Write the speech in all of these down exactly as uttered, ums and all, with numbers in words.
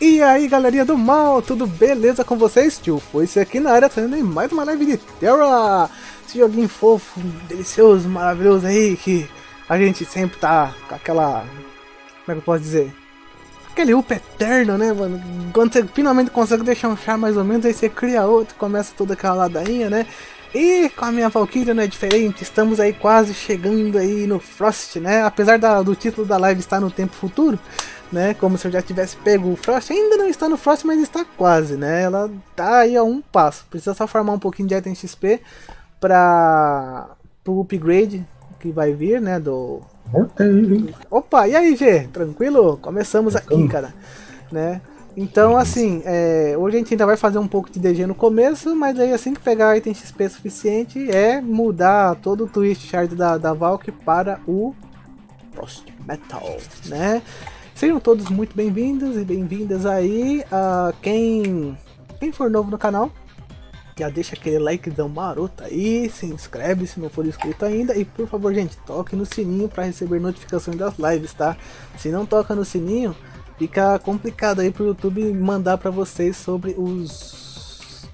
E aí galerinha do mal, tudo beleza com vocês? Tio Foice aqui na área, trazendo mais uma live de Tera. Esse joguinho fofo, delicioso, maravilhoso aí, que a gente sempre tá com aquela... Como é que eu posso dizer? Aquele up eterno, né mano? Quando você finalmente consegue deixar um char mais ou menos, aí você cria outro, começa toda aquela ladainha, né? E com a minha Valkyrie não é diferente, estamos aí quase chegando aí no Frost, né? Apesar da, do título da live estar no tempo futuro, né? Como se eu já tivesse pego o Frost, ainda não está no Frost, mas está quase, né? Ela tá aí a um passo, precisa só farmar um pouquinho de item X P para o upgrade que vai vir, né? Do... Opa, e aí Gê? Tranquilo? Começamos aqui, cara, né? Então assim, é, hoje a gente ainda vai fazer um pouco de D G no começo, mas aí assim que pegar item X P suficiente é mudar todo o twist shard da, da Valk para o Frostmetal, né? Sejam todos muito bem-vindos e bem-vindas aí, uh, quem, quem for novo no canal, já deixa aquele likezão maroto aí, se inscreve se não for inscrito ainda e por favor gente, toque no sininho para receber notificações das lives, tá? Se não toca no sininho... Fica complicado aí pro YouTube mandar pra vocês sobre os...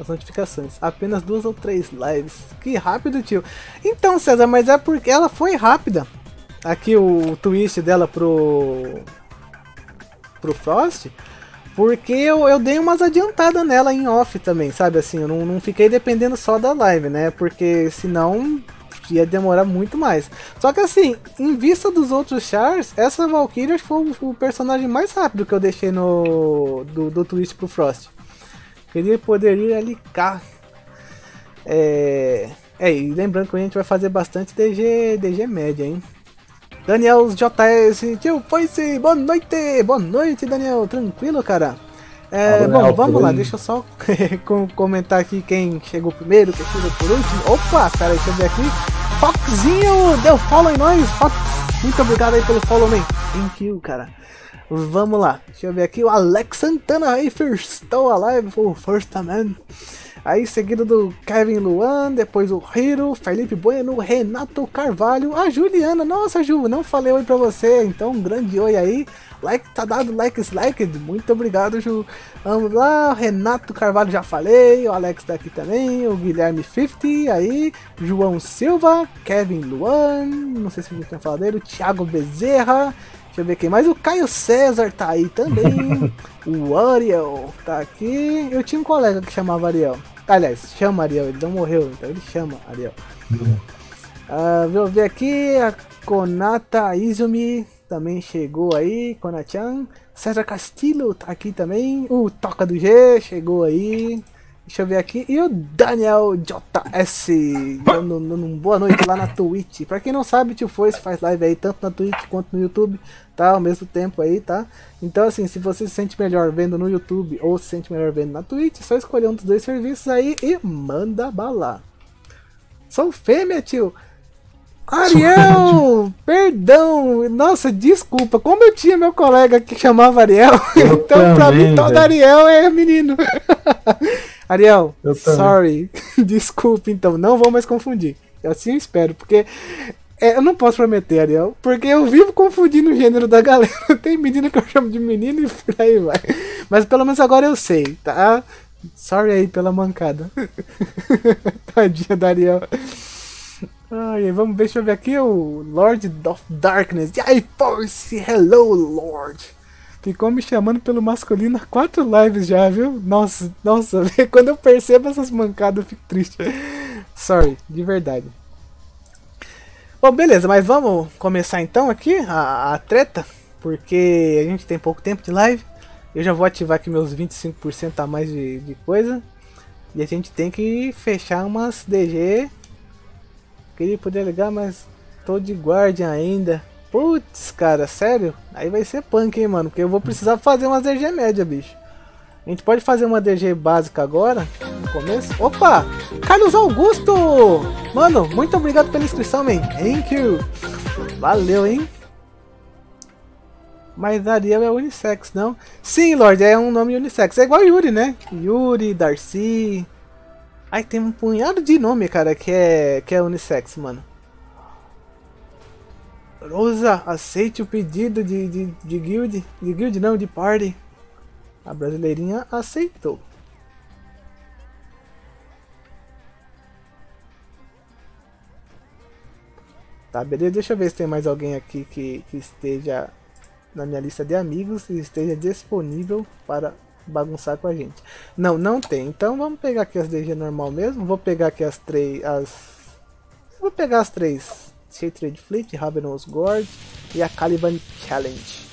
as notificações. Apenas duas ou três lives. Que rápido, tio. Então, César, mas é porque ela foi rápida. Aqui o twist dela pro... pro Frost. Porque eu, eu dei umas adiantadas nela em off também, sabe? Assim, eu não, não fiquei dependendo só da live, né? Porque senão... ia demorar muito mais. Só que assim, em vista dos outros chars, essa Valkyrie foi o personagem mais rápido que eu deixei no do, do twist pro Frost. Ele poderia ali cá. É, é, e lembrando que a gente vai fazer bastante D G, D G média, hein? Daniel J S, tio, foi sim, boa noite, boa noite Daniel, tranquilo cara? É, ah, bom, vamos lá, deixa eu só comentar aqui quem chegou primeiro, quem chegou por último. Opa, cara, deixa eu ver aqui. Foxinho, deu follow em nós, Fox. Muito obrigado aí pelo follow, man. Thank you, cara. Vamos lá, deixa eu ver aqui o Alex Santana aí, firstou a live, o First Man. Aí seguido do Kevin Luan, depois o Hiro, Felipe Bueno, Renato Carvalho, a Juliana. Nossa, Ju, não falei oi pra você, então um grande oi aí. Like tá dado, like liked. Muito obrigado, Ju. Vamos lá, Renato Carvalho já falei, o Alex daqui também, o Guilherme cinquenta, aí, João Silva, Kevin Luan, não sei se a gente tem falado dele, o Thiago Bezerra. Deixa eu ver quem mais, o Caio César tá aí também, o Ariel tá aqui, eu tinha um colega que chamava Ariel, aliás, chama Ariel, ele não morreu, então ele chama Ariel. Uh, vou ver aqui, a Konata Izumi também chegou aí, Konachan, César Castilho tá aqui também, o Toca do G chegou aí. Deixa eu ver aqui, e o Daniel J S, dando uma boa noite lá na Twitch. Pra quem não sabe, tio Foice faz live aí, tanto na Twitch quanto no YouTube, tá? Ao mesmo tempo aí, tá? Então assim, se você se sente melhor vendo no YouTube ou se sente melhor vendo na Twitch, é só escolher um dos dois serviços aí e manda bala. Sou fêmea, tio! Ariel, perdão, nossa, desculpa, como eu tinha meu colega que chamava Ariel, então também, pra mim todo Ariel é menino. Ariel, sorry, desculpa então, não vou mais confundir, assim eu espero, porque é, eu não posso prometer Ariel, porque eu vivo confundindo o gênero da galera, tem menino que eu chamo de menino e por aí vai, mas pelo menos agora eu sei, tá? Sorry aí pela mancada, tadinha da Ariel. Ai, vamos ver, deixa eu ver aqui o Lord of Darkness. E aí, Foice, hello, Lord. Ficou me chamando pelo masculino há quatro lives já, viu? Nossa, nossa, quando eu percebo essas mancadas eu fico triste. Sorry, de verdade. Bom, beleza, mas vamos começar então aqui a, a treta, porque a gente tem pouco tempo de live. Eu já vou ativar aqui meus vinte e cinco por cento a mais de, de coisa. E a gente tem que fechar umas D G... Queria poder ligar, mas tô de guardian ainda. Putz, cara, sério? Aí vai ser punk, hein, mano? Porque eu vou precisar fazer uma D G média, bicho. A gente pode fazer uma D G básica agora, no começo. Opa! Carlos Augusto! Mano, muito obrigado pela inscrição, man. Thank you. Valeu, hein? Mas Ariel é unissex, não? Sim, Lorde, é um nome unissex. É igual Yuri, né? Yuri, Darcy... Ai, tem um punhado de nome, cara, que é, que é unissex, mano. Rosa, aceite o pedido de, de, de guild, de guild não, de party. A brasileirinha aceitou. Tá, beleza, deixa eu ver se tem mais alguém aqui que, que esteja na minha lista de amigos e esteja disponível para bagunçar com a gente. Não, não tem, então vamos pegar aqui as D G normal mesmo. Vou pegar aqui as três, as... vou pegar as três. Trade Fleet, Ravenous Gord e a Caliban Challenge.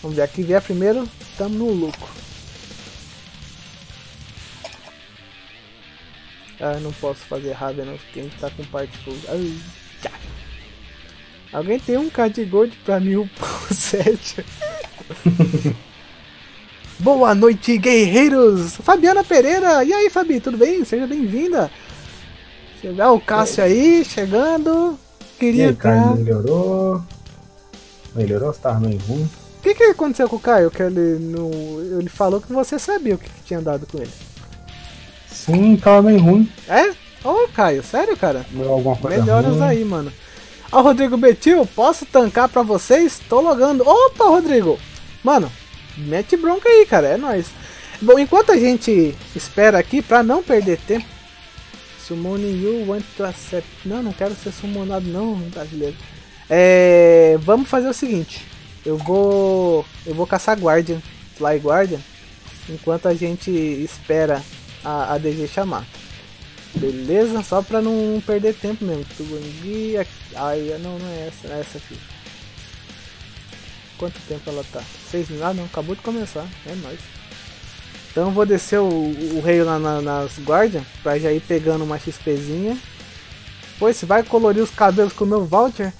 Vamos ver aqui, vier primeiro, estamos no lucro. Ah, eu não posso fazer Ravenous porque a gente tá com parte full. Alguém tem um K de Gold pra mim, o sete. Boa noite, guerreiros! Fabiana Pereira! E aí, Fabi, tudo bem? Seja bem-vinda! Chegar o Cássio aí, chegando! Queria que. Caio melhorou. Melhorou, você tava meio ruim. O que, que aconteceu com o Caio? Que ele, não... ele falou que você sabia o que, que tinha dado com ele. Sim, tava meio ruim. É? Ô, oh, Caio, sério, cara? Alguma coisa melhoras ruim. Aí, mano. Ó, Rodrigo Betil, posso tancar pra vocês? Tô logando. Opa, Rodrigo! Mano, mete bronca aí, cara, é nóis. Bom, enquanto a gente espera aqui, pra não perder tempo. Summoning you want to accept. Não, não quero ser summonado não, brasileiro. É, vamos fazer o seguinte. Eu vou eu vou caçar Guardian, Fly Guardian, enquanto a gente espera a, a D G chamar. Beleza? Só pra não perder tempo mesmo. Tubangi, ai, não, não é essa, é essa aqui. Quanto tempo ela tá? Seis minutos? Ah, não, acabou de começar. É nóis. Então eu vou descer o, o rei lá na, nas guardian, pra já ir pegando uma XPzinha. Pois se vai colorir os cabelos com o meu voucher.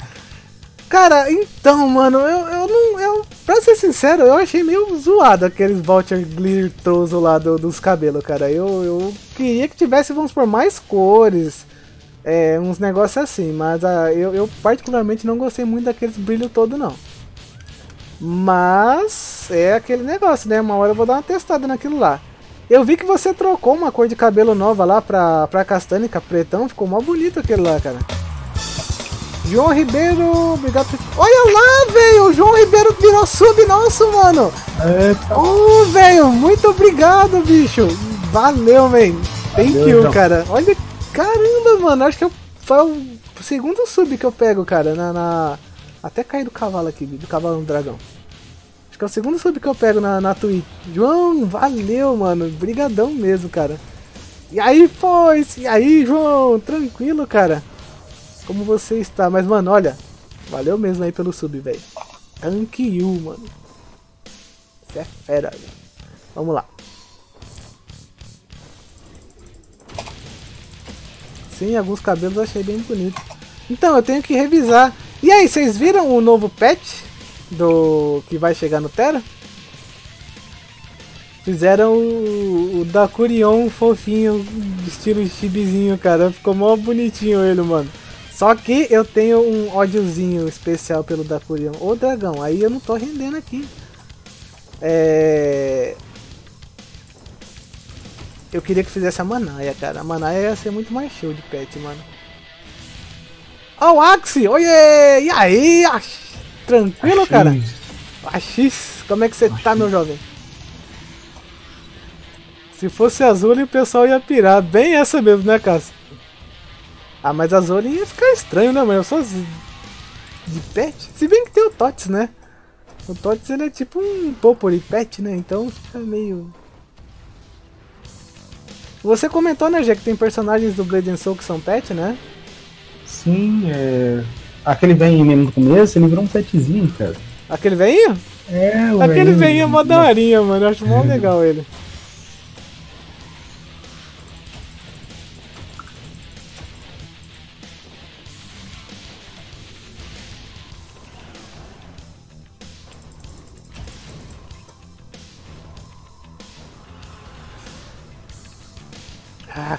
Cara, então, mano, eu, eu não... Eu, pra ser sincero, eu achei meio zoado aqueles voucher glirtoso lá do, dos cabelos, cara. Eu, eu queria que tivesse, vamos por mais cores, é, uns negócios assim. Mas ah, eu, eu particularmente não gostei muito daqueles brilho todo, não. Mas é aquele negócio, né? Uma hora eu vou dar uma testada naquilo lá. Eu vi que você trocou uma cor de cabelo nova lá pra, pra castânica, pretão. Ficou mó bonito aquele lá, cara. João Ribeiro, obrigado por... Olha lá, velho! O João Ribeiro virou sub nosso, mano! Eita. Oh, velho! Muito obrigado, bicho! Valeu, velho! Thank Valeu, you, então. Cara! Olha, caramba, mano! Acho que eu, foi o segundo sub que eu pego, cara, na... na... Até caí do cavalo aqui, do cavalo no dragão. Acho que é o segundo sub que eu pego na, na Twitch. João, valeu, mano. Brigadão mesmo, cara. E aí, pois? E aí, João? Tranquilo, cara? Como você está? Mas, mano, olha. Valeu mesmo aí pelo sub, velho. Thank you, mano. Você é fera, velho. Vamos lá. Sim, alguns cabelos eu achei bem bonito. Então, eu tenho que revisar. E aí, vocês viram o novo patch do que vai chegar no Tera? Fizeram o, o Dakuryon fofinho, estilo chibizinho, cara. Ficou mó bonitinho ele, mano. Só que eu tenho um ódiozinho especial pelo Dakuryon. Ô, dragão, aí eu não tô rendendo aqui. É... Eu queria que fizesse a Manaia, cara. A Manaia ia ser muito mais show de patch, mano. Ó, oh, o Axi! Oiê! E aí? Ax... Tranquilo, Axis. Cara? Axis! Como é que você tá, meu jovem? Se fosse a Zully, o pessoal ia pirar. Bem essa mesmo, né, Cássio? Ah, mas a Zully ia ficar estranho, né, mano? Eu sou de pet. Se bem que tem o Tots, né? O Tots, ele é tipo um popoli pet, né? Então fica meio... Você comentou, né, Gê, que tem personagens do Blade and Soul que são pet, né? Sim, é... Aquele velhinho mesmo no começo, ele virou um petzinho, cara. Aquele velhinho? É, o Aquele velhinho é mó daorinha, mano. Eu acho mó legal ele. Ah...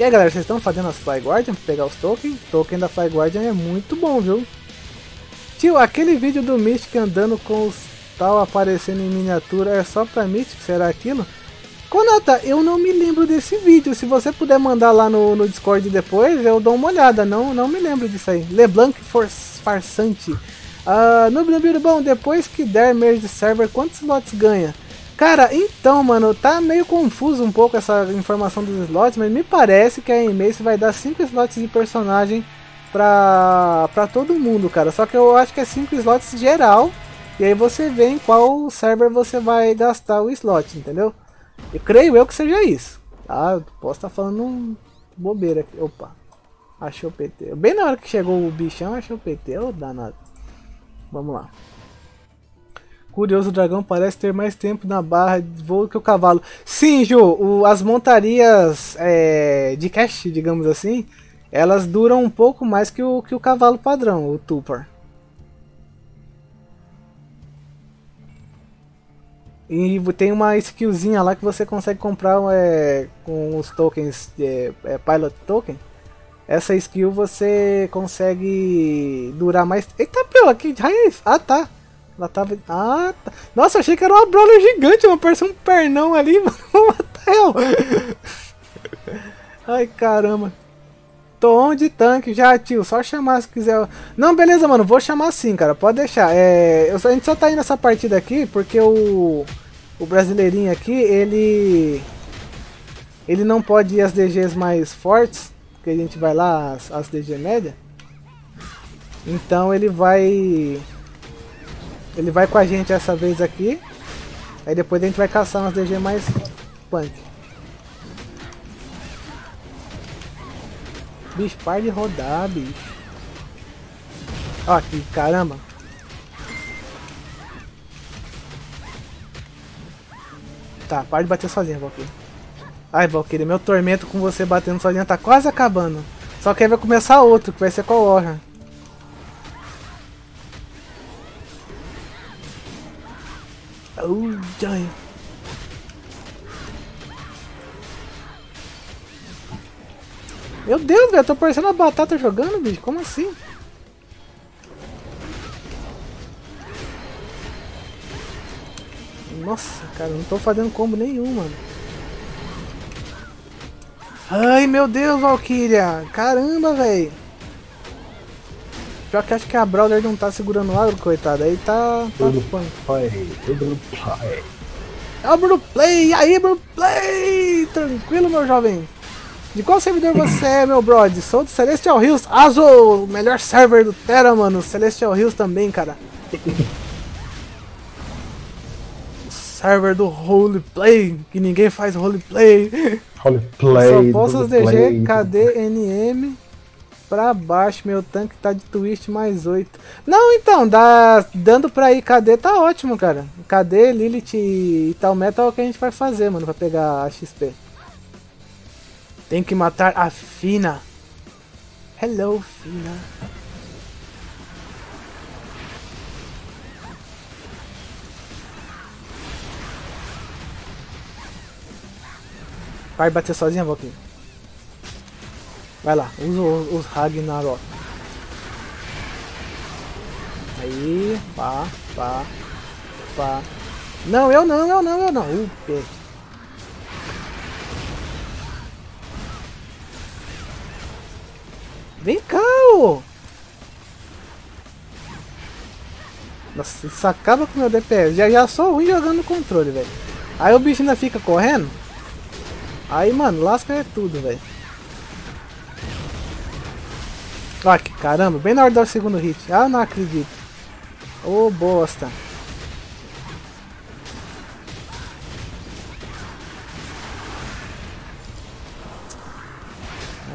E aí, galera, vocês estão fazendo as Fly Guardian pra pegar os tokens? O token da Fly Guardian é muito bom, viu? Tio, aquele vídeo do Mystic andando com os tal aparecendo em miniatura é só pra Mystic? Será aquilo? Konata, eu não me lembro desse vídeo. Se você puder mandar lá no, no Discord depois, eu dou uma olhada. Não, não me lembro disso aí. Leblanc Farsante. Uh, no Brambiru, bom, depois que der merge server, quantos slots ganha? Cara, então, mano, tá meio confuso um pouco essa informação dos slots, mas me parece que a Emace vai dar cinco slots de personagem pra, pra todo mundo, cara. Só que eu acho que é cinco slots geral, e aí você vê em qual server você vai gastar o slot, entendeu? Eu creio eu que seja isso. Ah, eu posso estar falando um bobeira aqui. Opa, achei o P T. Bem na hora que chegou o bichão, achei o P T, ô danado. Vamos lá. Curioso, o dragão parece ter mais tempo na barra de voo que o cavalo. Sim, Ju, o, as montarias é, de cache, digamos assim, elas duram um pouco mais que o, que o cavalo padrão, o Tupor. E tem uma skillzinha lá que você consegue comprar é, com os tokens, é, é, Pilot Token. Essa skill você consegue durar mais... Eita, pela que raio é isso? Ah, tá. Ela tava... Ah, tá. Nossa, achei que era uma Brawler gigante, mano. Parecia um pernão ali, mano. Ai, caramba. Tô on de tanque já, tio. Só chamar se quiser. Não, beleza, mano. Vou chamar sim, cara. Pode deixar. É... Eu só... A gente só tá indo nessa partida aqui porque o... O brasileirinho aqui, ele... Ele não pode ir às D Gs mais fortes. Que a gente vai lá as, as D G média. Então ele vai Ele vai com a gente essa vez aqui. Aí depois a gente vai caçar umas D G mais punk. Bicho, para de rodar, bicho. Ó aqui, caramba. Tá, para de bater sozinho, Valkyrie. Ai, Valkyrie, meu tormento com você batendo sozinha tá quase acabando. Só que aí vai começar outro, que vai ser com a Warrior. Ai. Meu Deus, velho, eu tô parecendo uma batata jogando, bicho. Como assim? Nossa, cara, eu não tô fazendo combo nenhum, mano. Ai, meu Deus, Valkyria! Caramba, velho! Pior que acho que a Brawler não tá segurando o agro, coitado. Aí tá... tá no play, tudo play. É o Bruno Play! Aí, Bruno Play! Tranquilo, meu jovem? De qual servidor você é, meu brother? Sou do Celestial Hills. Azul! Melhor server do Tera, mano. Celestial Hills também, cara. O server do roleplay, que ninguém faz roleplay. Play, só posso D G, K D N M pra baixo, meu tanque tá de twist mais oito. Não, então, dá, dando pra ir K D tá ótimo, cara. K D, Lilith e tal metal é o que a gente vai fazer, mano, pra pegar a X P. Tem que matar a Fina. Hello, Fina. Vai bater sozinha, Valkyrie. Vai lá, usa os Ragnarok. Aí, pá, pá, pá. Não, eu não, eu não, eu não. Uh, peixe. Vem cá, ô. Nossa, isso acaba com o meu D P S. Já, já sou ruim jogando no controle, velho. Aí o bicho ainda fica correndo. Aí, mano, lasca é tudo, velho. Olha que caramba, bem na hora de dar o segundo hit. Ah, não acredito. Ô, bosta.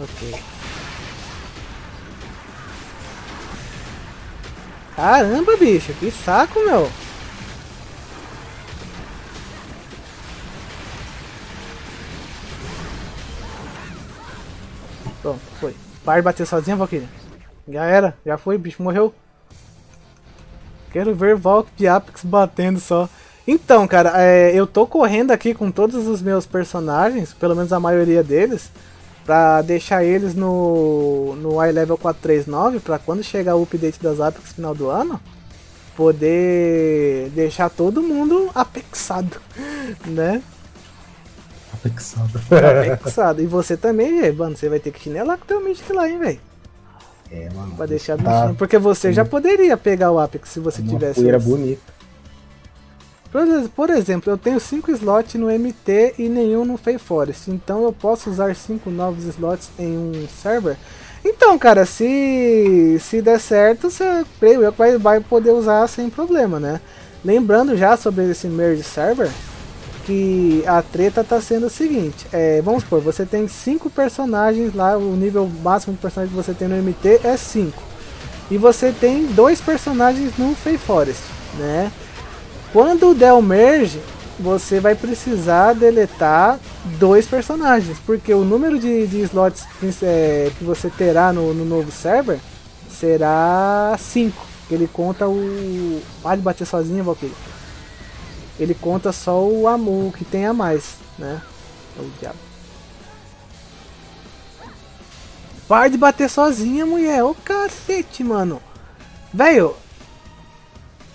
Ok. Caramba, bicho, que saco, meu. Pronto, foi. Para de bater sozinha, Valkyrie. Já era, já foi, bicho, morreu. Quero ver Valk de Apex batendo só. Então, cara, é, eu tô correndo aqui com todos os meus personagens, pelo menos a maioria deles, pra deixar eles no, no high level quatrocentos e trinta e nove, pra quando chegar o update das Apex final do ano, poder deixar todo mundo apexado, né? Apexado. Apexado. E você também, velho. Mano, você vai ter que chinelar com o teu Mystic lá, hein, velho. É, mano. Pra deixar tá bichinho. Porque você já poderia pegar o Apex se você uma tivesse. Uma poeira bonita. Por exemplo, eu tenho cinco slots no M T e nenhum no Fey Forest. Então eu posso usar cinco novos slots em um server. Então, cara, se, se der certo, você creio eu que vai poder usar sem problema, né? Lembrando já sobre esse merge server, que a treta tá sendo o seguinte. É, vamos supor, você tem cinco personagens lá, o nível máximo de personagem que você tem no M T é cinco. E você tem dois personagens no Fey Forest, né? Quando der o merge, você vai precisar deletar dois personagens, porque o número de, de slots é, que você terá no, no novo server será cinco. Ele conta o... Pode bater sozinho, Valkyrie. Ele conta só o amor que tem a mais, né? O diabo. Para de bater sozinha, mulher. Ô, cacete, mano. Velho.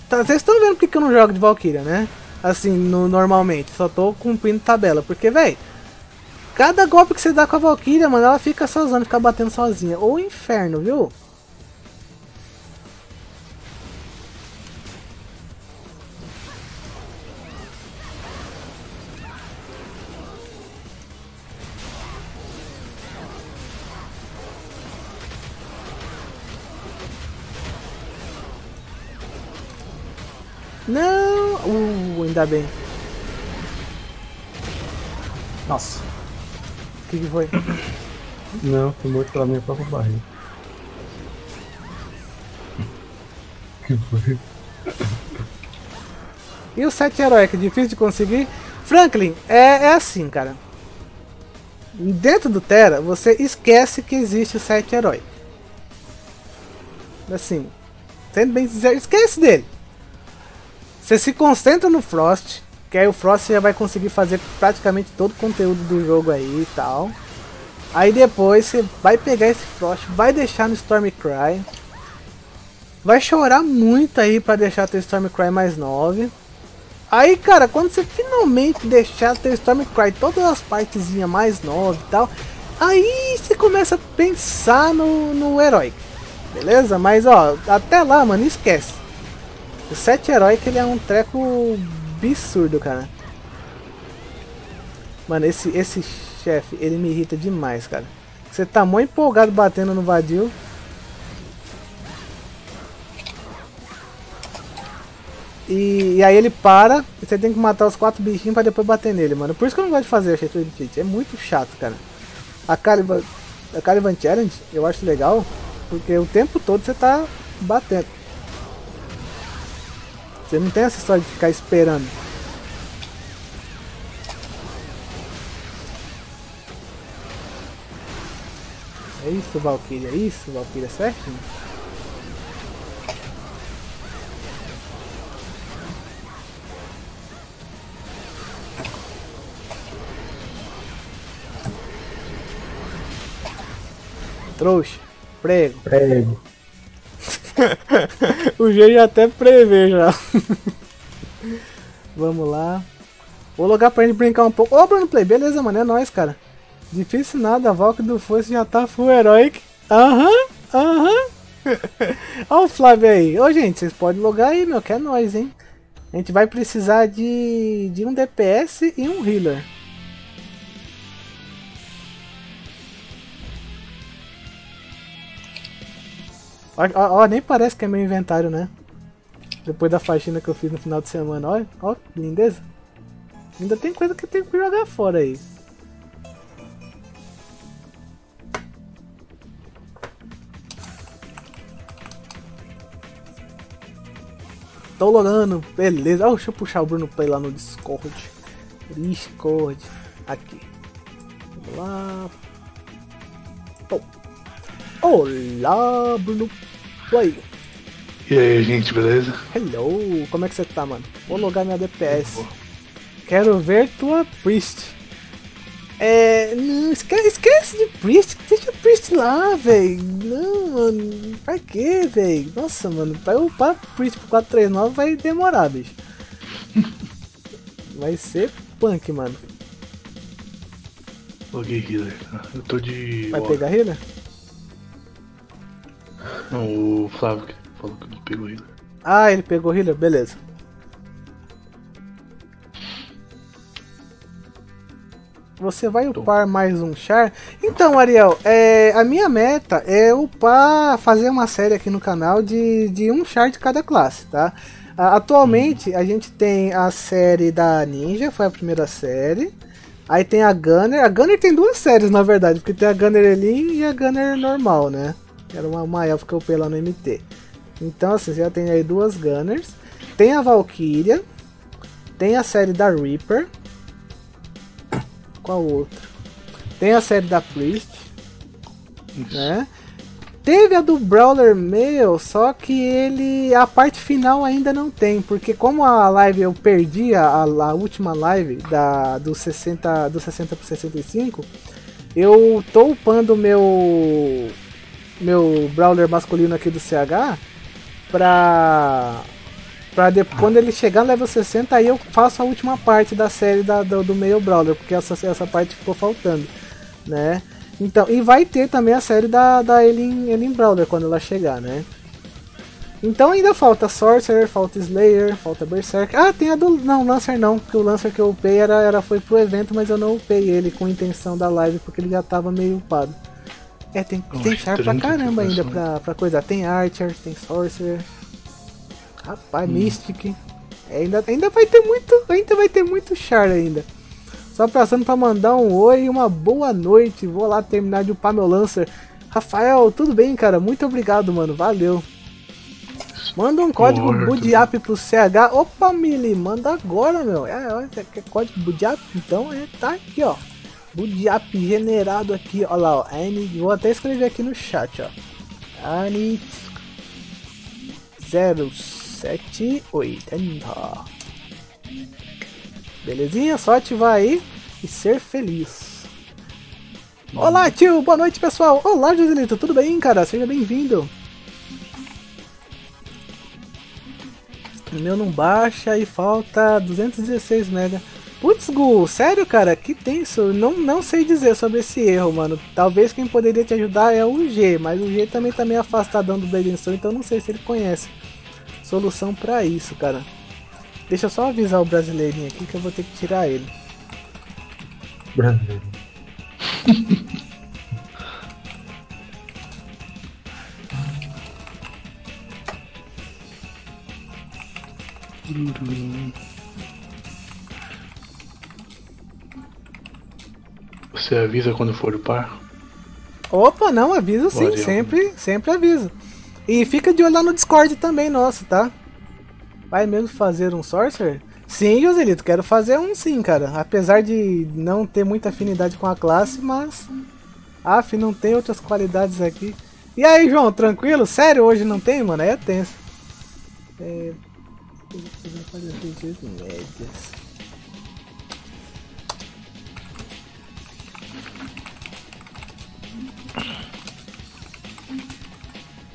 Vocês estão vendo porque que eu não jogo de Valkyria, né? Assim, no, normalmente. Só tô cumprindo tabela. Porque, velho, cada golpe que você dá com a Valkyria, mano, ela fica sozinha, fica batendo sozinha. Ô inferno, viu? Não! Uh, ainda bem. Nossa. O que, que foi? Não, fui morto pela minha própria barriga. O que foi? E o sete herói, que é difícil de conseguir? Franklin, é, é assim, cara. Dentro do Tera, você esquece que existe o sete herói. Assim, sendo bem sincero, esquece dele. Você se concentra no Frost, que aí o Frost já vai conseguir fazer praticamente todo o conteúdo do jogo aí e tal. Aí depois você vai pegar esse Frost, vai deixar no Stormcry. Vai chorar muito aí pra deixar teu Stormcry mais nove. Aí, cara, quando você finalmente deixar teu Stormcry todas as partezinhas mais nove e tal, aí você começa a pensar no, no herói. Beleza? Mas ó, até lá, mano, esquece. O sete herói que ele é um treco absurdo, cara. Mano, esse, esse chefe, ele me irrita demais, cara. Você tá mó empolgado batendo no vadio. E, e aí ele para, e você tem que matar os quatro bichinhos pra depois bater nele, mano. Por isso que eu não gosto de fazer, achei tudo difícil. É muito chato, cara. A Caliban, a Caliban Challenge, eu acho legal, porque o tempo todo você tá batendo. Você não tem essa história de ficar esperando. É isso, Valkyria. É isso, Valkyria. Certinho. Trouxa. Prego. Prego. O jeito até prevê já. Vamos lá. Vou logar pra gente brincar um pouco. Ô, Bruno Play, beleza, mano? É nóis, cara. Difícil nada, a Valk do Foice já tá full heroic. Aham, uhum, aham. Uhum. Olha o Flávio aí. Ô, gente, vocês podem logar aí, meu, que é nóis, hein? A gente vai precisar de, de um D P S e um healer. Ó, ó, ó, nem parece que é meu inventário, né? Depois da faxina que eu fiz no final de semana. Ó, ó, que lindeza. Ainda tem coisa que eu tenho que jogar fora aí. Tô logando, beleza. Ó, deixa eu puxar o Bruno Play lá no Discord. Discord. Aqui. Vamos lá. Oh. Olá, Bruno Play. E aí, gente, beleza? Hello, como é que você tá, mano? Vou logar minha D P S. Pô. Quero ver tua Priest. É... Não, esquece, esquece de Priest. Deixa o Priest lá, velho. Não, mano. Pra quê, velho? Nossa, mano. Pra eu upar Priest pro quatro três nove vai demorar, bicho. Vai ser punk, mano. Loguei healer. Eu tô de... Vai pegar healer? Não, o Flávio que falou que não pegou healer. Ah, ele pegou healer? Beleza. Você vai upar mais um char? Então, Ariel, é, a minha meta é upar, fazer uma série aqui no canal de, de um char de cada classe, tá? Atualmente, a gente tem a série da Ninja, foi a primeira série. Aí tem a Gunner. A Gunner tem duas séries, na verdade, porque tem a Gunner Elin e a Gunner normal, né? Era uma, uma elfa que eu upei lá no M T. Então, assim, já tem aí duas Gunners. Tem a Valkyria. Tem a série da Reaper. Qual outra? Tem a série da Priest, né? Teve a do Brawler meu, só que ele, a parte final ainda não tem, porque como a live eu perdi a, a última live da, do, sessenta, do sessenta pro sessenta e cinco, eu tô upando meu meu Brawler masculino aqui do C H pra... Pra depois, quando ele chegar no level sessenta, aí eu faço a última parte da série da, do, do meio Brawler, porque essa, essa parte ficou faltando, né? Então, e vai ter também a série da, da Elin, Elin Brawler quando ela chegar, né? Então ainda falta Sorcerer, falta Slayer, falta Berserker. Ah, tem a do... Não, Lancer não, porque o Lancer que eu upei era, era, foi pro evento, mas eu não upei ele com intenção da live, porque ele já tava meio upado. É, tem, tem char pra caramba ainda pra, pra coisar. Tem Archer, tem Sorcerer... Rapaz, hum. Mystic. Ainda, ainda vai ter muito. Ainda vai ter muito char ainda. Só passando pra mandar um oi e uma boa noite. Vou lá terminar de upar meu Lancer. Rafael, tudo bem, cara? Muito obrigado, mano. Valeu. Manda um código Budiap pro C H. Opa, Mili, manda agora, meu. É, é, é código Budiap? Então é, tá aqui, ó. Budiap generado aqui, ó lá, ó. Vou até escrever aqui no chat, ó. zero sete oitenta. Belezinha, só ativar aí e ser feliz. Olá, tio, boa noite, pessoal. Olá, Joselito, tudo bem, cara? Seja bem-vindo. O meu não baixa e falta duzentos e dezesseis mega. Putz, Gu, sério, cara? Que tenso. Não, não sei dizer sobre esse erro, mano. Talvez quem poderia te ajudar é o G, mas o G também tá meio afastadão do Bladenstorm, então não sei se ele conhece solução pra isso, cara. Deixa eu só avisar o brasileirinho aqui que eu vou ter que tirar ele. Brasileiro. Você avisa quando for upar? Opa, não, aviso sim, Valeu. sempre, sempre aviso. E fica de olho lá no Discord também, nosso, tá? Vai mesmo fazer um Sorcerer? Sim, Joselito, quero fazer um sim, cara. Apesar de não ter muita afinidade com a classe, mas... Af, não tem outras qualidades aqui. E aí, João, tranquilo? Sério, hoje não tem, mano? Aí é tenso. É...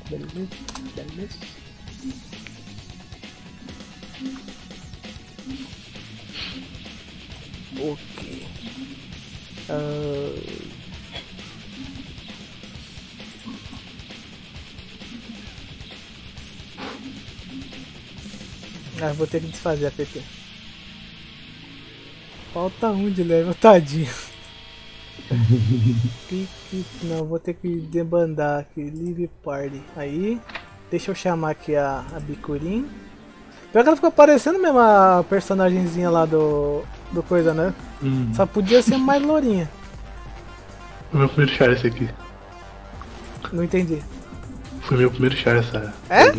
Beleza, beleza. Ok. Uh... Ah, vou ter que desfazer a P P. Falta um de level, tadinho. Não, vou ter que debandar aqui, Live Party. Aí, deixa eu chamar aqui a, a Bicurim. Pior que ela ficou parecendo mesmo a personagemzinha lá do, do coisa, né? Hum. Só podia ser mais lourinha. Foi meu primeiro char esse aqui. Não entendi. Foi meu primeiro char essa. É?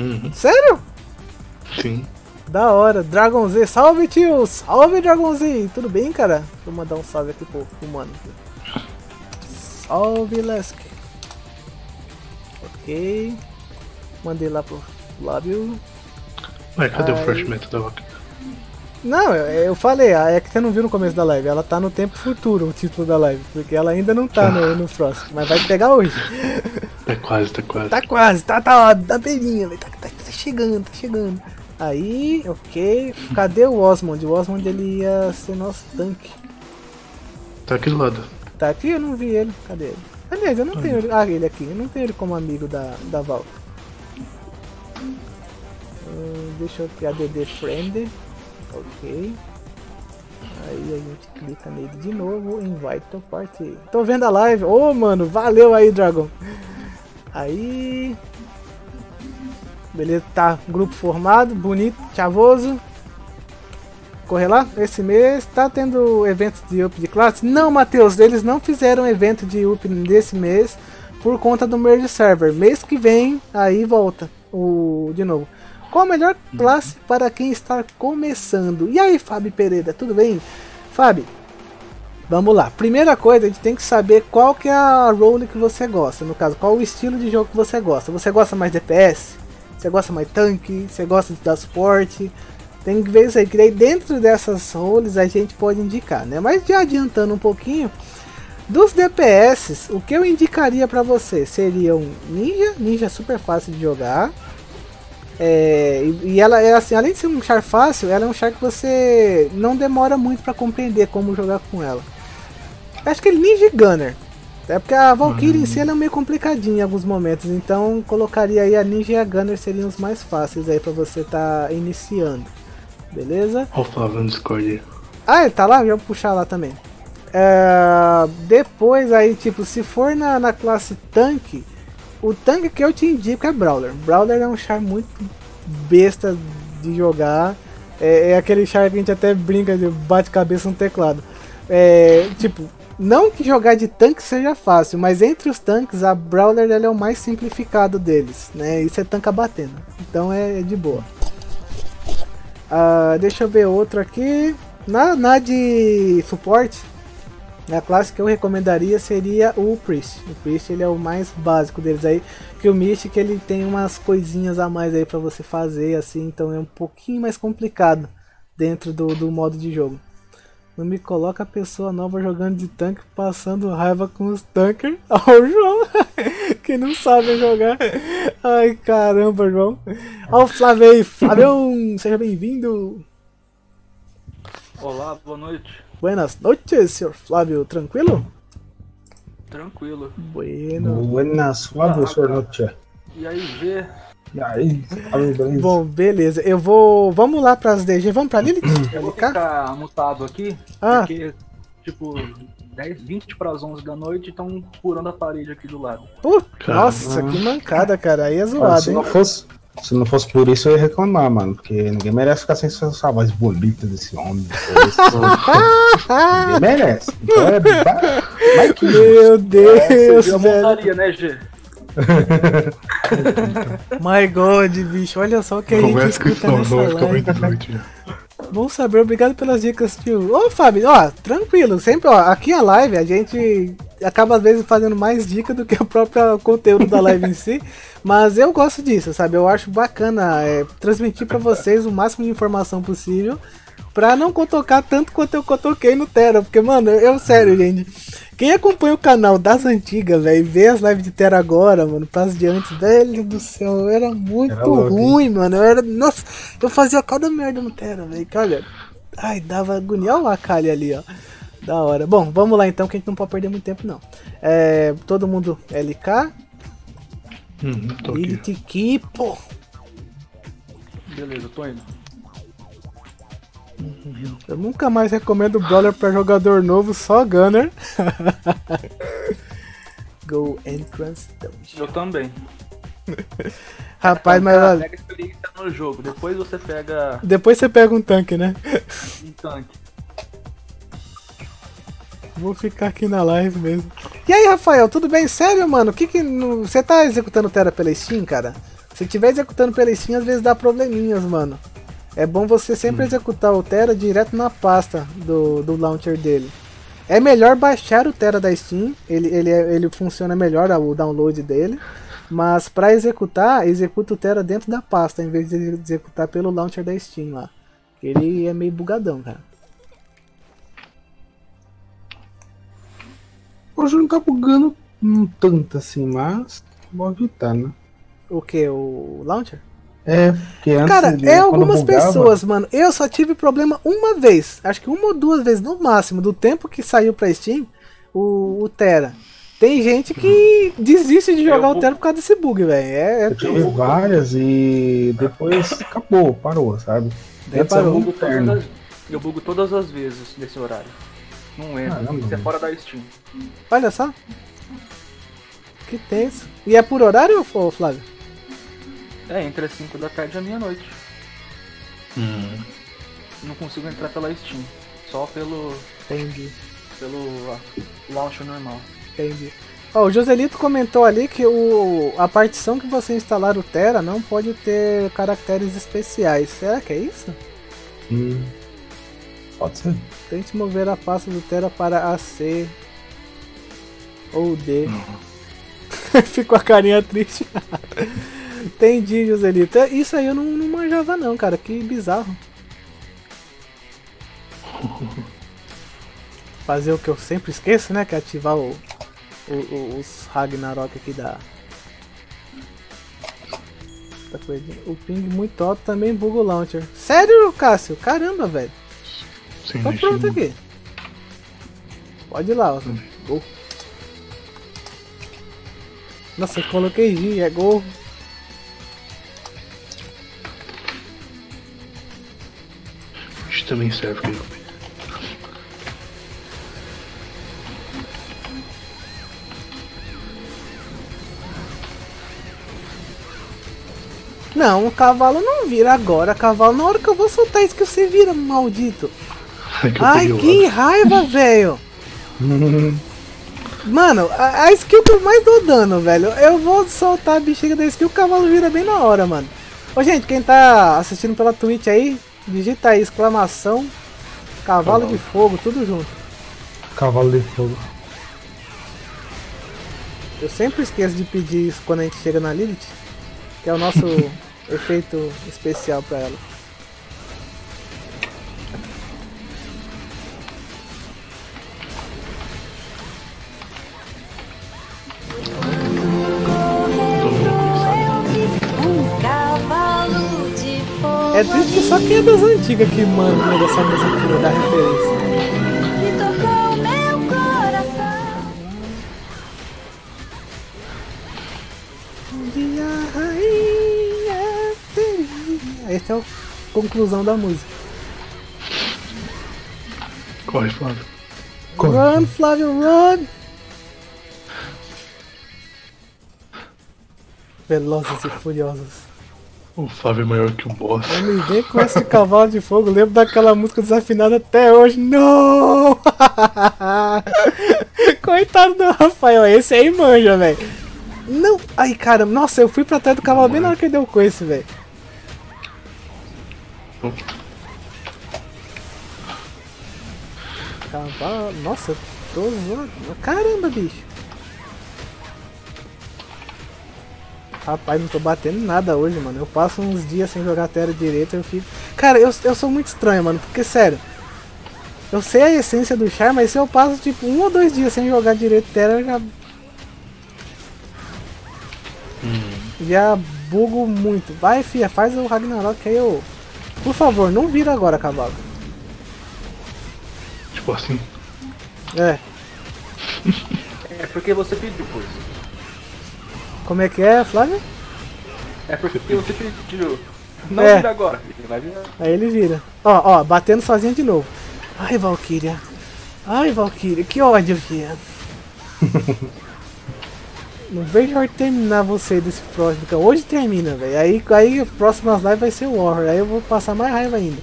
Uhum. Sério? Sim. Da hora, Dragon Z, salve tio, salve Dragon Z, tudo bem, cara? Vou mandar um salve aqui pro humano. Salve Lesk. Ok, mandei lá pro Flávio. Ué, cadê aí... o Frostmetal da Rock? Não, eu, eu falei, é que você não viu no começo da live, ela tá no tempo futuro, o título da live, porque ela ainda não tá ah. no, no Frost, mas vai pegar hoje. Tá quase, tá quase. Tá quase, tá, tá, tá beirinha, tá, tá, tá chegando, tá chegando. Aí, ok. Cadê o Osmond? O Osmond ele ia ser nosso tanque. Tá aqui do lado. Tá aqui? Eu não vi ele. Cadê ele? Aliás, eu não tenho ele. Ah, ele aqui. Eu não tenho ele como amigo da, da Valve. Hum, deixa eu criar D D Friend. Ok. Aí a gente clica nele de novo. Invite to party. Tô vendo a live. Ô, oh, mano. Valeu aí, Dragon. Aí. Beleza. Tá. Grupo formado. Bonito. Chavoso. Correr lá, esse mês tá tendo eventos de up de classe? Não, Matheus, eles não fizeram evento de up desse mês por conta do merge server. Mês que vem, aí volta o de novo. Qual a melhor classe para quem está começando? E aí, Fábio Pereira, tudo bem? Fábio, vamos lá. Primeira coisa, a gente tem que saber qual que é a role que você gosta. No caso, qual o estilo de jogo que você gosta. Você gosta mais de D P S? Você gosta mais tanque? Você gosta de dar suporte? Tem que ver isso aí, que daí dentro dessas roles a gente pode indicar, né? Mas já adiantando um pouquinho, dos D P S, o que eu indicaria pra você seria um Ninja, Ninja super fácil de jogar. É, e, e ela é assim, além de ser um char fácil, ela é um char que você não demora muito pra compreender como jogar com ela. Acho que ele Ninja e Gunner. É porque a Valkyrie em si ela é meio complicadinha em alguns momentos, então colocaria aí a Ninja e a Gunner seriam os mais fáceis aí pra você tá iniciando. Beleza? Olha o Flávio no Discord. Ah, ele tá lá? Já vou puxar lá também. Uh, depois aí, tipo, se for na, na classe tanque, o tanque que eu te indico é Brawler. Brawler é um char muito besta de jogar. É, é aquele char que a gente até brinca de bate cabeça no teclado. É, tipo, não que jogar de tanque seja fácil, mas entre os tanques, a Brawler ela é o mais simplificado deles, né? E você tanca batendo. Então é, é de boa. Uh, deixa eu ver outro aqui. Na, na de suporte, na classe que eu recomendaria seria o Priest. O Priest ele é o mais básico deles aí. Que o Mystic ele tem umas coisinhas a mais aí pra você fazer assim. Então é um pouquinho mais complicado dentro do, do modo de jogo. Não me coloca a pessoa nova jogando de tanque, passando raiva com os tankers. Ó, oh, o João, que não sabe jogar. Ai, caramba, João. Ó, oh, o Flávio, Flávio, seja bem-vindo. Olá, boa noite. Buenas noites, senhor Flávio. Tranquilo? Tranquilo. Bueno. Buenas, Flávio, ah, senhor Noite. E aí, Vê? E aí? Beleza. Bom, beleza. Eu vou... Vamos lá pras D G. Vamos pra Lilith? Eu vou ficar mutado aqui. Ah. Porque, tipo, dez, vinte para as onze da noite estão furando a parede aqui do lado. Pô, nossa, que mancada, cara. Aí é zoado, ah, se hein? Não fosse, se não fosse por isso, eu ia reclamar, mano. Porque ninguém merece ficar sem essa voz bonita desse homem. Ninguém merece. Então é... Vai que... Meu Deus, é, eu montaria, né, Gê? My God, bicho, olha só o que a gente escuta nessa live. Bom saber, obrigado pelas dicas, tio. Ô, Fábio, ó, tranquilo, sempre, ó, aqui a live a gente acaba às vezes fazendo mais dicas do que o próprio conteúdo da live em si, mas eu gosto disso, sabe? Eu acho bacana é, transmitir pra vocês o máximo de informação possível. Pra não tocar tanto quanto eu toquei no Tera. Porque, mano, eu sério, gente. Quem acompanha o canal das antigas, velho, e vê as lives de Tera agora, mano, pras de antes, velho do céu, eu era muito era ruim, mano. Eu era. Nossa, eu fazia cada merda no Tera, velho. Que olha. Ai, dava agonia. Olha o Akali ali, ó. Da hora. Bom, vamos lá então, que a gente não pode perder muito tempo, não. É. Todo mundo L K. Hum, tô aqui. Elite aqui, pô. Beleza, tô indo. Eu nunca mais recomendo o Brawler pra jogador novo, só Gunner. Go Entrance Dungeon. Eu também. Rapaz, mas... Ela... Pega experiência no jogo, depois você pega... Depois você pega um tanque, né? Um tanque. Vou ficar aqui na live mesmo. E aí, Rafael, tudo bem? Sério, mano? Que que no... Você tá executando Tera pela Steam, cara? Se tiver executando pela Steam, às vezes dá probleminhas, mano. É bom você sempre hum. executar o Tera direto na pasta do, do launcher dele. É melhor baixar o Tera da Steam, ele, ele, ele funciona melhor o download dele. Mas para executar, executa o Tera dentro da pasta, em vez de executar pelo launcher da Steam lá. Ele é meio bugadão, cara. Hoje não tá bugando tanto assim, mas vou evitar, né? O que? O launcher? É, porque antes... Cara, de, é algumas bugava... pessoas, mano. Eu só tive problema uma vez. Acho que uma ou duas vezes, no máximo, do tempo que saiu pra Steam, o, o Tera. Tem gente que desiste de jogar eu... o Tera por causa desse bug, velho. É, eu tive eu... várias e depois acabou, parou, sabe? Eu, parou, eu, bugo todas, eu bugo todas as vezes nesse horário. Não entra, ah, isso é fora da Steam. Olha só. Que tenso. E é por horário, Flávio? É, entre as cinco da tarde e a meia-noite. Hum. Não consigo entrar pela Steam. Só pelo... Entendi. Pelo ah, launch normal. Entendi. Ó, o Joselito comentou ali que o, a partição que você instalar o Tera não pode ter caracteres especiais. Será que é isso? Hum. Pode ser. Tente mover a pasta do Tera para A C ou D. Não. Ficou a carinha triste. Entendi, Joselito. Isso aí eu não, não manjava não, cara. Que bizarro. Fazer o que eu sempre esqueço, né? Que é ativar o, o, o, os Ragnarok aqui da... O ping muito alto também buga o launcher. Sério, Cássio? Caramba, velho. Tô pronto aqui. Pode ir lá, ó. Gol. Nossa, eu coloquei G, é gol. Isso também serve aqui. Não, o cavalo não vira agora, cavalo. Na hora que eu vou soltar isso que você vira, maldito. É que ai, que raiva, velho. Mano, a, a skill que eu mais dou dano, velho. Eu vou soltar a bexiga da skill, o cavalo vira bem na hora, mano. Ô, gente, quem tá assistindo pela Twitch aí, digita aí, exclamação, cavalo, cavalo de fogo, tudo junto. Cavalo de fogo. Eu sempre esqueço de pedir isso quando a gente chega na Lilith, que é o nosso efeito especial pra ela. É triste que só quem é das antigas que manda essa música aqui, dá referência. Me tocou meu coração. Um dia a rainha seria. Essa é a conclusão da música. Corre, Flávio. Corre. Run, Flávio, run! Velozes e furiosos. O Flávio é maior que o boss. Eu me dei com esse cavalo de fogo, lembro daquela música desafinada até hoje. Não! Coitado do Rafael, esse aí manja, velho. Não! Ai, cara, nossa, eu fui pra trás do cavalo não, bem mano. Na hora que ele deu com esse, velho. Cavalo. Nossa, eu tô zoando. Caramba, bicho. Rapaz, não tô batendo nada hoje, mano. Eu passo uns dias sem jogar Tera direito, eu fico... Cara, eu, eu sou muito estranho, mano, porque, sério, eu sei a essência do char, mas se eu passo, tipo, um ou dois dias sem jogar direito Tera, eu já... Hum. Já bugo muito. Vai, fia, faz o Ragnarok aí, eu... Por favor, não vira agora, cavalo. Tipo assim? É. É porque você pediu, por isso. Como é que é, Flávio? É porque você pediu. Não é. Vira agora, ele vai virar. Aí ele vira. Ó, ó, batendo sozinho de novo. Ai, Valkyria. Ai, Valkyria. Que ódio, filha. Não vejo a hora de terminar você desse próximo. Hoje termina, velho. Aí, aí as próximas lives vai ser o Warrior. Aí eu vou passar mais raiva ainda.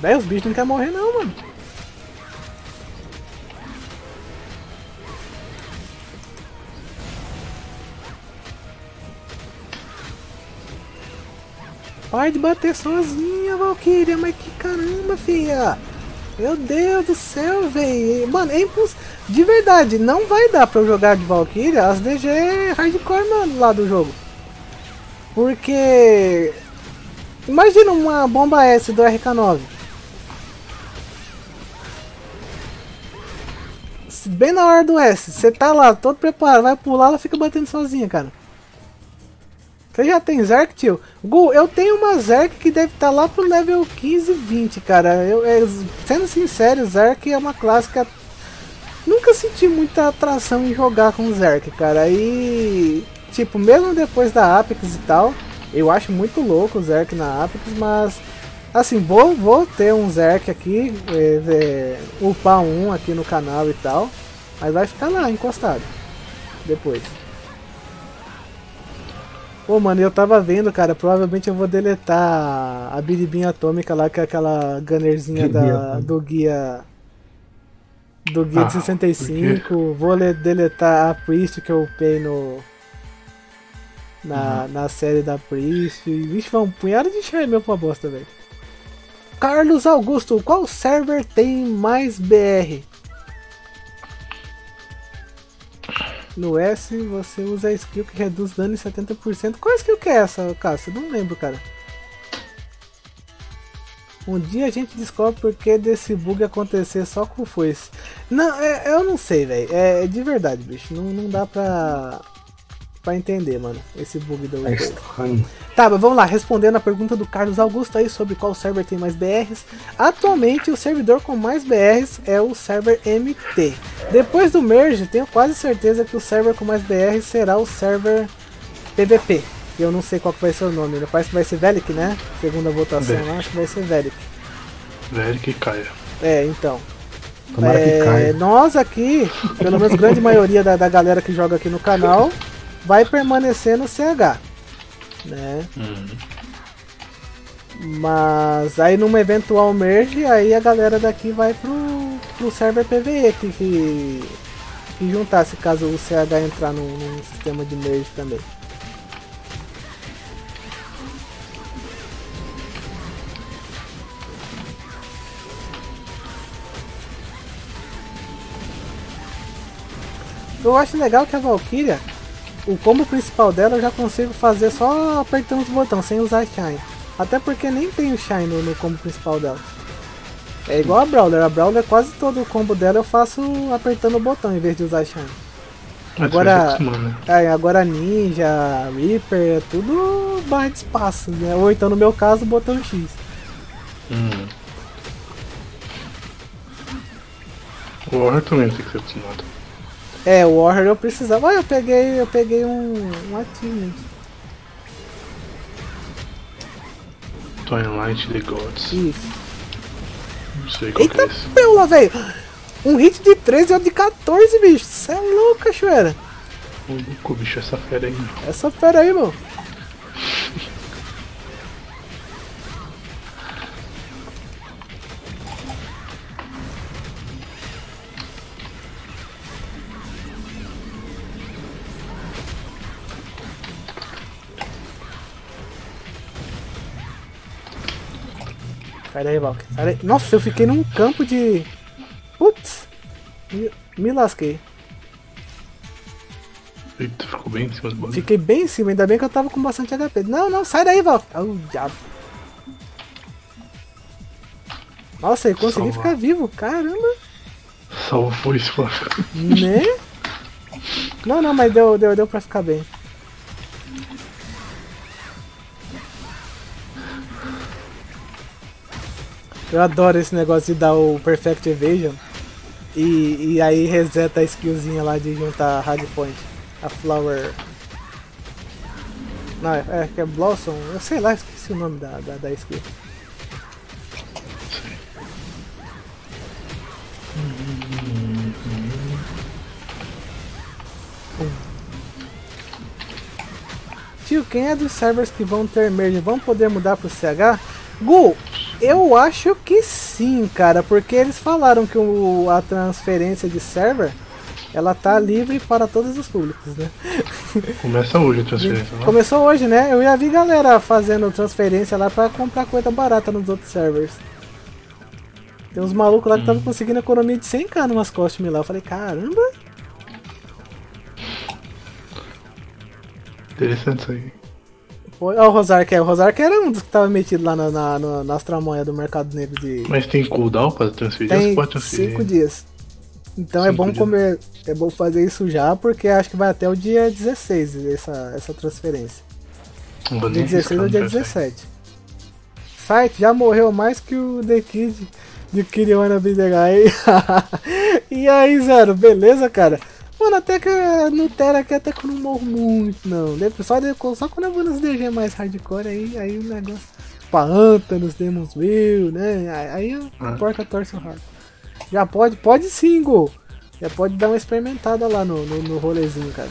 Daí os bichos não querem morrer não, mano. Pode bater sozinha, Valkyria, mas que caramba, filha. Meu Deus do céu, velho. Mano, é imposs... de verdade, não vai dar pra eu jogar de Valkyria as D G hardcore, mano, lá do jogo. Porque... Imagina uma bomba S do R K nove. Bem na hora do S, você tá lá todo preparado, vai pular, ela fica batendo sozinha, cara. Você já tem Zerg, tio? Gu, eu tenho uma Zerg que deve estar tá lá pro level quinze, vinte, cara. Eu, eu, sendo sincero, Zerg é uma classe que nunca senti muita atração em jogar com Zerg, cara. E, tipo, mesmo depois da Apex e tal, eu acho muito louco o Zerg na Apex, mas... Assim, vou, vou ter um Zerg aqui, é, é, upar um aqui no canal e tal, mas vai ficar lá, encostado, depois. Pô, mano, eu tava vendo, cara, provavelmente eu vou deletar a biribinha atômica lá, que é aquela gunnerzinha da, do guia do guia ah, de sessenta e cinco, vou deletar a Priest que eu upei no, na, uhum. na série da Priest, e vixe, foi um punhado de share meu pra bosta, velho. Carlos Augusto, qual server tem mais B R? No S você usa a skill que reduz dano em setenta por cento. Qual skill que é essa, Cássio? Não lembro, cara. Um dia a gente descobre por que desse bug acontecer só com o foice. Não, é, eu não sei, velho. É de verdade, bicho. Não, não dá pra... Pra entender, mano, esse bug do... É estranho. Tá, mas vamos lá, respondendo a pergunta do Carlos Augusto aí sobre qual server tem mais B Rs. Atualmente o servidor com mais B Rs é o server M T. Depois do merge, tenho quase certeza que o server com mais B Rs será o server P V P. Eu não sei qual que vai ser o nome, parece que vai ser Velic, né? Segundo a votação lá, acho que vai ser Velic. Velic e Caia. É, então. Tomara é, que caia. Nós aqui, pelo menos grande maioria da, da galera que joga aqui no canal... Vai permanecer no C H, né? Uhum. Mas aí numa eventual merge, aí a galera daqui vai pro, pro server P V E que, que, que juntar, se caso o C H entrar num, num sistema de merge também. Eu acho legal que a Valkyria... O combo principal dela eu já consigo fazer só apertando os botões, sem usar Shine. Até porque nem tem o Shine no, no combo principal dela. É igual a Brawler, a Brawler quase todo o combo dela eu faço apertando o botão em vez de usar Shine. Agora, é, agora Ninja, Reaper, é tudo barra de espaço, né? Ou então no meu caso, botão X. Hum. O Warrior também tem que ser acostumado. É, o Warrior eu precisava. Ah, eu peguei, eu peguei um, um atinho. Twilight the Gods. Isso. Não sei qual que é isso. Eita pela, velho! Um hit de treze e outro de quatorze, bicho. Cê é louco, cachoeira. Ô, louco, bicho, essa fera aí, mano. Essa fera aí, mano. Sai daí, Valk. Sai daí. Nossa, eu fiquei num campo de... Putz! Me, me lasquei. Eita, ficou bem em cima do bagulho. Fiquei bem em cima, ainda bem que eu tava com bastante H P. Não, não, sai daí, Valk. Oh, diabo. Nossa, eu consegui Salva. Ficar vivo, caramba. Salvou isso, Valk. Né? Não, não, mas deu, deu, deu pra ficar bem. Eu adoro esse negócio de dar o Perfect Evasion e, e aí reseta a skillzinha lá de juntar a Hard Point, a Flower... Não, é que é Blossom, eu sei lá, esqueci o nome da, da, da skill. Tio, quem é dos servers que vão ter merge? Vão poder mudar pro C H? Gu! Eu acho que sim, cara, porque eles falaram que o, a transferência de server, ela tá livre para todos os públicos, né? Começa hoje a transferência, né? Começou hoje, né? Eu já vi galera fazendo transferência lá pra comprar coisa barata nos outros servers. Tem uns malucos lá que estavam hum. conseguindo economia de cem k numas costumes lá, eu falei, caramba! Interessante isso aí. Olha o Rosark, é. O Rosark era um dos que tava metido lá na, na, na, nas tramonhas do mercado negro de... Mas tem cooldown pra transferir? Tem pode transferir. cinco dias. Então cinco é bom dias. comer, é bom fazer isso já, porque acho que vai até o dia dezesseis essa, essa transferência. Dia dezesseis ou dia dezessete. Site já morreu mais que o The Kid de Kiriwana B D H. E aí, Zero, beleza, cara? Mano, até que no Tera aqui até que eu não morro muito, não. Só, de, só quando eu vou nos D G mais hardcore, aí, aí o negócio paanta nos Demons Will, né? Aí a porta torce o rabo. Já pode, pode sim, Gol. Já pode dar uma experimentada lá no, no, no rolezinho, cara.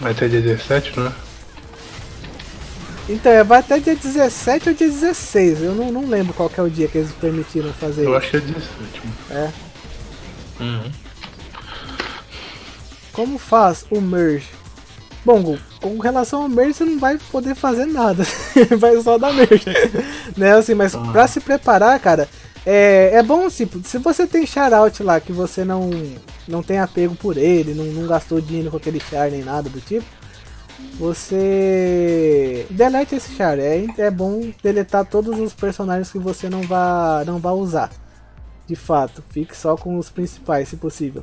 Vai até dia dezessete, não é? Então, vai até dia dezessete ou dia dezesseis. Eu não, não lembro qual que é o dia que eles permitiram fazer isso. Eu acho que é dezessete. É. Uhum. Como faz o merge? Bom, com relação ao merge você não vai poder fazer nada. Vai só dar merge. Né? Assim, mas uhum. Pra se preparar, cara, é, é bom assim, se você tem shoutout lá que você não, não tem apego por ele, não, não gastou dinheiro com aquele char nem nada do tipo, você delete esse char. É, é bom deletar todos os personagens que você não vai não vá usar. De fato, fique só com os principais, se possível.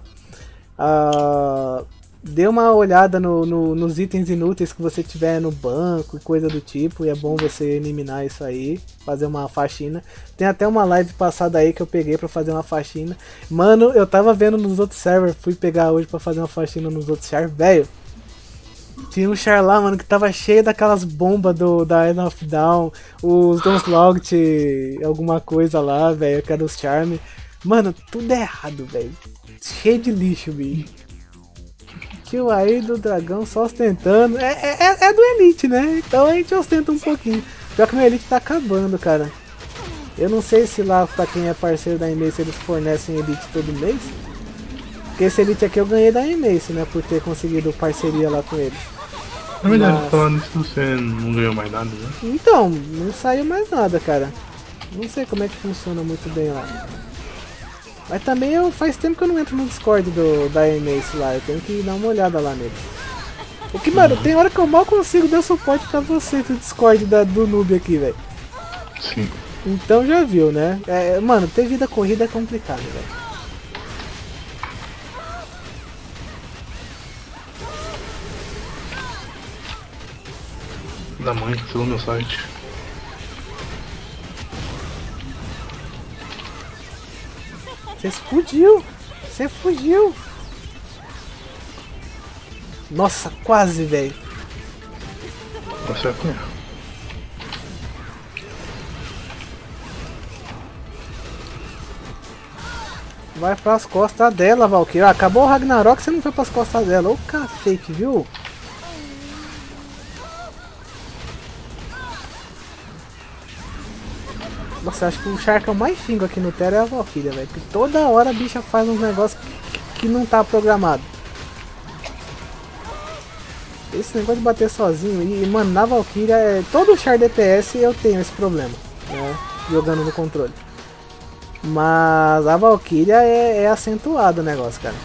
Uh, dê uma olhada no, no, nos itens inúteis que você tiver no banco, coisa do tipo. E é bom você eliminar isso aí, fazer uma faxina. Tem até uma live passada aí que eu peguei pra fazer uma faxina. Mano, eu tava vendo nos outros servers, fui pegar hoje pra fazer uma faxina nos outros servers, velho. Tinha um char lá, mano, que tava cheio daquelas bombas do, da End of Down, os Don't Logged, alguma coisa lá, velho, que era os charme. Mano, tudo errado, velho. Cheio de lixo, bicho. Kill aí do dragão só ostentando. É, é, é do Elite, né? Então a gente ostenta um pouquinho. Pior que meu Elite tá acabando, cara. Eu não sei se lá, pra quem é parceiro da Emace, eles fornecem Elite todo mês. Porque esse Elite aqui eu ganhei da Emace, né? Por ter conseguido parceria lá com eles. Na verdade, mas... falando isso, você não ganhou mais nada, né? Então, não saiu mais nada, cara. Não sei como é que funciona muito bem lá. Mas também eu, faz tempo que eu não entro no Discord do, da Emace lá. Eu tenho que dar uma olhada lá nele. O que, mano, uhum. Tem hora que eu mal consigo dar suporte pra você do Discord da, do noob aqui, velho. Sim. Então já viu, né? É, mano, ter vida corrida é complicado, velho. Da mãe, pelo meu site. Você explodiu! Você fugiu! Nossa, quase, velho! Você vai apanhar. Vai pras costas dela, Valkyrie. Ah, acabou o Ragnarok, você não foi pras costas dela. Ô, cacete, viu? Nossa, acho que o char que eu mais xingo aqui no Tera é a Valkyria, velho. Porque toda hora a bicha faz uns negócios que, que, que não tá programado. Esse negócio de bater sozinho. E, mano, na Valkyria, é... todo char D P S eu tenho esse problema, né? Jogando no controle. Mas a Valkyria é, é acentuado o negócio, cara.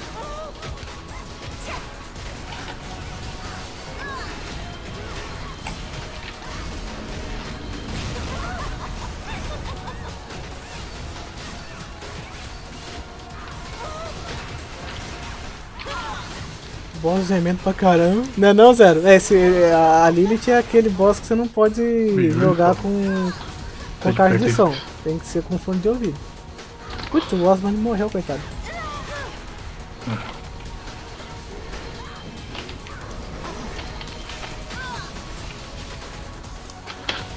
Boss gemendo pra caramba. Não é não, Zero? É, esse, a Lilith é aquele boss que você não pode uhum. jogar com, com caixa de som. Tem que ser com fone de ouvido. Putz, o boss não morreu, coitado. Hum.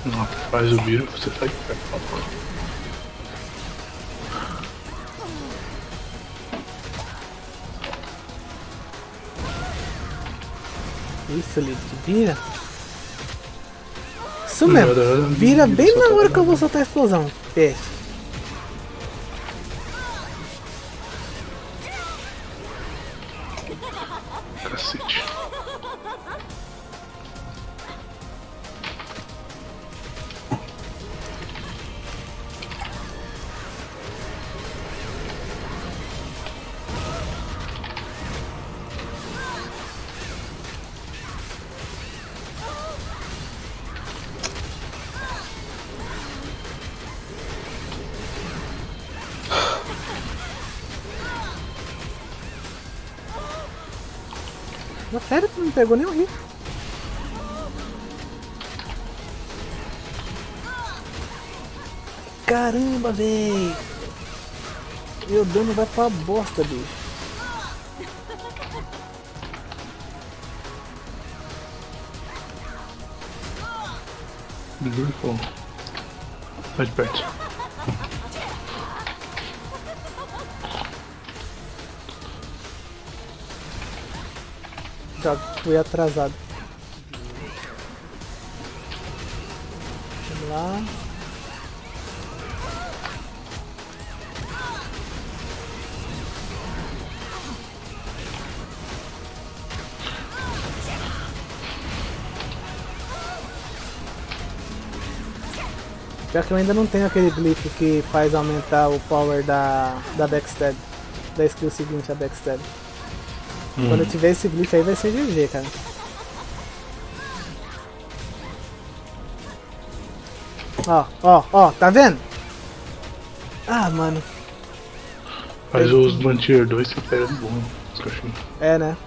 Não, faz o vírus, você sai de perto. Isso, Lilith, vira. Isso mesmo, vira bem na hora que eu vou soltar a explosão. Peste. Cacete. Sério que não pegou nenhum hit? Caramba, véi! Meu dano vai pra bosta, bicho. Beautiful. Vai de perto. Já fui atrasado. Vamos lá. Já que eu ainda não tenho aquele glitch que faz aumentar o power da, da backstab, da skill seguinte, a backstab. Hum. Quando eu tiver esse glitch aí vai ser G G, cara. Ó, ó, ó, tá vendo? Ah, mano. Mas eu... os Mantier dois se pegam bom, cachorro. É, né?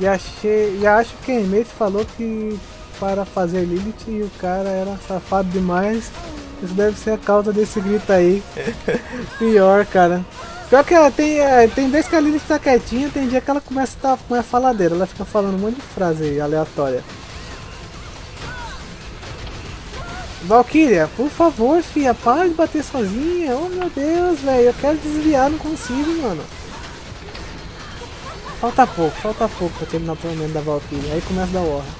E achei, já acho que a Mate falou que... para fazer Lilith e o cara era safado demais. Isso deve ser a causa desse grito aí. Pior, cara. Pior que ela tem, tem vez que a Lilith tá quietinha, tem dia que ela começa a tá com a faladeira. Ela fica falando um monte de frase aleatória. Valkyria, por favor, filha, para de bater sozinha. Oh meu Deus, velho, eu quero desviar, não consigo, mano. Falta pouco, falta pouco pra terminar o torneio da Valkyria. Aí começa da Warra.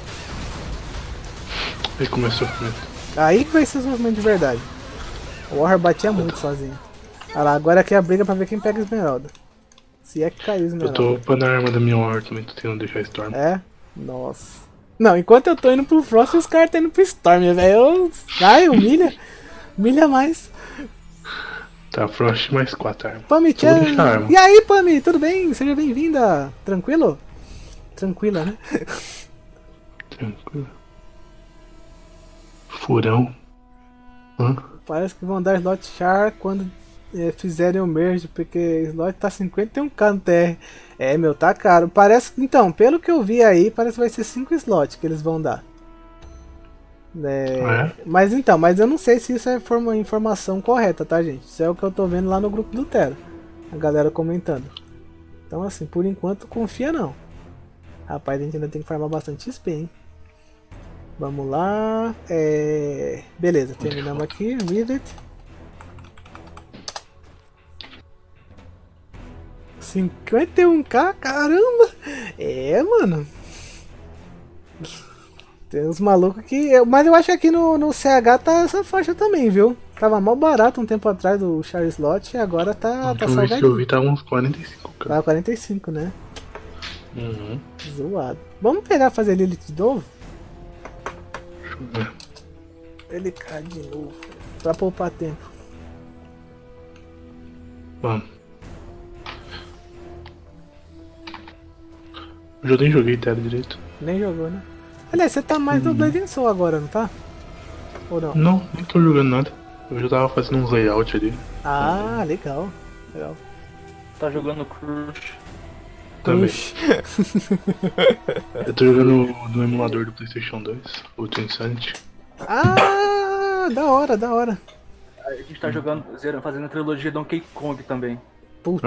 Aí começou o sofrimento. Aí que vai ser o sofrimento de verdade. O Warrior batia muito sozinho. Olha lá, agora aqui é a briga pra ver quem pega a esmeralda. Se é que caiu a esmeralda. Eu tô upando a arma da minha Warrior também, tô tentando deixar Storm. É? Nossa. Não, enquanto eu tô indo pro Frost, os caras estão indo pro Storm, velho. Ai, humilha. Humilha mais. Tá, Frost mais quatro armas. Pami, tchau. E aí, Pami, tudo bem? Seja bem-vinda. Tranquilo? Tranquila, né? Tranquila. Furão. Hã? Parece que vão dar slot char quando é, fizerem o merge, porque slot tá cinquenta e um K no T R. É, meu, tá caro. Parece, então, pelo que eu vi aí, parece que vai ser cinco slots que eles vão dar. É, é? Mas então, mas eu não sei se isso é informa, informação correta, tá, gente? Isso é o que eu tô vendo lá no grupo do Tera. A galera comentando. Então, assim, por enquanto, confia não. Rapaz, a gente ainda tem que farmar bastante X P, hein? Vamos lá, é... beleza, terminamos aqui, Rivet. cinquenta e um K, caramba! É, mano. Tem uns malucos que... Mas eu acho que aqui no, no C H tá essa faixa também, viu? Tava mal barato um tempo atrás do Char Slot e agora tá, tá salgadinho. Isso que eu vi tá uns quarenta e cinco K. Tá quarenta e cinco, né? Uhum. Zoado. Vamos pegar fazer Lilith de novo? Ele cai de novo pra poupar tempo. Vamos. Eu nem joguei Tera direito. Nem jogou, né? Aliás, você tá mais hum. no Blade and Soul agora, não tá? Ou não? Não, não tô jogando nada. Eu já tava fazendo uns layout ali. Ah, legal. Legal. Tá jogando Crush. Também. Eu tô jogando no emulador do PlayStation dois, o Twin Sanity. Ah, da hora, da hora. A gente tá jogando, fazendo a trilogia Donkey Kong também. Putz.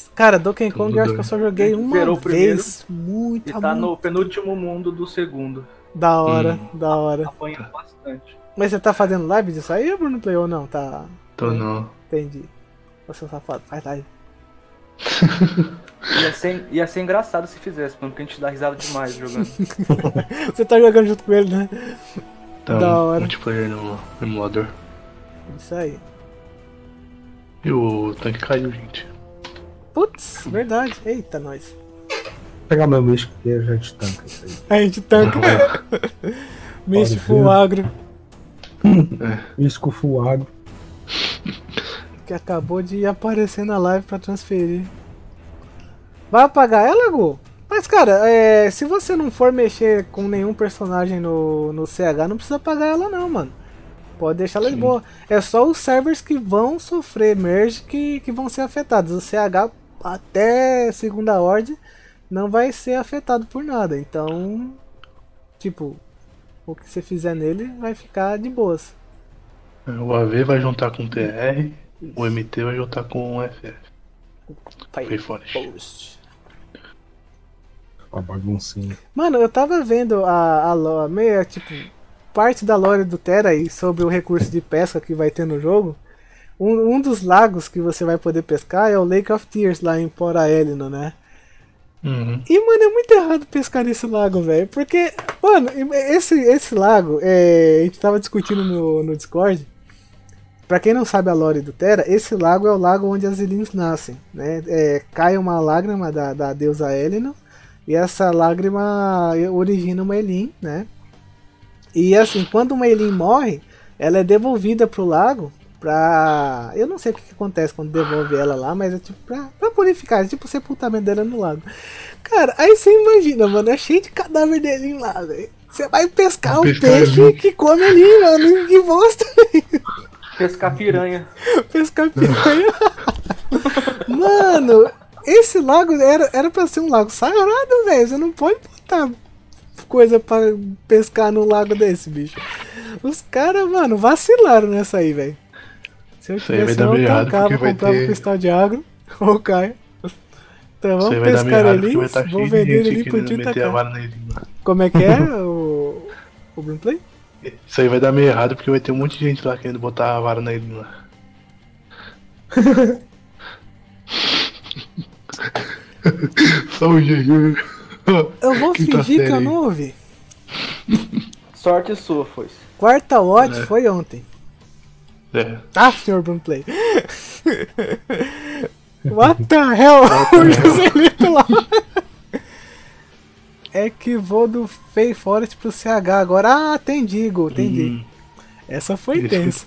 Ah, cara, Donkey Kong eu acho que eu só joguei uma vez. Primeiro, muito, e tá muito. No penúltimo mundo do segundo. Da hora, hum. da hora. Apanha bastante. Mas você tá fazendo live disso aí, Bruno Play, ou não? Tá. Tô não. Entendi. Você é um safado, faz live. Ia ser, ia ser engraçado se fizesse, porque a gente dá risada demais jogando. Você tá jogando junto com ele, né? Tá, da hora. Multiplayer no emulador. Isso aí. E o tanque caiu, gente. Putz, verdade. Eita, nós. Vou pegar meu místico e a gente tanca isso aí. A gente tanca. Místico full agro. Místico full agro. Que acabou de aparecer na live pra transferir. Vai apagar ela, Gu? Mas, cara, é, se você não for mexer com nenhum personagem no, no C H, não precisa apagar ela não, mano. Pode deixar ela de boa. É só os servers que vão sofrer merge que, que vão ser afetados. O C H, até segunda ordem, não vai ser afetado por nada. Então, tipo, o que você fizer nele vai ficar de boas. O A V vai juntar com o T R, o M T vai juntar com o F F. Foi Forest. Uma baguncinha. Mano, eu tava vendo a, a lore, meio tipo, parte da lore do Tera aí sobre o recurso de pesca que vai ter no jogo. Um, um dos lagos que você vai poder pescar é o Lake of Tears lá em Pora Elino, né? Uhum. E, mano, é muito errado pescar nesse lago, velho. Porque, mano, esse, esse lago, é, a gente tava discutindo no, no Discord. Pra quem não sabe a lore do Tera, esse lago é o lago onde as Elins nascem, né? É, cai uma lágrima da, da deusa Elin, e essa lágrima origina uma Elin, né? E assim, quando uma Elin morre, ela é devolvida pro lago pra... Eu não sei o que, que acontece quando devolve ela lá, mas é tipo pra, pra purificar, é tipo o sepultamento dela no lago. Cara, aí você imagina, mano, é cheio de cadáver de Elin lá, velho. Você vai pescar um peixe ali que come Elin, mano, que bosta, velho. Pescar piranha. Pescar piranha. Mano, esse lago era, era pra ser um lago sagrado, velho. Você não pode botar coisa pra pescar num lago desse, bicho. Os caras, mano, vacilaram nessa aí, velho. Se eu tivesse não tancava, comprava ter... um cristal de agro. Ou caia. Então vamos pescar ali, vamos vender ele pro tio tacar. Como é que é o, o gameplay? Isso aí vai dar meio errado porque vai ter um monte de gente lá querendo botar a vara na Elin lá. Só o G G. Eu vou Quinta fingir que eu não ouvi. Sorte sua, foi. Quarta watch é. Foi ontem. É. Ah, senhor Brunplay. What the hell? O Joselito lá. É que vou do Fey Forest pro C H agora. Ah, entendi, Gol, entendi. Hum. Essa foi tensa.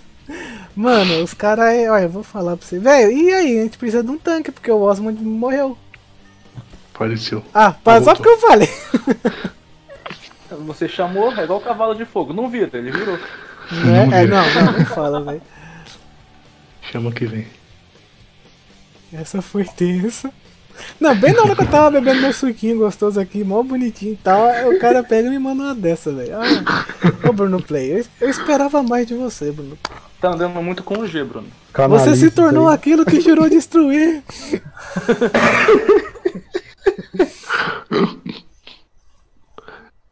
Mano, os caras... É... Olha, eu vou falar pra você. Velho, e aí? A gente precisa de um tanque, porque o Osmond morreu. Apareceu. Ah, só voltou. Porque eu falei. Você chamou, é igual o cavalo de fogo. Não vira, ele virou. Não é? Não, é, não, não, não fala, velho. Chama que vem. Essa foi tensa. Não, bem na hora que eu tava bebendo meu suquinho gostoso aqui, mó bonitinho e tal, o cara pega e me manda uma dessa, velho. Ah, ô Bruno Play, eu, eu esperava mais de você, Bruno. Tá andando muito com o G, Bruno. Canalista, você se tornou aí. Aquilo que jurou destruir.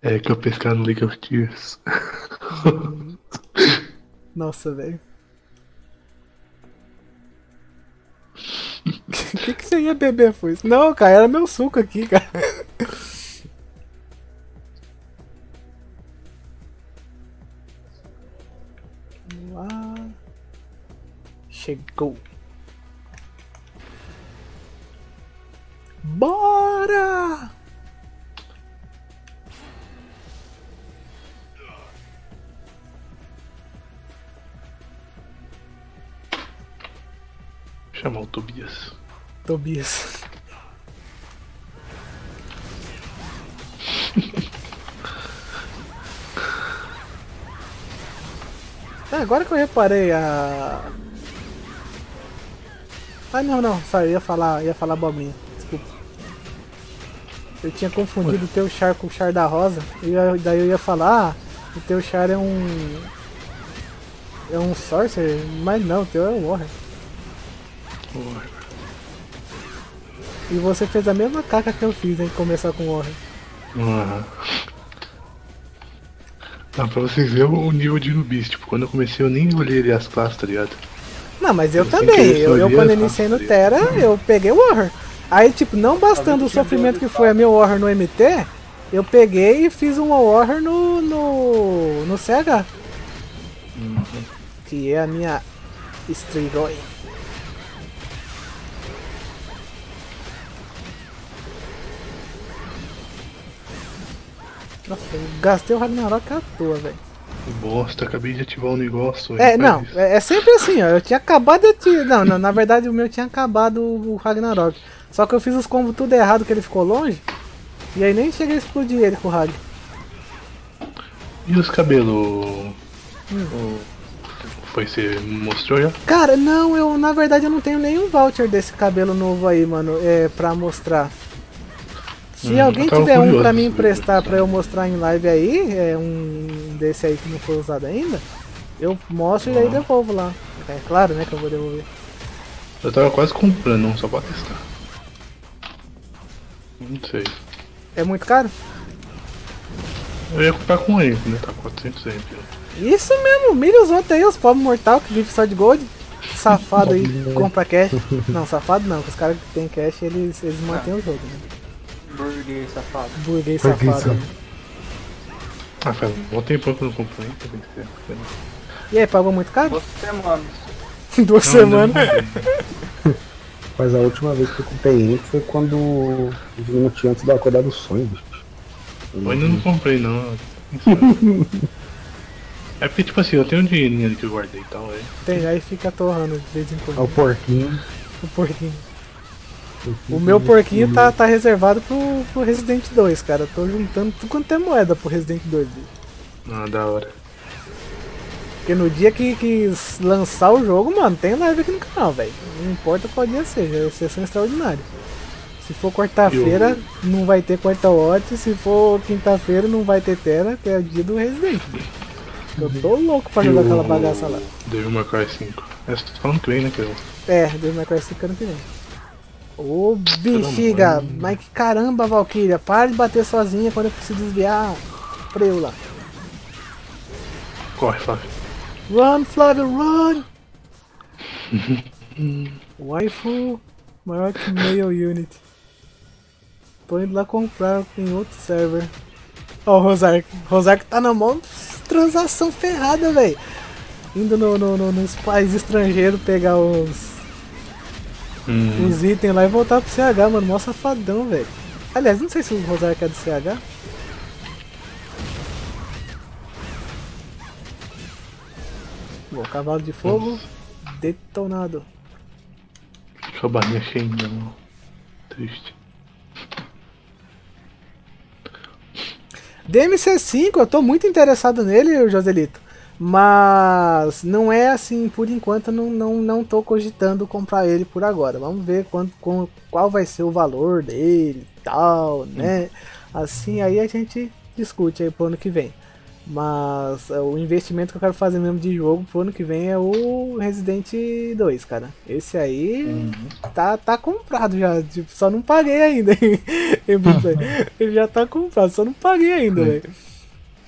É que eu pescar no League of Tears. Nossa, velho. O que, que você ia beber, foi? Não, cara, era meu suco aqui, cara. Vamos lá. Chegou. Bora! Chamou o Tobias. Tobias. Ah, agora que eu reparei a... Ah não, não, sorry, ia falar, ia falar bobinha, desculpa. Eu tinha confundido o teu char com o char da rosa, e eu, daí eu ia falar, ah, o teu char é um... É um sorcerer, mas não, o teu é um warrior. E você fez a mesma caca que eu fiz, hein? Começar com o Warrior. Ah. Tá, pra vocês verem o nível de noobis. Tipo, quando eu comecei eu nem olhei as classes, tá ligado? Não, mas eu, eu também. Eu, eu quando iniciei no Tera, eu peguei o Warrior. Aí, tipo, não bastando o sofrimento que foi a minha Warrior no M T, eu peguei e fiz um Warrior no, no, no C H. Uhum. Que é a minha Strigoi. Nossa, eu gastei o Ragnarok à toa, velho. Bosta, acabei de ativar um negócio. É, não, é, é sempre assim, ó. Eu tinha acabado de ativar. Não, não, na verdade o meu tinha acabado o Ragnarok. Só que eu fiz os combos tudo errado, que ele ficou longe. E aí nem cheguei a explodir ele com o Rag. E os cabelos? Hum. Foi, você mostrou já? Cara, não, eu na verdade eu não tenho nenhum voucher desse cabelo novo aí, mano, é, pra mostrar. Se hum, alguém tiver um pra me emprestar pra eu mostrar em live aí, é um desse aí que não foi usado ainda, Eu mostro ah. e daí devolvo lá. É claro, né, que eu vou devolver. Eu tava quase comprando um só pra testar. Não sei. É muito caro? Eu ia comprar com ele, né? Tá quatrocentos reais. Isso mesmo, milha os outros aí, os pobres mortais que vivem só de gold. Safado aí, compra cash. Não, safado não, porque os caras que tem cash, eles, eles mantêm ah. o jogo, né? Burguês safado. Burguês safado. Né? Ah, faz um tempo que eu não compro nem, tem que ser. E aí, pagou muito caro? Duas semanas. Duas não, semanas? Não, não. Mas a última vez que eu comprei ele foi quando eu minutinho antes da acordar do sonho, bicho. Eu ainda não comprei não. É porque tipo assim, eu tenho um dinheirinho ali que eu guardei e tal, é. Tem, aí fica torrando de vez em quando. É o porquinho. O porquinho. O meu porquinho tá, tá reservado pro, pro Resident dois, cara. Eu tô juntando tudo quanto é moeda pro Resident dois. Ah, da hora. Porque no dia que, que lançar o jogo, mano, tem live aqui no canal, velho. Não importa qual dia seja, é sessão extraordinária. Se for quarta-feira, eu... não vai ter quarta watch. Se for quinta-feira, não vai ter Tera, que é o dia do Resident. Eu tô louco pra jogar eu... aquela bagaça lá. Devil May Cry cinco. É, você tá falando que vem, né, que eu... É, Devil May Cry cinco ano que vem. Ô, bexiga! Mas que caramba, Valkyria! Para de bater sozinha quando eu preciso desviar. Preu lá. Corre, Flávio. Run, Flávio, run! Waifu maior que meio unit. Tô indo lá comprar em outro server. Ó, oh, o Rosark. Rosark tá na mão transação ferrada, velho. Indo no, no, no, nos países estrangeiros pegar os... Hum. Os itens lá e voltar pro C H, mano, mó safadão, velho. Aliás, não sei se o Rosário é do C H. Bom, cavalo de fogo, nossa. Detonado. Sua barrinha cheia ainda, mano. Triste. D M C cinco, eu tô muito interessado nele, Joselito. Mas não é assim, por enquanto não, não, não tô cogitando comprar ele por agora. Vamos ver quanto, com, qual vai ser o valor dele e tal, né? Assim aí a gente discute aí pro ano que vem. Mas o investimento que eu quero fazer mesmo de jogo pro ano que vem é o Resident dois, cara. Esse aí uhum. tá, tá comprado já, tipo, só não paguei ainda. Ele já tá comprado, só não paguei ainda, velho.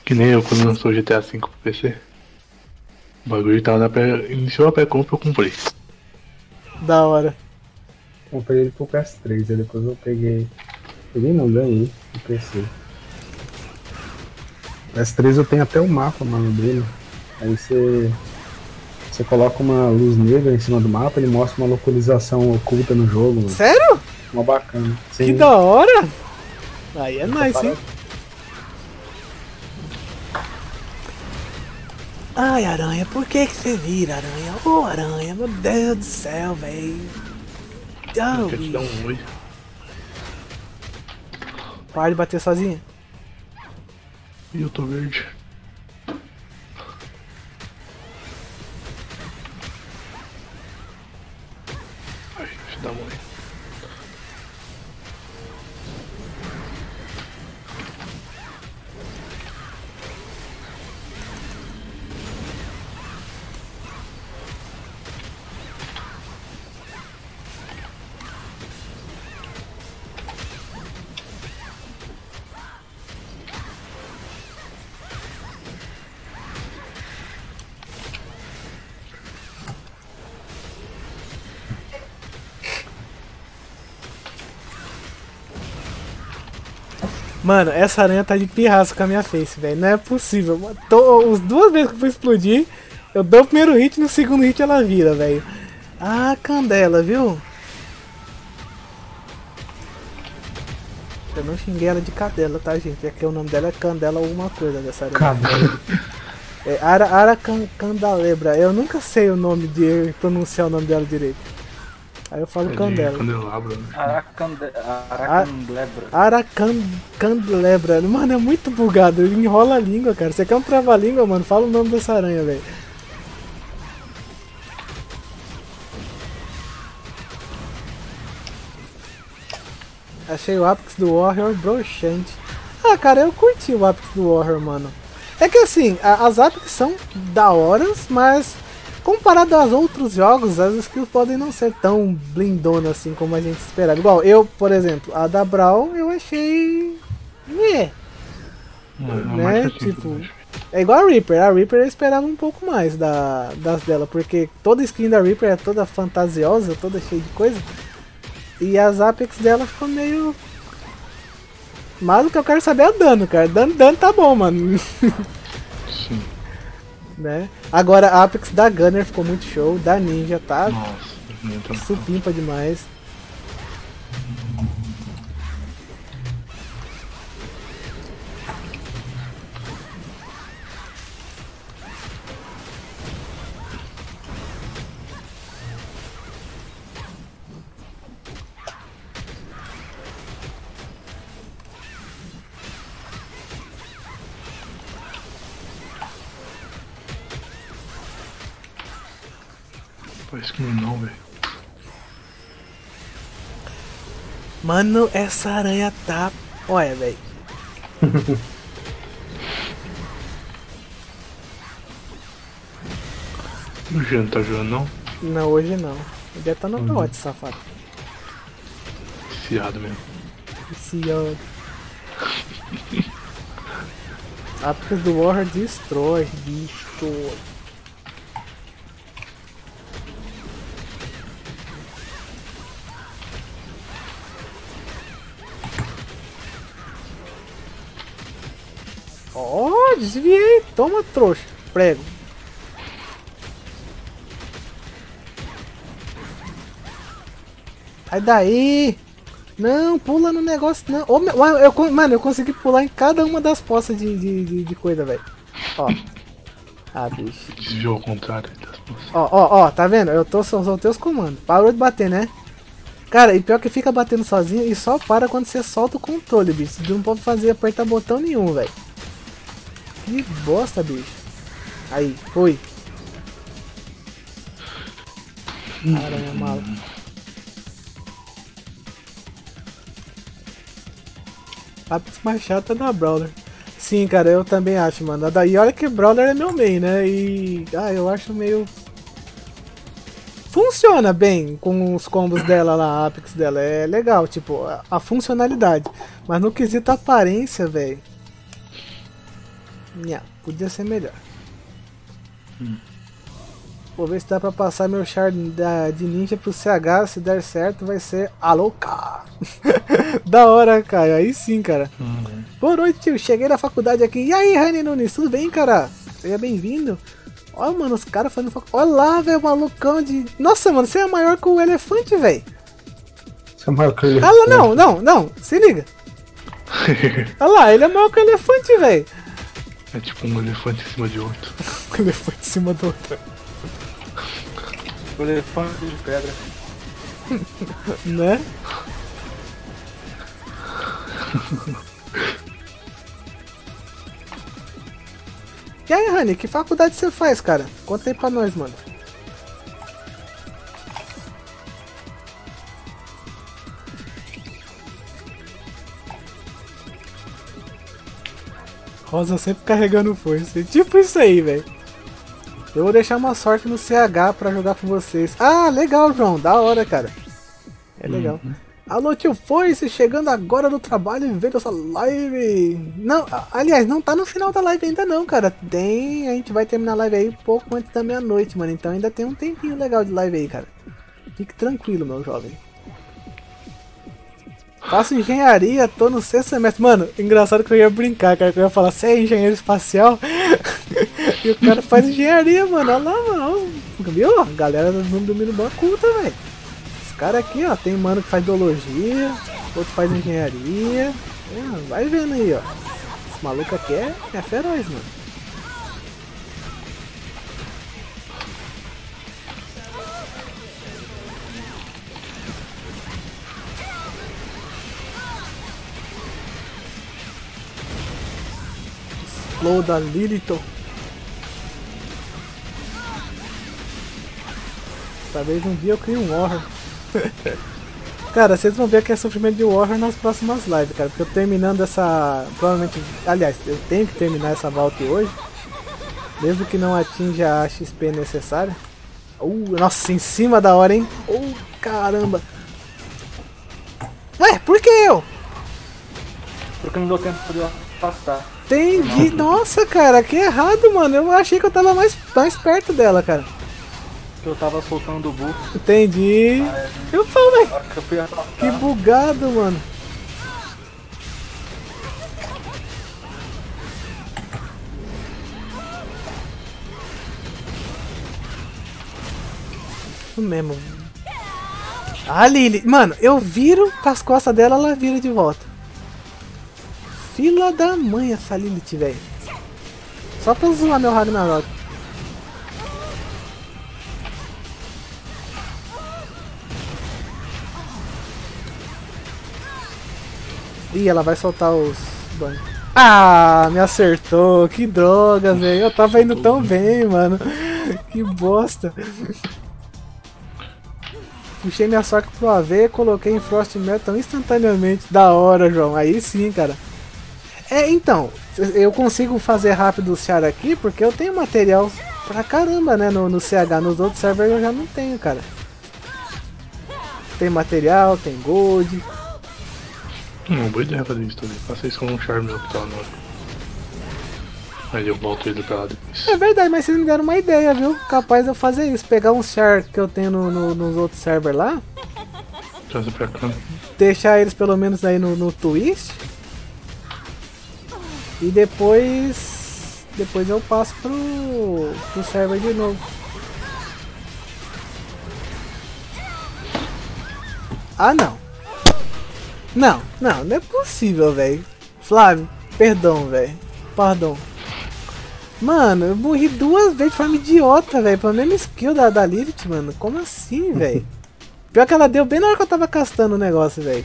Que nem eu quando lançou o G T A cinco pro P C. O bagulho tava na pré... Iniciou a pré-compra, eu comprei. Da hora. Comprei ele pro P S três, aí depois eu peguei... Peguei não, ganhei o P C. P S três eu tenho até o mapa, mano, dele. Aí você... Você coloca uma luz negra em cima do mapa, ele mostra uma localização oculta no jogo. Mano. Sério? Uma bacana. Sim. Que da hora! Aí é nice, hein? Ai, aranha, por que que você vira, aranha? Ô, oh, aranha, meu Deus do céu, velho. Oh, quer te dar um oi. Para de bater sozinha. Ih, eu tô verde. Ai, deixa eu dar um oi. Mano, essa aranha tá de pirraça com a minha face, velho. Não é possível. Tô, as duas vezes que eu fui explodir, eu dou o primeiro hit e no segundo hit ela vira, velho. Ah, candela, viu? Eu não xinguei ela de cadela, tá, gente? É que o nome dela é Candela alguma coisa dessa aranha. Cadela. É, ara, ara can, Candalebra. Eu nunca sei o nome de... pronunciar o nome dela direito. Aí eu falo é Candela. Candelabra. Né? Aracande... Aracandelebra. Aracandelebra. Mano, é muito bugado. Ele enrola a língua, cara. Você quer um trava-língua, mano? Fala o nome dessa aranha, velho. Achei o Apex do Warrior broxante. Ah, cara, eu curti o Apex do Warrior, mano. É que assim, as Apex são da horas, mas comparado aos outros jogos, as skills podem não ser tão blindonas assim como a gente esperava. Igual eu, por exemplo, a da Brawl eu achei... É. Não, não né? É tipo, é igual a Reaper, a Reaper eu esperava um pouco mais da, das dela, porque toda skin da Reaper é toda fantasiosa, toda cheia de coisa. E as Apex dela ficou meio... Mas o que eu quero saber é dano, cara. Dano, dano tá bom, mano. Sim. Né? Agora a Apex da Gunner ficou muito show, da Ninja tá Nossa, supimpa demais. Parece que não, velho. Mano, essa aranha tá... Olha, velho. O Jean tá jogando, não? Não, hoje não. Ele deve tá no autote, uhum. Safado. Viciado mesmo. Viciado. A época do Warrior destrói, destrói. Ó, oh, desviei. Toma, trouxa. Prego. Sai daí. Não, pula no negócio não. Oh, meu, eu, mano, eu consegui pular em cada uma das poças de, de, de, de coisa, velho. Ó. Ah, bicho. Desviou ao contrário das poças. Ó, ó, ó. Tá vendo? Eu tô soltando os comandos. Parou de bater, né? Cara, e pior que fica batendo sozinho e só para quando você solta o controle, bicho. Não pode fazer apertar botão nenhum, velho. Que bosta, bicho. Aí, foi. Aranha mala. A pista mais chata é da Brawler. Sim, cara, eu também acho, mano. A daí, olha que Brawler é meu main, né? E... Ah, eu acho meio... Funciona bem com os combos dela lá, a Apex dela. É legal, tipo, a, a funcionalidade. Mas no quesito aparência, velho... Nha, podia ser melhor. Hum. Vou ver se dá pra passar meu char da, de ninja pro C H. Se der certo, vai ser a louca. Da hora, cara. Aí sim, cara. Hum. Boa noite, tio. Cheguei na faculdade aqui. E aí, Rani Nunes? Tudo bem, cara? Seja bem-vindo. Olha, mano, os caras fazendo faculdade. Olha lá, velho, malucão de... Nossa, mano, você é maior que o elefante, velho. Você é maior que o elefante. Olha lá, não, não, não. Se liga. Olha lá, ele é maior que o elefante, velho. É tipo um elefante em cima de outro. Um elefante em cima do outro. Um elefante de pedra. Né? E aí, Rani, que faculdade você faz, cara? Conta aí pra nós, mano. Rosa sempre carregando força. Tipo isso aí, velho. Eu vou deixar uma sorte no C H pra jogar com vocês. Ah, legal, João. Da hora, cara. É legal. Uhum. Alô, tio Foice, chegando agora do trabalho e vendo essa live. Não, aliás, não tá no final da live ainda não, cara. Tem... A gente vai terminar a live aí um pouco antes da meia-noite, mano. Então ainda tem um tempinho legal de live aí, cara. Fique tranquilo, meu jovem. Faço engenharia, tô no sexto semestre. Mano, engraçado que eu ia brincar, cara. Que eu ia falar, você é engenheiro espacial? E o cara faz engenharia, mano. Olha lá, mano. Viu? A galera não domina uma culta, velho. Os caras aqui, ó. Tem mano que faz biologia, outro faz engenharia. É, vai vendo aí, ó. Esse maluco aqui é, é feroz, mano. Flow da Lilith. Talvez um dia eu crie um horror. Cara, vocês vão ver que é sofrimento de Warrior nas próximas lives, cara. Porque eu terminando essa... Provavelmente... Aliás, eu tenho que terminar essa Vault hoje. Mesmo que não atinja a X P necessária. Uh, nossa, em cima da hora, hein? Oh, caramba! Ué, por que eu? Porque não deu tempo de afastar. Entendi! Nossa, cara, que errado, mano! Eu achei que eu tava mais, mais perto dela, cara. Eu tava soltando o buff. Entendi. Ah, é. Eu falei. Que bugado, mano. Isso mesmo. Ah, Lili. Mano, eu viro pras costas dela, ela vira de volta. Fila da mãe essa Lilith, velho. Só pra zoar meu Ragnarok. Ih, ela vai soltar os... Ah, me acertou. Que droga, velho. Eu tava indo tão bem, mano. Que bosta. Puxei minha soca pro A V e coloquei em Frostmetal instantaneamente. Da hora, João. Aí sim, cara. É, então. Eu consigo fazer rápido o C H aqui porque eu tenho material pra caramba, né? No, no C H. Nos outros servers eu já não tenho, cara. Tem material, tem gold... Não, boa ideia fazer isso também. Faça isso com um charme optal na hora. Aí eu volto ele pra lá depois. É verdade, mas vocês me deram uma ideia, viu? Capaz de eu fazer isso. Pegar um char que eu tenho no, no, nos outros servers lá. Trazer pra cá. Deixar eles pelo menos aí no, no twist. E depois... Depois eu passo pro... pro server de novo. Ah, não. Não, não, não é possível, velho. Flávio, perdão, velho. Pardão. Mano, eu morri duas vezes de forma idiota, velho. Pelo mesmo skill da, da Lilith, mano. Como assim, velho? Pior que ela deu bem na hora que eu tava castando o negócio, velho.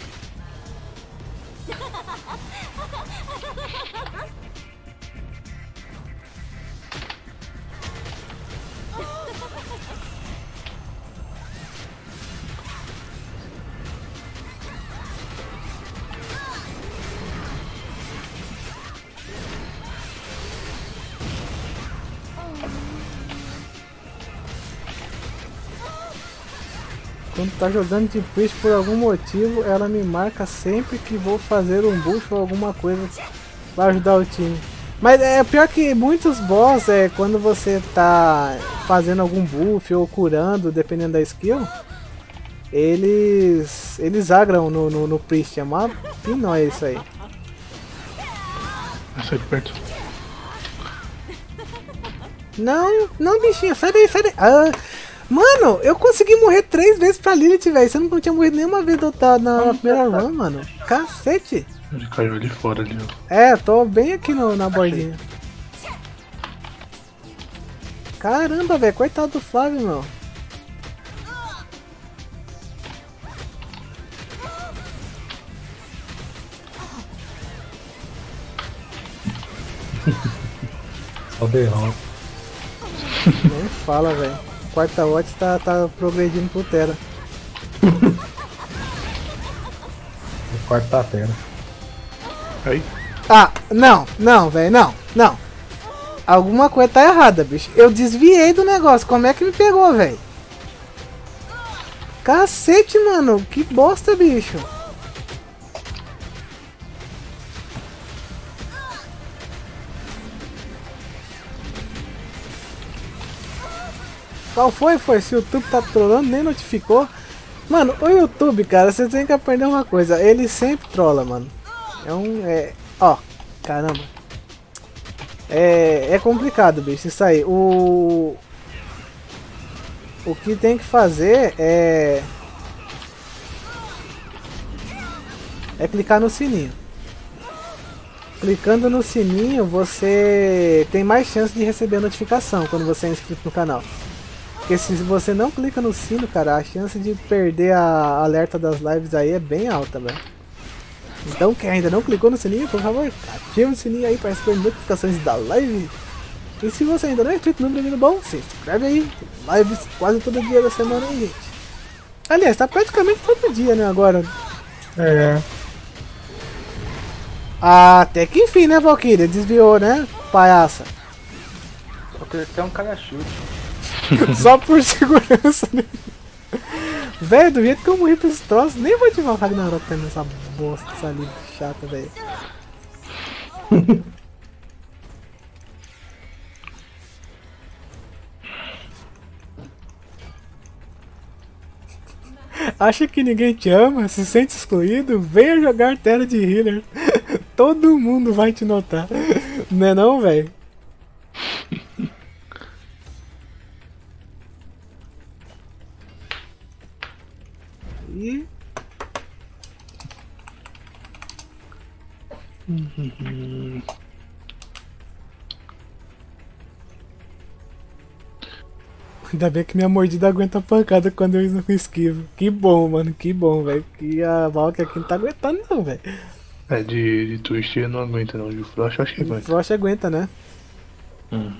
Quando tá jogando de Priest por algum motivo, ela me marca sempre que vou fazer um buff ou alguma coisa pra ajudar o time. Mas é pior que muitos boss, é, quando você tá fazendo algum buff ou curando, dependendo da skill, eles eles agram no, no, no Priest. É uma pinóia isso aí. Sai de perto. Não, não, bichinho, sai daí, sai daí. Ah. Mano, eu consegui morrer três vezes pra Lilith, velho. Você não tinha morrido nenhuma vez na, na primeira run, mano. Cacete. Ele caiu ali fora, ali, ó. É, tô bem aqui no, na bordinha. Caramba, velho. Coitado do Flávio, meu. Só berrão. Nem fala, velho. Quarta watch tá, tá progredindo pro Tera. O quarto tá Tera. Aí. Ah, não, não, velho, não, não. Alguma coisa tá errada, bicho. Eu desviei do negócio, como é que me pegou, velho? Cacete, mano, que bosta, bicho. Qual foi? Foi? Se o YouTube tá trollando, nem notificou. Mano, o YouTube, cara, você tem que aprender uma coisa. Ele sempre trola, mano. É um... é... ó, caramba. É... é complicado, bicho, isso aí. O... o que tem que fazer é... é clicar no sininho. Clicando no sininho, você tem mais chance de receber a notificação quando você é inscrito no canal. Porque se você não clica no sino, cara, a chance de perder a alerta das lives aí é bem alta, velho. Então quem ainda não clicou no sininho, por favor, ativa o sininho aí para receber notificações da live. E se você ainda não é inscrito no Menino Bom, se inscreve aí. Lives quase todo dia da semana aí, gente. Aliás, tá praticamente todo dia, né, agora. É. Até que enfim, né, Valkyria? Desviou, né, palhaça? Valkyria até um calha-chute. Só por segurança, né? Velho, do jeito que eu morri pra esse troço, nem vou ativar o Ragnarok também, essa bosta, essa ali chata, velho. Acha que ninguém te ama? Se sente excluído? Venha jogar Tera de healer. Todo mundo vai te notar. Não é não, velho? E... ainda bem que minha mordida aguenta a pancada quando eu esquivo. Que bom, mano, que bom, velho. Que a Valkyrie aqui não tá aguentando não, velho. É, de, de twist não aguenta não, de Frost acho que aguenta. De Frost aguenta, né? Uhum.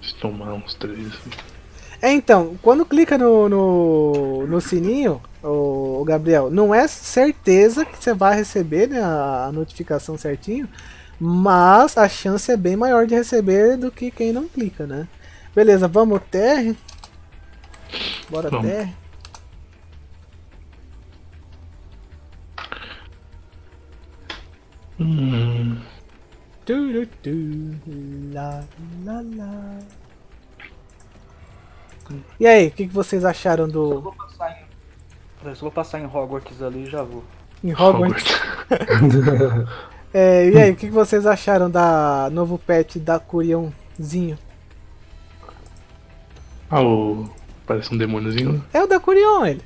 Se tomar uns três. É, então, quando clica no, no, no sininho, o Gabriel, não é certeza que você vai receber, né, a, a notificação certinho. Mas a chance é bem maior de receber do que quem não clica, né? Beleza, vamos T R. Bora T R. Hum. Tu, tu, tu, lá, lá, lá. E aí, o que, que vocês acharam do... Eu vou passar em... Eu vou passar em Hogwarts ali e já vou. Em Hogwarts? Hogwarts. É, e aí, o que, que vocês acharam da novo pet Dakuryonzinho? Ah, o... parece um demôniozinho. É o Dakuryon, ele.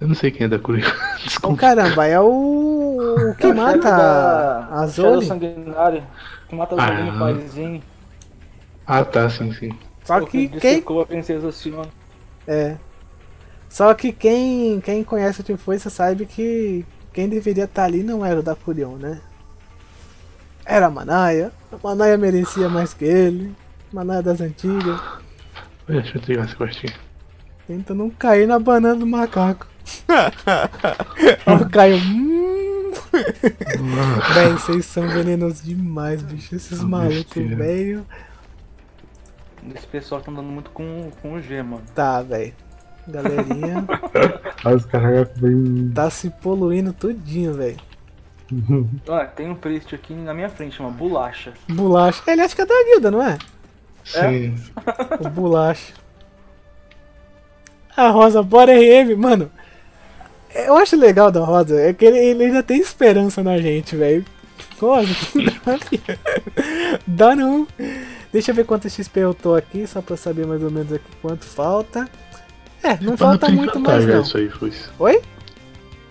Eu não sei quem é Dakuryon. Desculpa. Oh, caramba, é o... o que é mata da... a Zoli? Sanguinário, que mata a Zoli no paizinho. Ah, tá, sim, sim. Só que quem... a princesa Sion. É. Só que quem, quem conhece o Team Força sabe que... quem deveria estar ali não era o Dakuryon, né? Era a Manaia. A Manaia merecia mais que ele. Manaia das antigas. Deixa eu tirar essa costinha. Tenta não cair na banana do macaco. Olha o Caio. Véi, vocês são venenosos demais, bicho. Esses não malucos, velho. Esse pessoal tá andando muito com, com o G, mano. Tá, velho. Galerinha. Tá se poluindo tudinho, velho. Olha, tem um Priest aqui na minha frente, uma bolacha. Bolacha. Ele acha que é da guilda, não é? Sim. É. O bolacha. A Rosa, bora R M, mano. Eu acho legal da Rosa, é que ele, ele ainda tem esperança na gente, velho. Rosa, dá não. Deixa eu ver quanto X P eu tô aqui, só pra saber mais ou menos aqui quanto falta. É, não falta muito mais não. Isso aí, foi. Oi?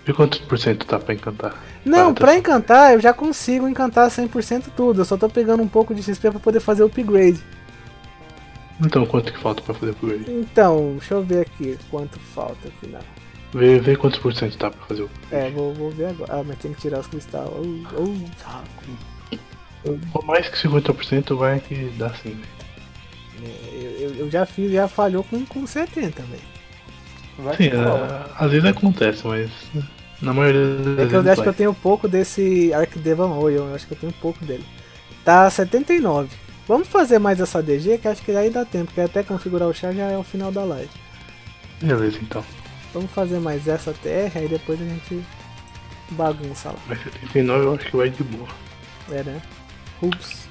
E quantos por cento tá pra encantar? Não, pra encantar eu já consigo encantar cem por cento tudo. Eu só tô pegando um pouco de X P pra poder fazer o upgrade. Então, quanto que falta pra fazer o upgrade? Então, deixa eu ver aqui quanto falta aqui na... Vê, vê quantos por cento tá pra fazer o upgrade. É, vou, vou ver agora. Ah, mas tem que tirar os cristais. Ou oh, oh. mais que cinquenta por cento vai que dá sim, velho. Eu, eu, eu já fiz, já falhou com, com setenta por cento, velho. Vai sim, a, às vezes acontece, mas na maioria das vezes. É que eu acho que eu tenho um pouco desse Arc Devon Royal, eu acho que eu tenho um pouco dele. Tá setenta e nove. Vamos fazer mais essa D G, que acho que aí dá tempo, porque até configurar o char já é o final da live. Beleza, então. Vamos fazer mais essa T R, aí depois a gente bagunça lá. Mas setenta e nove eu acho que vai de boa. É, né? Ups.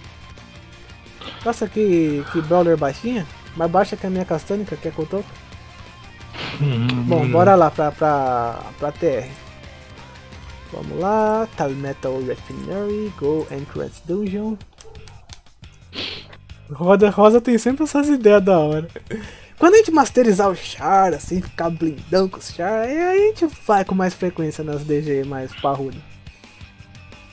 Nossa, que, que Brawler baixinha. Mais baixa que a minha castânica, que é cotoco. Hum, Bom, hum. bora lá pra, pra, pra T R. Vamos lá, Metal Refinery, Go Entrance Dungeon. Roda, Rosa tem sempre essas ideias da hora. Quando a gente masterizar o char, assim, ficar blindão com o char, aí a gente vai com mais frequência nas D G mais parrudas.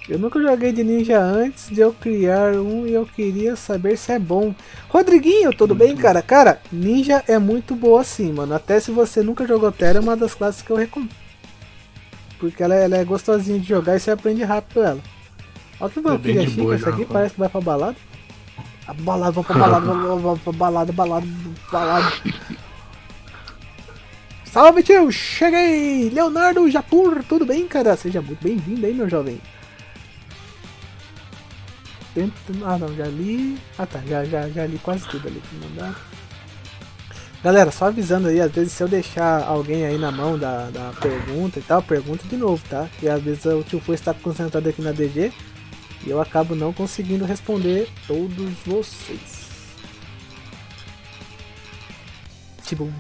Eu nunca joguei de ninja antes de eu criar um e eu queria saber se é bom. Rodriguinho, tudo muito bem, bom. cara? Cara, ninja é muito boa sim, mano. Até se você nunca jogou Tera, é uma das classes que eu recomendo. Porque ela é, ela é gostosinha de jogar e você aprende rápido ela. Olha que vampira é chica, essa aqui não, parece que vai pra balada. A balada, vai pra balada, vai pra balada, balada, balada. Salve, tio! Cheguei! Leonardo Japur, tudo bem, cara? Seja muito bem-vindo aí, meu jovem. Ah, não, já li... Ah, tá, já, já, já li quase tudo ali. Galera, só avisando aí, às vezes se eu deixar alguém aí na mão da, da pergunta e tal, pergunta de novo, tá? E às vezes o tio Fu está concentrado aqui na D G e eu acabo não conseguindo responder todos vocês. Tipo...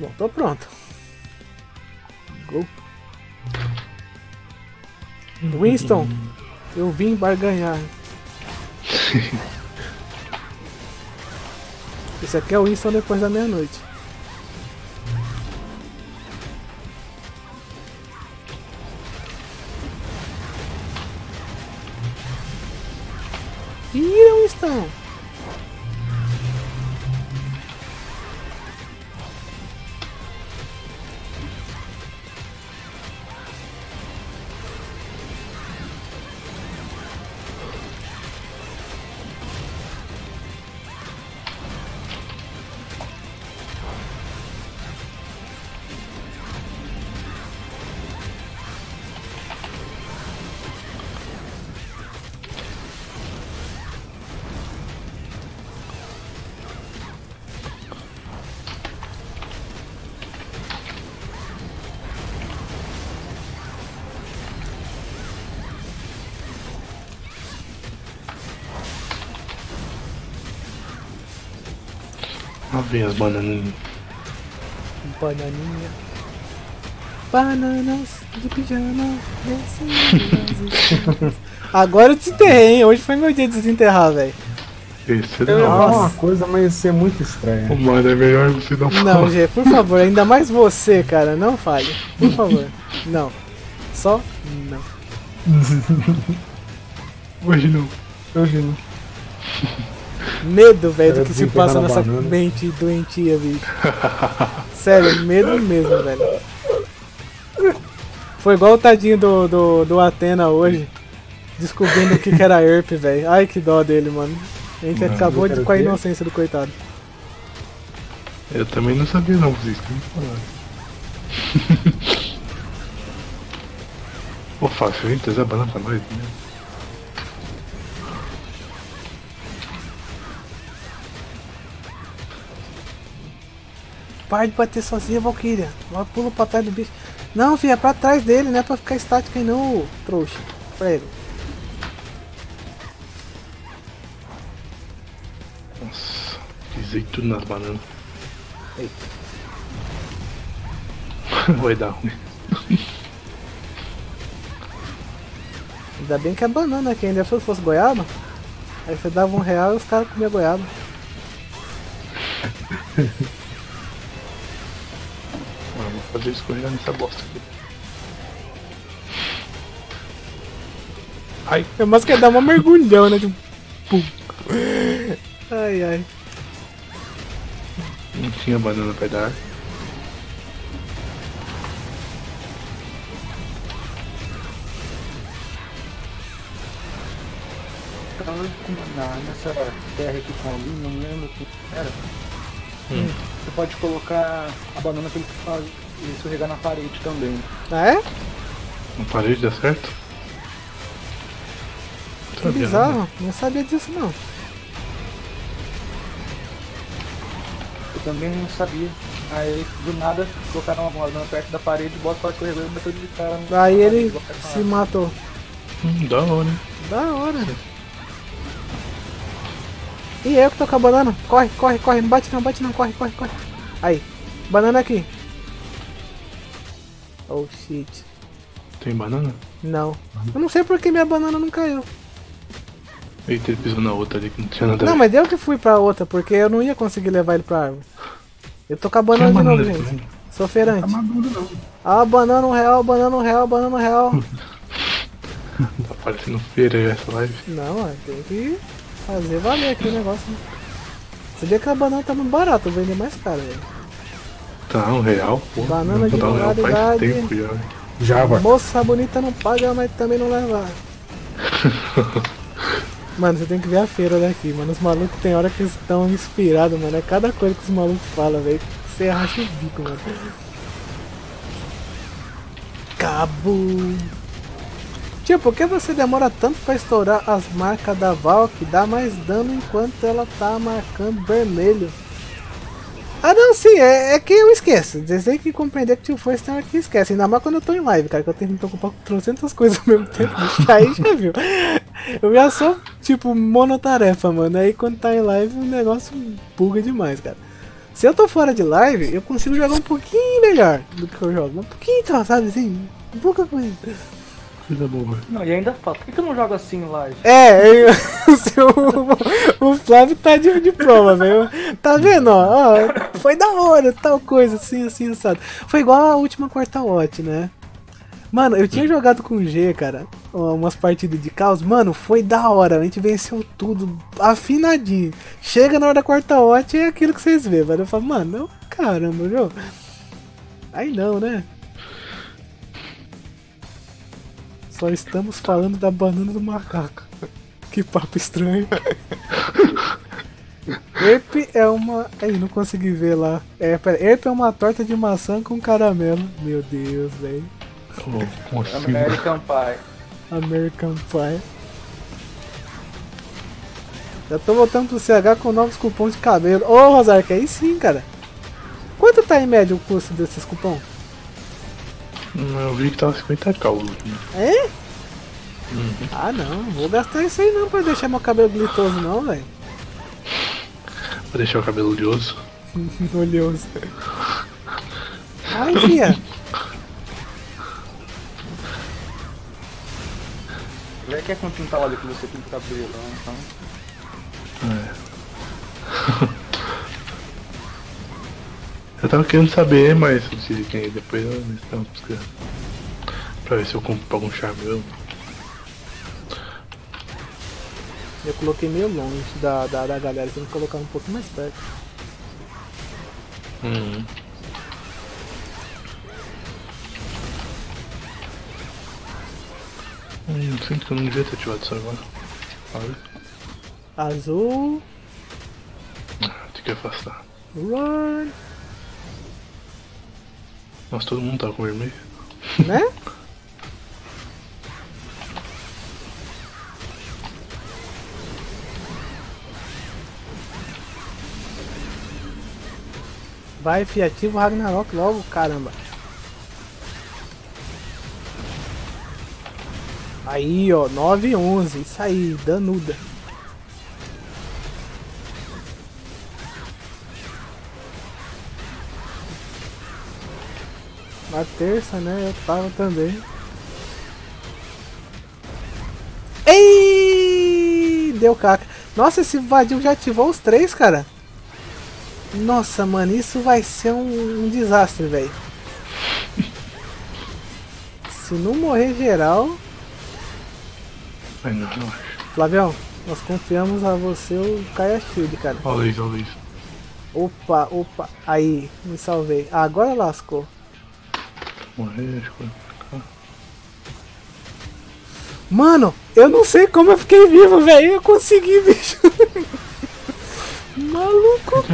Bom, tô pronto. Go. Winston, eu vim barganhar. Esse aqui é o Winston depois da meia-noite. Vira, Winston! Vem as bananinhas. Bananinha. Bananas de pijama. Agora eu desenterrei, hein? Hoje foi meu dia de desenterrar, velho. Isso é uma coisa, mas isso é muito estranho. Oh, mano, é melhor você não falar. Não, Gê, por favor, ainda mais você, cara. Não falhe. Por favor. Não. Só não. Hoje não. Hoje não. Medo, velho, do que se passa nessa banana. Mente doentia, bicho. Sério, medo mesmo, velho. Foi igual o tadinho do, do, do Atena hoje, descobrindo o que, que era herpes, velho. Ai, que dó dele, mano. A gente mano, acabou de com a inocência do coitado. Eu também não sabia não, vocês estão me falando. Ô, Fábio, vem trazer a banana pra nós, né? Para de bater sozinha, Valkyria. Ela pula pra trás do bicho. Não, filha, é pra trás dele, não é pra ficar estática aí não, trouxa. Prego. Nossa, pisei tudo nas bananas. Eita. Vai dar ruim. Ainda bem que é banana aqui, ainda se fosse goiaba. Aí você dava um real e os caras comiam goiaba. Fazer escorrer nessa bosta aqui. Ai. Eu mais quero dar uma mergulhão, né? Tipo. Pum. Ai ai. Não tinha banana pra dar. Na, nessa terra aqui com ali, não lembro o que era. Hum. Você pode colocar a banana que ele faz. E escorregar na parede também. Ah, é? Na parede dá certo? Que bizarro, né? Não sabia disso não. Eu também não sabia. Aí do nada colocaram uma banana perto da parede, bota pra escorregar e bateu de cara. Aí ele parede, se matou. Hum, da hora, hein? Da hora. E eu que tô com a banana. Corre, corre, corre. Não bate não, bate não. Corre, corre, corre. Aí. Banana aqui. Oh shit. Tem banana? Não. Eu não sei porque minha banana não caiu. Eita, ele pisou na outra ali que não tinha nada. Não, mas eu que fui pra outra, porque eu não ia conseguir levar ele pra árvore. Eu tô com a banana de novo, gente. Sou feirante. Não tá maduro, não. Ah, banana um real, banana um real, banana um real. Tá parecendo feira aí essa live. Não, tem que fazer valer aqui o negócio. Você vê que a banana tá muito barata, vou vender mais cara, velho. Tá, um real, pô. Banana de um real faz tempo já. Já, vai. Moça bonita não paga, mas também não leva. Mano, você tem que ver a feira daqui, mano. Os malucos tem hora que estão inspirados, mano. É cada coisa que os malucos falam, velho. Você racha o bico, mano. Cabo. Tio, por que você demora tanto pra estourar as marcas da Valkyrie? Dá mais dano enquanto ela tá marcando vermelho. Ah não, sim, é, é que eu esqueço. Dizer que compreender que tio Force tem hora que esquece. Ainda mais quando eu tô em live, cara, que eu tenho que me preocupar com trezentas coisas ao mesmo tempo. Aí já viu. Eu já sou, tipo, monotarefa, mano. Aí quando tá em live o negócio buga demais, cara. Se eu tô fora de live, eu consigo jogar um pouquinho melhor do que eu jogo. Um pouquinho, sabe assim? Pouca coisa. Coisa boa. Não, e ainda fala, por que eu não jogo assim em live? É, eu, o, o Flávio tá de, de prova, velho. Tá vendo, ó, ó, foi da hora, tal coisa, assim, assim, sabe? Foi igual a última quarta watch, né? Mano, eu tinha jogado com o G, cara, umas partidas de caos, mano, foi da hora, a gente venceu tudo, afinadinho. Chega na hora da quarta watch, é aquilo que vocês vê, velho. Eu falo, mano, eu, caramba, jogo. Aí não, né? Só estamos falando da banana do macaco. Que papo estranho. Epe é uma... Aí, não consegui ver lá. É, pera. Epe é uma torta de maçã com caramelo. Meu Deus, velho. Oh, American Pie. American Pie. Já tô voltando pro C H com novos cupons de cabelo. Ô, oh, Rosark, aí sim, cara. Quanto tá em média o custo desses cupons? Eu vi que tava cinquenta k. É? Uhum. Ah não, vou gastar isso aí não pra deixar meu cabelo glitoso não, velho. Pra deixar o cabelo oleoso. Oleoso. Ai, tia. Como é que é com pintalado que você pinta o cabelo, então? É. Eu tava querendo saber, mas não sei de quem é, depois eu estava buscando. Pra ver se eu compro algum charme ou não. Eu coloquei meio longe da, da, da galera, tem que colocar um pouco mais perto. Hum. Hum, eu sinto que eu não devia ter ativado isso agora. Olha. Azul. Ah, tem que afastar. Run. Nossa, todo mundo tá com vermelho. Né? Vai, fi, ativa o Ragnarok logo, caramba. Aí, ó, nove e onze. Isso aí, danuda. Na terça, né? Eu tava também. Ei! Deu caca. Nossa, esse vadio já ativou os três, cara. Nossa, mano, isso vai ser um, um desastre, velho. Se não morrer geral... Ai, não, não acho. Flavião, nós confiamos a você o Kaia Shield, cara. Olha isso, olha isso. Opa, opa. Aí, me salvei. Ah, agora lascou. Morrer, mano, eu não sei como eu fiquei vivo, velho. Eu consegui, bicho. Maluco.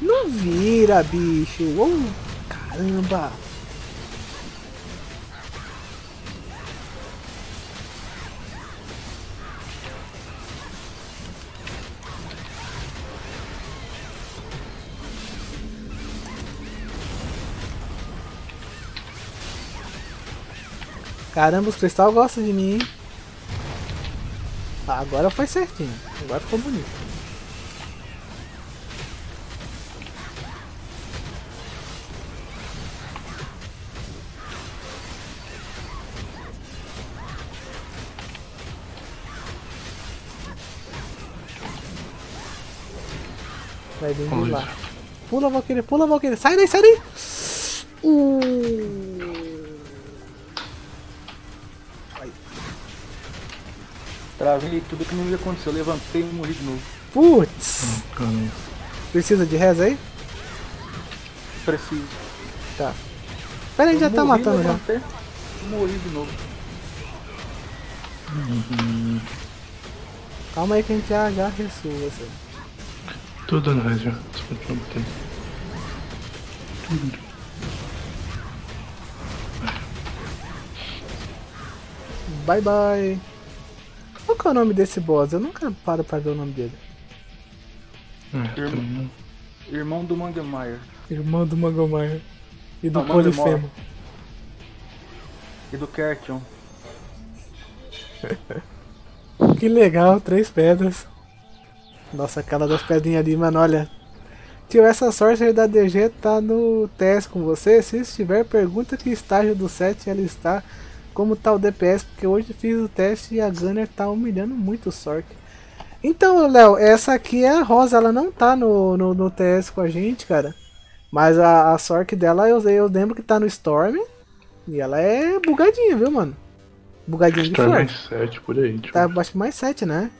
Não vira, bicho. Oh, caramba. Caramba, os cristal gostam de mim, hein? Ah, agora foi certinho. Agora ficou bonito. Vai vir de lá. Pula, Valkyrie, pula, Valkyrie. Sai daí, sai daí! Uh. Travei tudo que não ia acontecer, eu levantei e morri de novo. Putz! Hum, precisa de reza aí? Preciso. Tá. Pera aí, já tá matando já. Morri de novo. Uhum. Calma aí que a gente já, já ressurra. Assim. Tô dando reza já. Desculpa, botei. Tudo. Bye bye. Qual que é o nome desse boss? Eu nunca paro pra ver o nome dele. É, Irm... Irmão do Mangelmeier. Irmão do Mangelmeier. E do Polifemo. E do Kertion. Que legal, três pedras. Nossa, aquela das pedrinhas ali, mano, olha. Tio, essa Sorcerer da D G tá no teste com você? Se estiver, pergunta que estágio do set ela está. Como tá o D P S, porque hoje fiz o teste e a Gunner tá humilhando muito o Sork. Então, Léo, essa aqui é a Rosa, ela não tá no, no, no T S com a gente, cara. Mas a, a Sork dela, eu, eu lembro que tá no Storm. E ela é bugadinha, viu, mano? Bugadinha de forte. Tá mais sete por aí, tipo. Tá, acho que mais sete, né?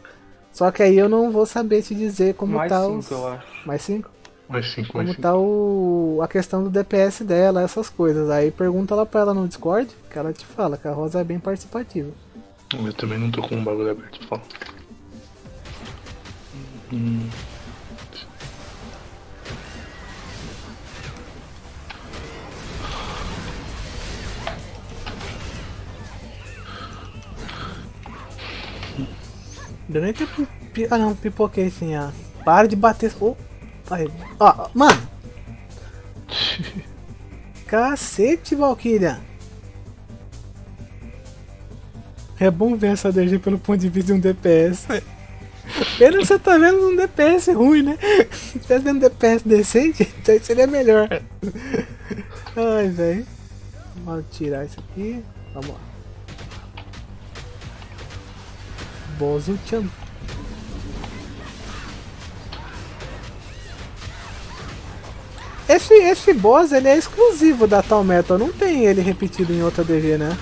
Só que aí eu não vou saber te dizer como mais tá cinco, os... eu acho. Mais cinco? Mais cinco, como mais tá o... a questão do D P S dela, essas coisas. Aí pergunta lá pra ela no Discord, que ela te fala, que a Rosa é bem participativa. Eu também não tô com um bagulho aberto, fala. Hum. Deu nem tempo... Ah não, pipoquei sim, ah. Para de bater... Oh. Aí, ó, mano! Cacete, Valkyria! É bom ver essa D G pelo ponto de vista de um D P S. Pelo que você tá vendo um D P S ruim, né? Se tá vendo um D P S decente, então seria melhor. Ai, velho. Vamos tirar isso aqui. Vamos lá. Bozo Chan. Esse, esse boss, ele é exclusivo da Tal Metal, não tem ele repetido em outra D G, né?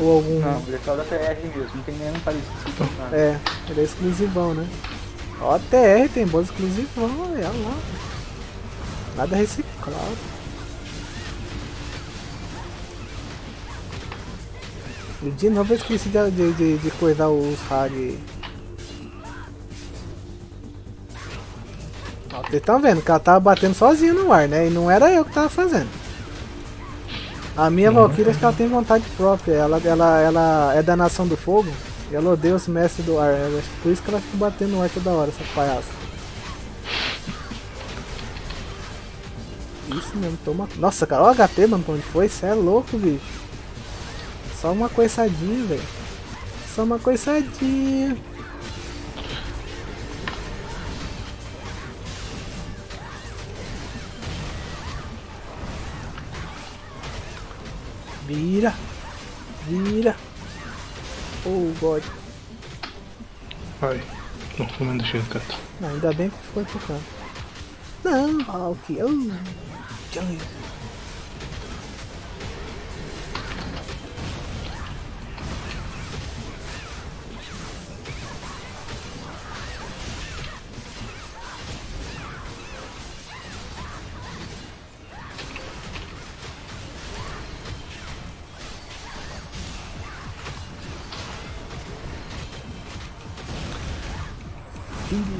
Ou algum... Não, ele é só da T R mesmo, não tem nenhum parecido. É, ele é exclusivão, né? Ó, T R tem boss exclusivão, olha lá. Nada reciclado. E de novo eu esqueci de, de, de, de coisar os hag. Vocês estão vendo que ela tava batendo sozinha no ar, né? E não era eu que tava fazendo. A minha uhum. Valkyrie, acho que ela tem vontade própria. Ela, ela, ela é da Nação do Fogo e ela odeia os mestres do ar. Ela, por isso que ela fica batendo no ar toda hora, essa palhaça. Isso mesmo, toma... Nossa, cara, olha o H P, mano, pra onde foi? Isso é louco, bicho. Só uma coiçadinha, velho. Só uma coiçadinha. Vira, vira. Oh god. Ai, não fui mais deixando o canto. Não, ainda bem que foi pro canto. Não, Valk. Oh,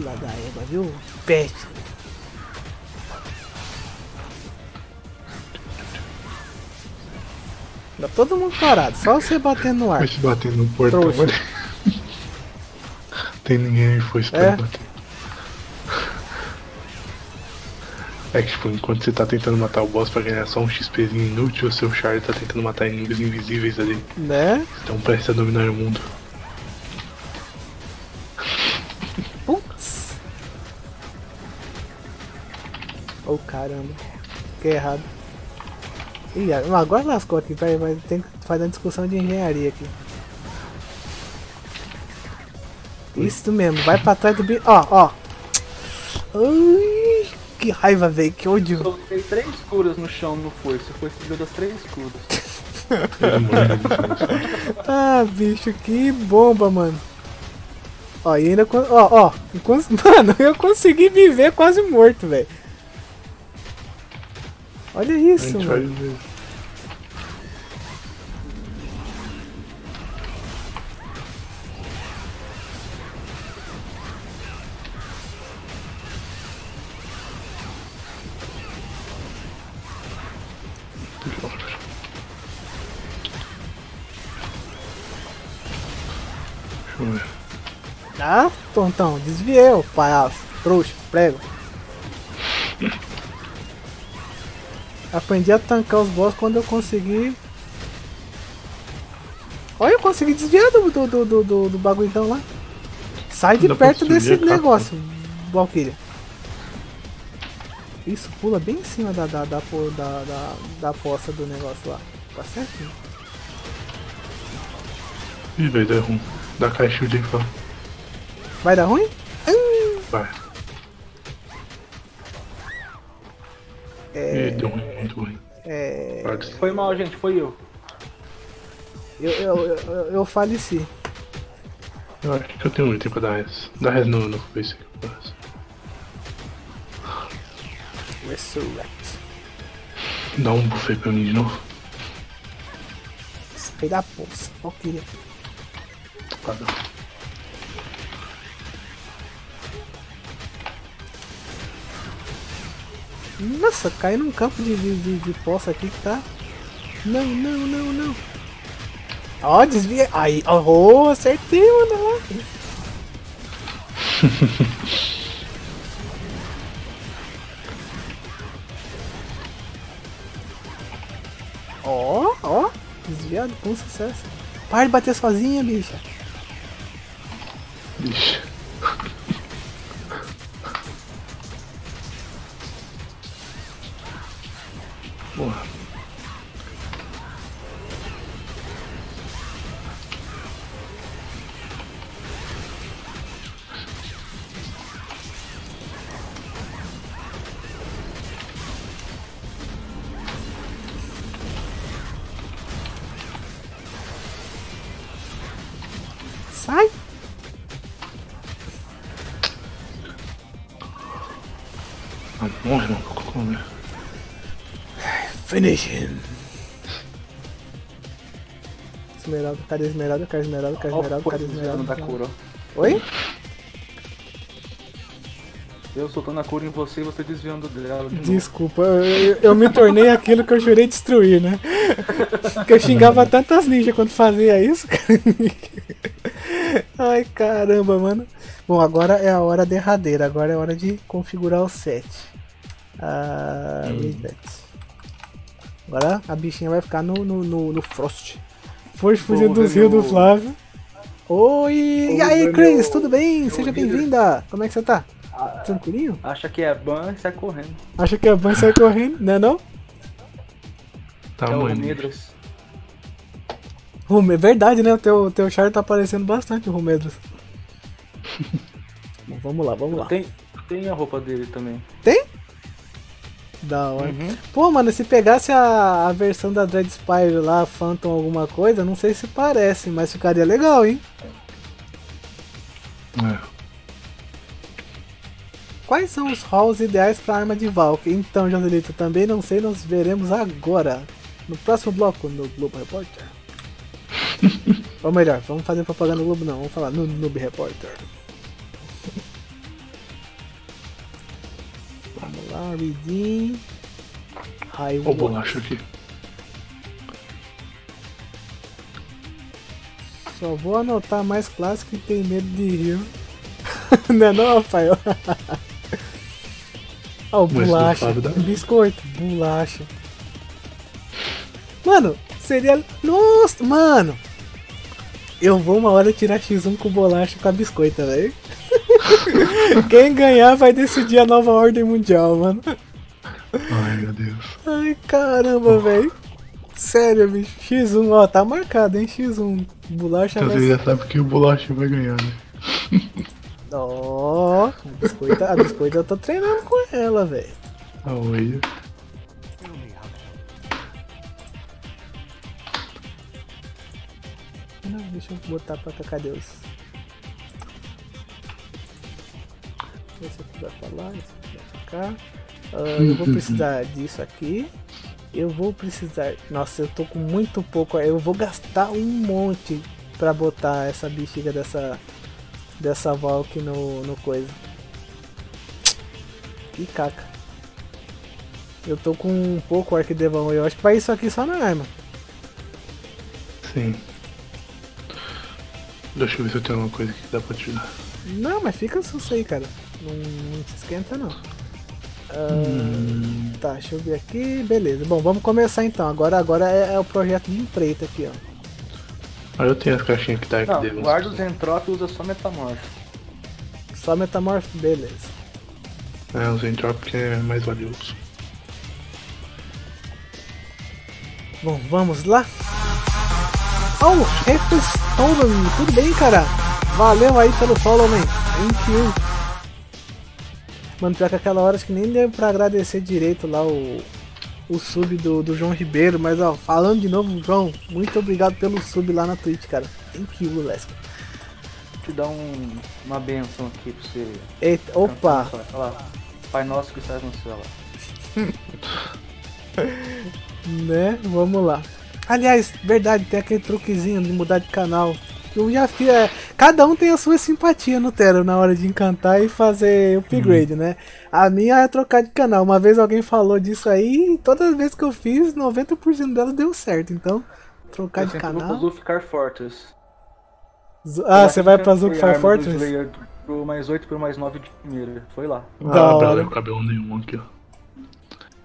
lá da Eva, viu? Pet! Tá todo mundo parado, só você batendo no ar. Foi batendo no portão. Tem ninguém aí, foi esperando bater. É que tipo, enquanto você tá tentando matar o boss pra ganhar só um XPzinho inútil, o seu Char tá tentando matar inimigos invisíveis ali. Né? Então presta a dominar o mundo. Oh caramba, que errado. Ih, agora lascou aqui, vai, vai, tem que fazer uma discussão de engenharia aqui. Isso mesmo, vai pra trás do bicho. Ó, ó. Ai, que raiva, velho, que ódio. Eu coloquei três curas no chão, não foi? Você foi seguido das três curas. Ah, bicho, que bomba, mano. Ó, e ainda... Ó, ó. Mano, eu consegui viver quase morto, velho. Olha isso, mano. Ah, tontão, desviei, ô palhaço, trouxa, prego. Aprendi a tancar os boss quando eu consegui. Olha, eu consegui desviar do, do, do, do, do, do bagulho então lá. Sai de perto desse negócio, Valkyria. Isso, pula bem em cima da, da, da, da, da, da poça do negócio lá. Tá certo? Ih, velho, deu ruim. Dá caixa de infame. Vai dar ruim? Hum. Vai. É... Deu ruim, muito ruim. É... Foi mal, gente, foi eu. Eu, eu, eu, eu, eu faleci. Eu acho que eu tenho um item pra dar res. Dá res no, no Face. Resurrect. Dá um buffet pra mim de novo. Sai da poça, ok. Padrão. Nossa, caiu num campo de, de, de poça aqui que tá... Não, não, não, não. Ó, oh, desvia... Aí, oh, acertei, mano, lá. Ó, ó, desviado com sucesso. Para de bater sozinha, bicha. Bicha. Porra. Sai. Ah, morre, não, como é? Finish him. Esmeralda, cadê esmeralda, cadê esmeralda, cadê esmeralda, cadê esmeralda, cadê esmeralda? Oi? Eu soltando a cura em você e você desviando dela. De Desculpa, eu, eu me tornei aquilo que eu jurei destruir, né? Que eu xingava tantas ninjas quando fazia isso. Ai caramba, mano. Bom, agora é a hora derradeira, agora é a hora de configurar o set. Ah, reset. Agora a bichinha vai ficar no, no, no, no Frost. Forte fugindo dos rios do Flávio. Oi! Oi, e aí, Chris, tudo bem? Seja bem-vinda! Como é que você tá? Ah, tranquilinho? Acha que é ban e sai correndo. Acha que é ban e sai correndo, né não? Tá, é Romedros. É verdade, né? O teu, teu char tá aparecendo bastante, o Romedros. Bom, vamos lá, vamos lá. Tem, tem a roupa dele também. Tem? Da hora. Uhum. Pô, mano, se pegasse a, a versão da Dread Spire lá, Phantom alguma coisa, não sei se parece, mas ficaria legal, hein? É. Quais são os halls ideais para arma de Valkyrie? Então, Joselito, também não sei, nos veremos agora. No próximo bloco, no Globo Repórter. Ou melhor, vamos fazer propaganda no Globo não, vamos falar no Noob Repórter. Vamos lá, Redim. Olha o bolacho aqui. Só vou anotar mais clássico e tem medo de rir. Não é não, Rafael? Olha o bolacha. Biscoito, bolacha. Mano, seria... Nossa, mano. Eu vou uma hora tirar xis um com bolacha e com a biscoita, velho. Quem ganhar vai decidir a nova ordem mundial, mano. Ai, meu Deus. Ai, caramba, oh, velho. Sério, bicho. xis um, ó, tá marcado, hein? xis um. Bolacha então vai... Você já sabe que o bolacha vai ganhar, né? Ó, oh, a, a biscoita eu tô treinando com ela, velho. Oi. Não, deixa eu botar pra cá, cadê os... Esse aqui vai pra lá, esse aqui vai pra cá. Uh, eu vou precisar disso aqui. Eu vou precisar... Nossa, eu tô com muito pouco. Eu vou gastar um monte pra botar essa bexiga dessa... Dessa Valk no, no coisa. Que caca. Eu tô com um pouco Arc Devon. Eu acho que vai isso aqui só na arma. Sim. Deixa eu ver se eu tenho alguma coisa que dá pra tirar. Não, mas fica susto aí, cara. Não, não se esquenta, não. Hum. Ah, tá, deixa eu ver aqui. Beleza. Bom, vamos começar então. Agora, agora é, é o projeto de empreita aqui, ó. Ah, eu tenho as caixinhas que tá aqui dentro. Guarda os entrópicos e usa só metamorfo. Só metamorfo? Beleza. É, os entrópicos é mais valioso. Bom, vamos lá. Oh, Refstolen, tudo bem, cara? Valeu aí pelo follow, man. Thank you. Mano, pior que aquela hora acho que nem deu pra agradecer direito lá o... o sub do, do João Ribeiro, mas ó, falando de novo, João, muito obrigado pelo sub lá na Twitch, cara. Thank you, Lesk. Vou te dar um, uma benção aqui pra você. Eita, opa! Olha lá, Pai Nosso que sai no céu. Né, vamos lá. Aliás, verdade, tem aquele truquezinho de mudar de canal. Eu já fiz, é, cada um tem a sua simpatia no Tera na hora de encantar e fazer upgrade, uhum. Né? A minha é trocar de canal. Uma vez alguém falou disso aí e todas as vezes que eu fiz, noventa por cento delas deu certo. Então, trocar eu de canal... Eu vou pro ficar fortes. Z ah, você vai pra Zul ficar fortes? Pro mais oito, pro mais nove de primeira. Foi lá. Ah, pra não cabelo nenhum aqui, ó.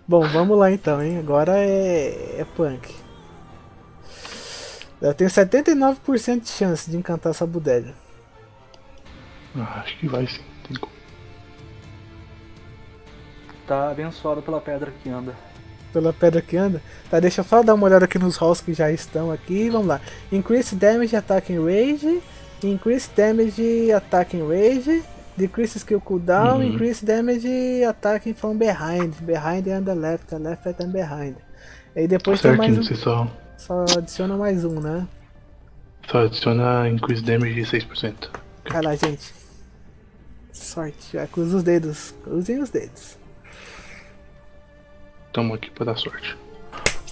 Bom, vamos lá então, hein? Agora é, é punk. Eu tenho setenta e nove por cento de chance de encantar essa bodega. Ah, acho que vai sim, tem como. Tá abençoado pela pedra que anda. Pela pedra que anda? Tá, deixa eu só dar uma olhada aqui nos rolls que já estão aqui, vamos lá. Increase damage, attack and rage. Increase damage, attack and rage. Decrease skill cooldown, uhum. Increase damage, attack from behind. Behind and the left, the left and behind. Aí depois tá tem certinho, mais um... Só... Só adiciona mais um, né? Só adiciona increase damage de seis por cento. Vai lá, gente. Sorte, já cruza os dedos. Cruzem os dedos. Tamo aqui pra dar sorte.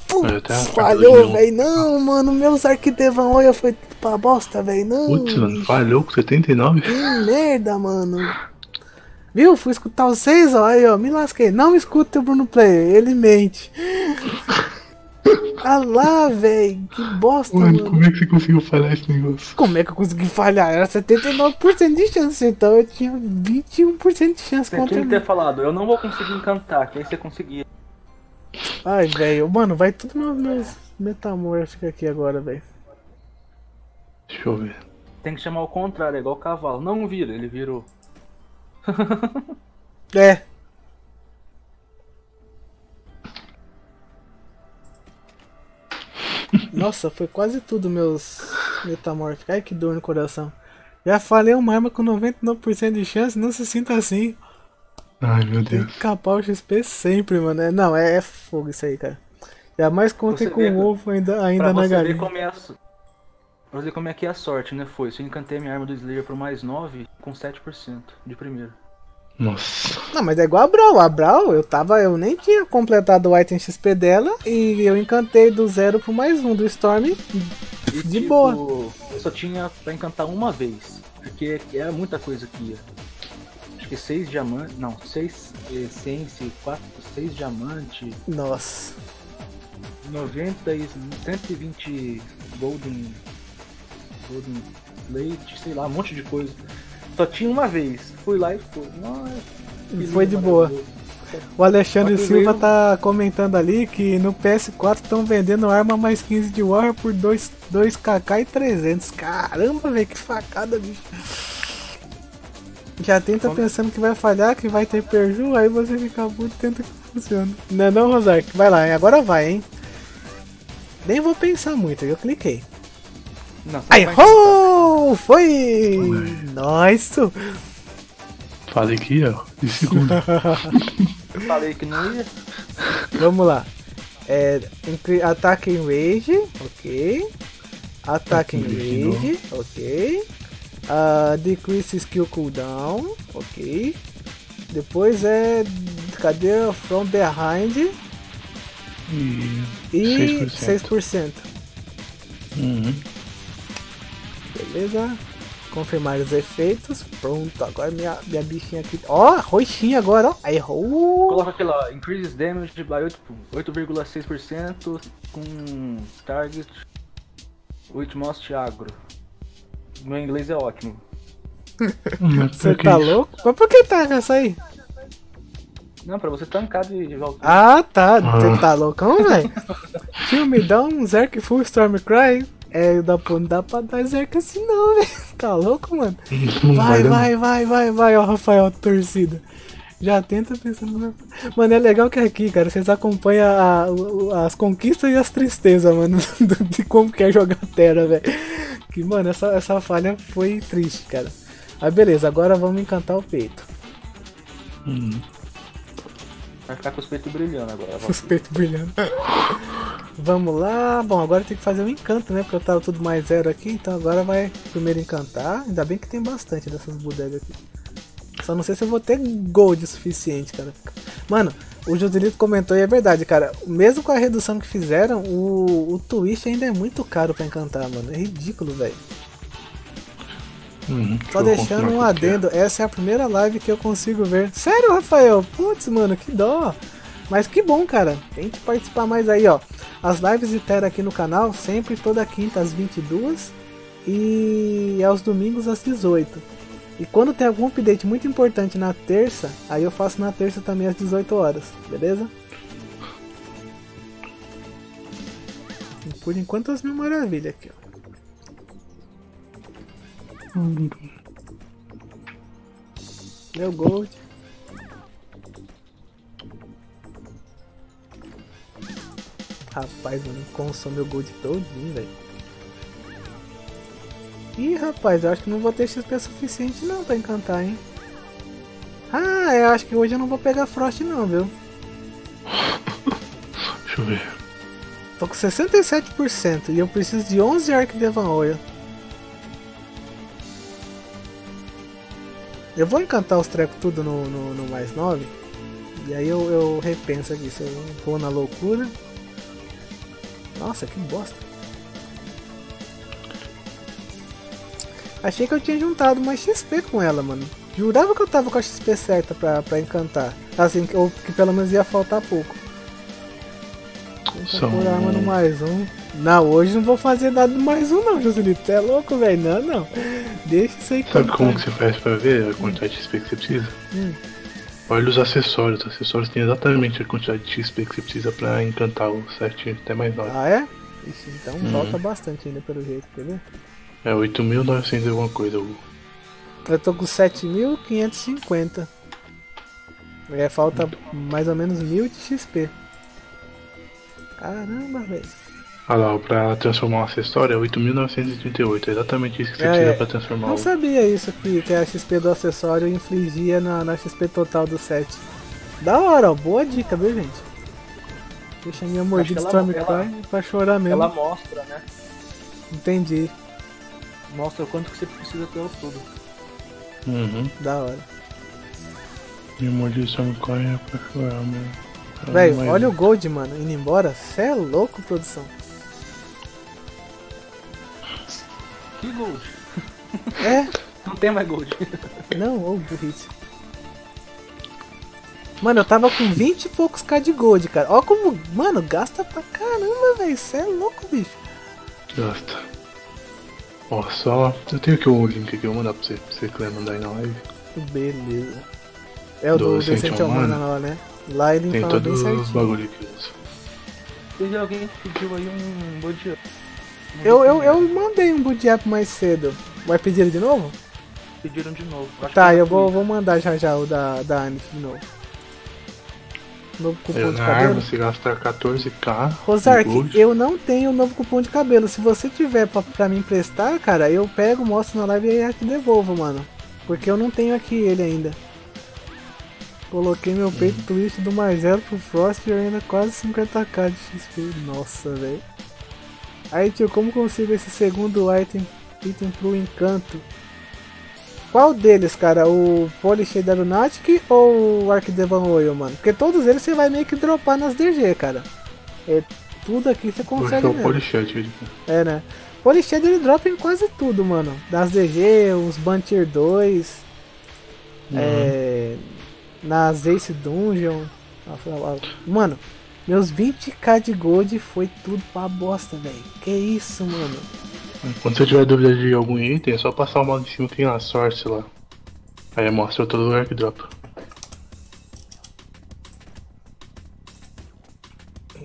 Putz, falhou, velho. Não, mano, meus Arquidevão Olha foi pra bosta, velho. Não. Putz, mano, falhou com setenta e nove. Que merda, mano. Viu? Fui escutar vocês, ó. Aí, ó, me lasquei. Não escuta o Bruno Player, ele mente. Ah lá, velho, que bosta, mano, mano. Como é que você conseguiu falhar esse negócio? Como é que eu consegui falhar? Era setenta e nove por cento de chance, então eu tinha vinte e um por cento de chance contra mim. Você tinha que ter falado, eu não vou conseguir encantar, que aí você conseguia. Ai, velho, mano, vai tudo nos meus metamórficos aqui agora, velho. Deixa eu ver. Tem que chamar o contrário, é igual o cavalo. Não vira, ele virou. É. Nossa, foi quase tudo meus metamórficos. Ai, que dor no coração. Já falei uma arma com noventa e nove por cento de chance, não se sinta assim. Ai, meu Deus. Tem que capar o X P sempre, mano. É, não, é, é fogo isso aí, cara. Jamais contem você com o ovo ainda, ainda na galinha. Ver como é a, pra ver como é que é a sorte, né? Foi, se eu encantei a minha arma do Slayer pro mais nove, com sete por cento de primeiro. Nossa. Não, mas é igual a Brawl. A Brawl, eu tava, eu nem tinha completado o item X P dela e eu encantei do zero pro mais um do Storm de tipo, boa. Eu só tinha pra encantar uma vez, porque era muita coisa que ia. Acho que seis diamantes, não, seis essência, quatro, seis diamantes. Nossa. noventa e cento e vinte golden, golden plate, sei lá, um monte de coisa. Só tinha uma vez, fui lá e foi. Nossa, foi de boa. O Alexandre Silva veio... tá comentando ali que no P S quatro estão vendendo arma mais quinze de Warrior por dois, dois K K e trezentos. Caramba, velho, que facada, bicho. Já tenta Como... pensando que vai falhar, que vai ter perju, aí você fica puto e tenta que funcione. Não é não, Rosark? Vai lá, agora vai, hein? Nem vou pensar muito, eu cliquei. Ai, ho! Foi! Nossa! Falei que ia, de segundo. Falei que não ia. Vamos lá. É, ataque em rage, ok. Ataque em rage, ok. Uh, decrease skill cooldown, ok. Depois é... Cadê? From Behind. E... E seis por cento. seis por cento. Uhum. Beleza. Confirmar os efeitos. Pronto, agora minha, minha bichinha aqui. Ó, roxinha agora, ó. Aí, oh. Coloca aqui, ó. Increases damage by oito vírgula seis por cento com target oito most agro. Meu inglês é ótimo. Você tá louco? Mas por que tá com essa aí? Não, pra você tancar de volta. Ah, tá. Você ah. tá loucão, velho? Tio, me dá um Zerk Full Stormcry. É, dá pra, não dá pra dar Zerk assim não, velho. Tá louco, mano? Vai, vai, vai, vai, vai, ó, Rafael, torcida. Já tenta pensando... Mano, é legal que aqui, cara, vocês acompanham a, a, as conquistas e as tristezas, mano, de como quer jogar Tera, velho. Que, mano, essa, essa falha foi triste, cara. Mas beleza, agora vamos encantar o peito. Hum. Vai ficar com os peitos brilhando agora. Os peitos brilhando. Vamos lá. Bom, agora tem que fazer um encanto, né? Porque eu tava tudo mais zero aqui, então agora vai primeiro encantar. Ainda bem que tem bastante dessas bodegas aqui. Só não sei se eu vou ter gold o suficiente, cara. Mano, o Joselito comentou e é verdade, cara. Mesmo com a redução que fizeram, o, o twist ainda é muito caro pra encantar, mano. É ridículo, velho. Hum, Só deixando um adendo, é. essa é a primeira live que eu consigo ver. Sério, Rafael? Putz, mano, que dó. Mas que bom, cara. Tem que participar mais aí, ó. As lives de Tera aqui no canal, sempre toda quinta às vinte e duas e aos domingos às dezoito. E quando tem algum update muito importante na terça, aí eu faço na terça também às dezoito horas, beleza? E por enquanto as mil maravilhas aqui, ó. Meu gold. Rapaz, mano, consome o gold todinho, velho. Ih, rapaz, eu acho que não vou ter X P suficiente não pra encantar, hein. Ah, eu acho que hoje eu não vou pegar Frost não, viu. Deixa eu ver. Tô com sessenta e sete por cento e eu preciso de onze Arc Devon Royal. Eu vou encantar os trecos tudo no, no, no mais nove. E aí eu, eu repenso aqui, se eu vou na loucura. Nossa, que bosta. Achei que eu tinha juntado mais X P com ela, mano. Jurava que eu tava com a X P certa pra, pra encantar. Assim, ou que pelo menos ia faltar pouco. Vou pôr a arma no mais um. Não, hoje não vou fazer nada no mais um não, Joselito. Você é louco, velho? Não, não. Deixa isso aí. Sabe como que você faz pra ver a quantidade de X P que você precisa? Hum. Olha os acessórios. Os acessórios têm exatamente a quantidade de X P que você precisa pra encantar o sete até mais nove. Ah, é? Ixi, então hum. falta bastante ainda pelo jeito, quer ver? É, oito mil e novecentos e alguma coisa. Hugo. Eu tô com sete mil quinhentos e cinquenta. É, falta Muito. mais ou menos mil de X P. Caramba, velho. Olha lá, pra transformar o acessório é oito mil novecentos e trinta e oito, é exatamente isso que você é, precisa pra transformar o... Não sabia isso, que, que a X P do acessório infligia na, na X P total do set. Da hora, ó, boa dica, viu, gente? Deixa a minha mordida Stormcry pra chorar mesmo. Ela mostra, né? Entendi. Mostra o quanto que você precisa até o todo. Uhum. Da hora. Minha mordida Stormcry é pra chorar mesmo. Velho, olha o gold, mano, indo embora. Cê é louco, produção. Que gold? É? Não tem mais gold. Não, ô burrice. Mano, eu tava com vinte e poucos K de gold, cara. Ó como, mano, gasta pra caramba, velho. Cê é louco, bicho. Gasta. Ó, só... Eu tenho aqui um link que eu vou mandar pra você, pra você que vai mandar aí na live. Beleza. É o do Decente Humana lá, né? Lá ele tem todos os bagulho que usa. Teve alguém que pediu aí um bootcamp. Eu, eu, eu mandei um bootcamp mais cedo. Vai pedir de novo? Pediram de novo. Acho tá, eu vou, vou mandar já já o da, da Anif de novo. Novo cupom eu de cabelo. Arma, você gasta quatorze K. Rosark, eu não tenho o novo cupom de cabelo. Se você tiver pra, pra me emprestar, cara, eu pego, mostro na live e aí te devolvo, mano. Porque eu não tenho aqui ele ainda. Coloquei meu peito twist do mais zero pro Frost e eu ainda quase cinquenta K de X P. Nossa, velho. Aí, tio, como consigo esse segundo item, item pro encanto? Qual deles, cara? O Polish da Lunatic ou o Arc Devon Royal, mano? Porque todos eles você vai meio que dropar nas D G, cara. É, tudo aqui você consegue mesmo. Polished. É, né? Polished ele dropa em quase tudo, mano. Das D G, uns Bantier dois. Uhum. É... Nas Ace Dungeon. Mano, meus vinte k de gold foi tudo pra bosta, velho. Que isso, mano. Quando você tiver dúvida de algum item, é só passar o mouse de cima que tem na Source lá. Aí mostra todo lugar que dropa.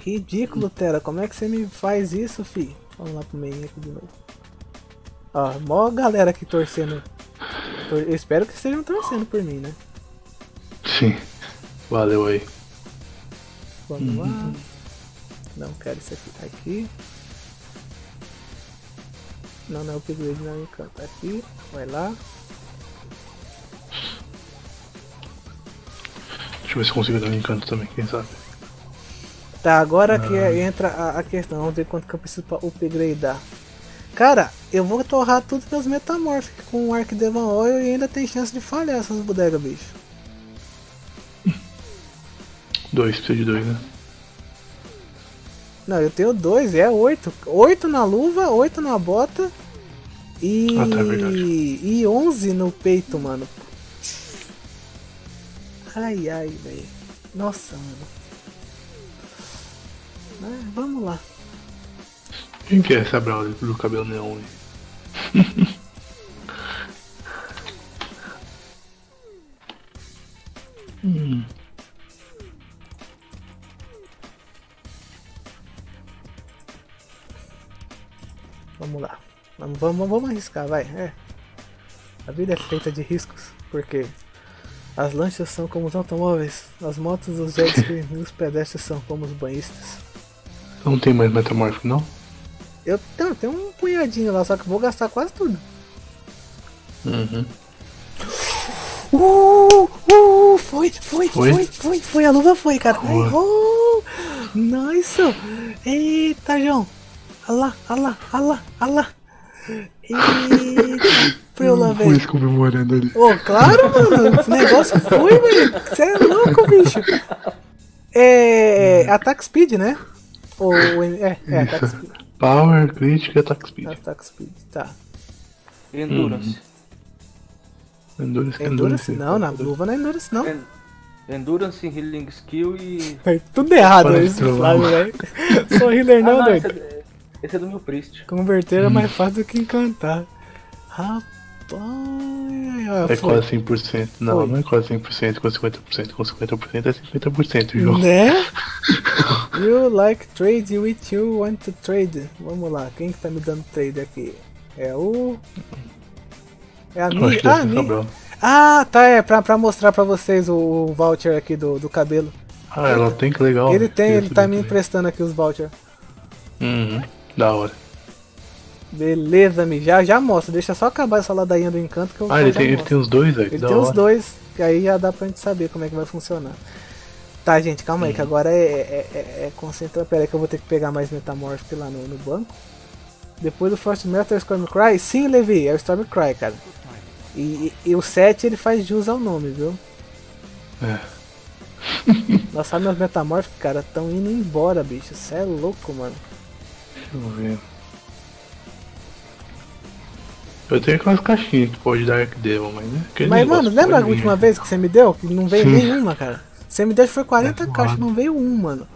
Ridículo, Tera. Como é que você me faz isso, fi? Vamos lá pro meio aqui de novo. Ó, mó galera aqui torcendo. Eu espero que estejam torcendo por mim, né? Sim. Valeu aí. Vamos lá. Uhum. Não quero isso aqui. Tá aqui. Não, não é o upgrade, não me encanta. Aqui, vai lá. Deixa eu ver se consigo dar um encanto também, quem sabe. Tá, agora ah. que entra a, a questão. Vamos ver quanto que eu preciso pra upgradear. Cara, eu vou torrar tudo meus Metamorphic com o Arc Devon Oil e ainda tem chance de falhar essas bodegas, bicho. Dois, precisa de dois, né? Não, eu tenho dois, é oito. Oito na luva, oito na bota e... Ah, tá, é verdade. E onze no peito, mano. Ai, ai, velho. Nossa, mano. Ah, vamos lá. Quem que é essa Brawler do cabelo neon? hum... Vamos lá, vamos, vamos, vamos arriscar, vai, é. A vida é feita de riscos, porque as lanchas são como os automóveis, as motos, os jets e os pedestres são como os banhistas. Não tem mais metamórfico, não? Eu tenho, tenho um punhadinho lá, só que vou gastar quase tudo. Uhum. Uh, uh, foi, foi, foi, foi, foi, foi, a luva foi, cara. Oh. Oh, nice! Eita, João. Alá, alá, alá, alá. Eita, preula, velho. Foi comemorando ali. Ô, claro, mano. Esse negócio foi, velho. Você é louco, bicho. É. Attack Speed, né? Ou. É, é Attack Speed. Power, Critic e Attack Speed. Attack Speed, tá. Endurance. Hum. Endurance, Endurance. Não, na luva não é Endurance, não. Endurance, Healing Skill e. É tudo errado, é isso, Flávio, velho. Sou healer, não, ah, doido. Essa... Esse é do meu Priest. Converter é mais fácil do que encantar. Rapaz. É foi. Quase cem por cento. Não, foi. Não é quase cem por cento, quase cinquenta por cento. Com cinquenta por cento é cinquenta por cento, João. Né? You like trade with you want to trade. Vamos lá, quem que tá me dando trade aqui? É o. É a minha. Ah, minha. Ah, tá, é pra, pra mostrar pra vocês o voucher aqui do, do cabelo. Ah, ela ele, tem que legal. Ele tem, ele tá me também. Emprestando aqui os vouchers. Uhum. Da hora. Beleza, mi. Já, já mostra. Deixa só acabar essa ladainha do encanto que eu vou. Ah, ele tem, ele tem os dois aí. Ele da tem hora. Os dois, que aí já dá pra gente saber como é que vai funcionar. Tá, gente, calma uhum. aí, que agora é, é, é, é concentrar. Pera aí que eu vou ter que pegar mais Metamorphic lá no, no banco. Depois do Frostmetal, Stormcry? Sim, Levi, é o Stormcry, cara. E, e, e o sete ele faz jus ao nome, viu? É. Nossa, meus Metamorphic, cara, tão indo embora, bicho. Cê é louco, mano. Deixa eu ver. Eu tenho aquelas caixinhas que pode dar Arc Devon, mas né? Aquele mas mano, lembra a última vez que você me deu? Que não veio Sim. nenhuma, cara. Você me deu que foi quarenta é caixas, não veio um, mano.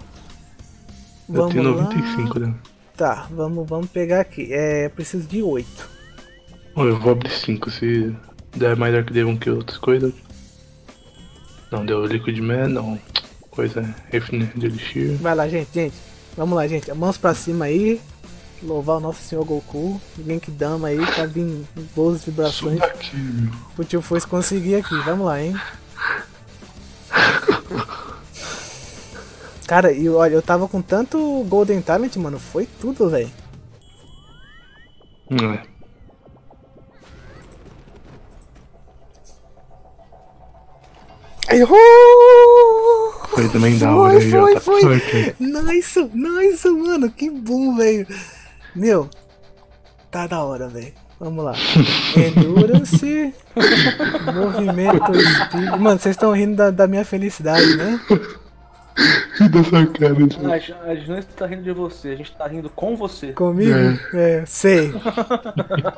Eu vamos tenho noventa e cinco, lá. Né? Tá, vamos, vamos pegar aqui. É, eu preciso de oito. Eu vou abrir cinco, se der mais Arc Devon que outras coisas. Não, deu Liquid Man, não. Coisa refine de elixir. Vai lá, gente, gente. Vamos lá, gente, mãos pra cima aí, louvar o nosso senhor Goku, Link Dama aí, pra vir doze vibrações pro tio Foice conseguir aqui, vamos lá, hein. Cara, e olha, eu tava com tanto Golden Talent, mano, foi tudo, velho. É. Errou! Foi também da hora, foi, foi, tá foi. Nice, nice, mano, que bom, velho. Meu, tá da hora, velho. Vamos lá. Endurance. Movimento Speed. Mano, vocês estão rindo da, da minha felicidade, né? Da sua cara, gente. A gente, a gente não está rindo de você, a gente tá rindo com você. Comigo? É, é sei.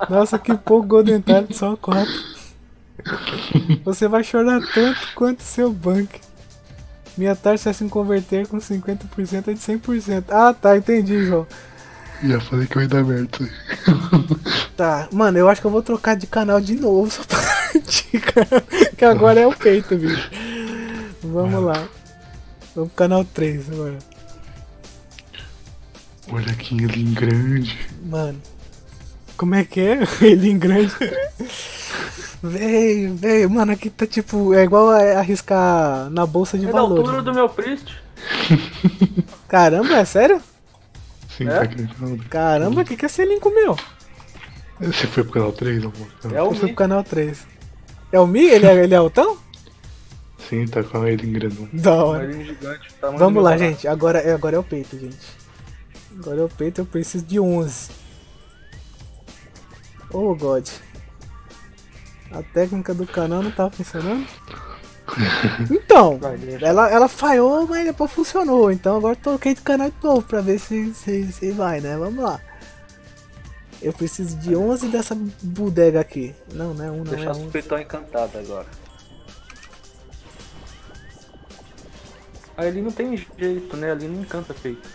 Nossa, que pouco Golden Talent, só quatro. Você vai chorar tanto quanto seu banco. Minha taxa é se converter com cinquenta por cento é de cem por cento. Ah, tá, entendi, João. Já falei que eu ia dar merda. Tá, mano, eu acho que eu vou trocar de canal de novo só pra dica, que agora é o peito, bicho. Vamos lá. Vamos pro canal três agora. Olha aqui, Elin grande. Mano, como é que é? Elin grande. Véi, véi, mano, aqui tá tipo, é igual a arriscar na bolsa de é valores. É da altura do meu Priest. Caramba, é sério? Sim, é? Tá aqui. Caramba, o que que esse Elin comeu? Você foi pro canal três, amor? É o Mi. Foi pro canal três. É o Mi? Ele é, ele é altão? Sim, tá com a Elin grandão. Da hora. Vamos lá, gente. Agora é, agora é o peito, gente. Agora é o peito, eu preciso de onze. Oh, God. A técnica do canal não tava funcionando? Então, ela, ela falhou, mas depois funcionou. Então agora eu troquei de canal de novo pra ver se, se, se vai, né? Vamos lá. Eu preciso de onze dessa bodega aqui. Não, não é um, não. Deixar é um. Deixar o peitão encantado agora. Aí ele não tem jeito, né? Ali não encanta peito.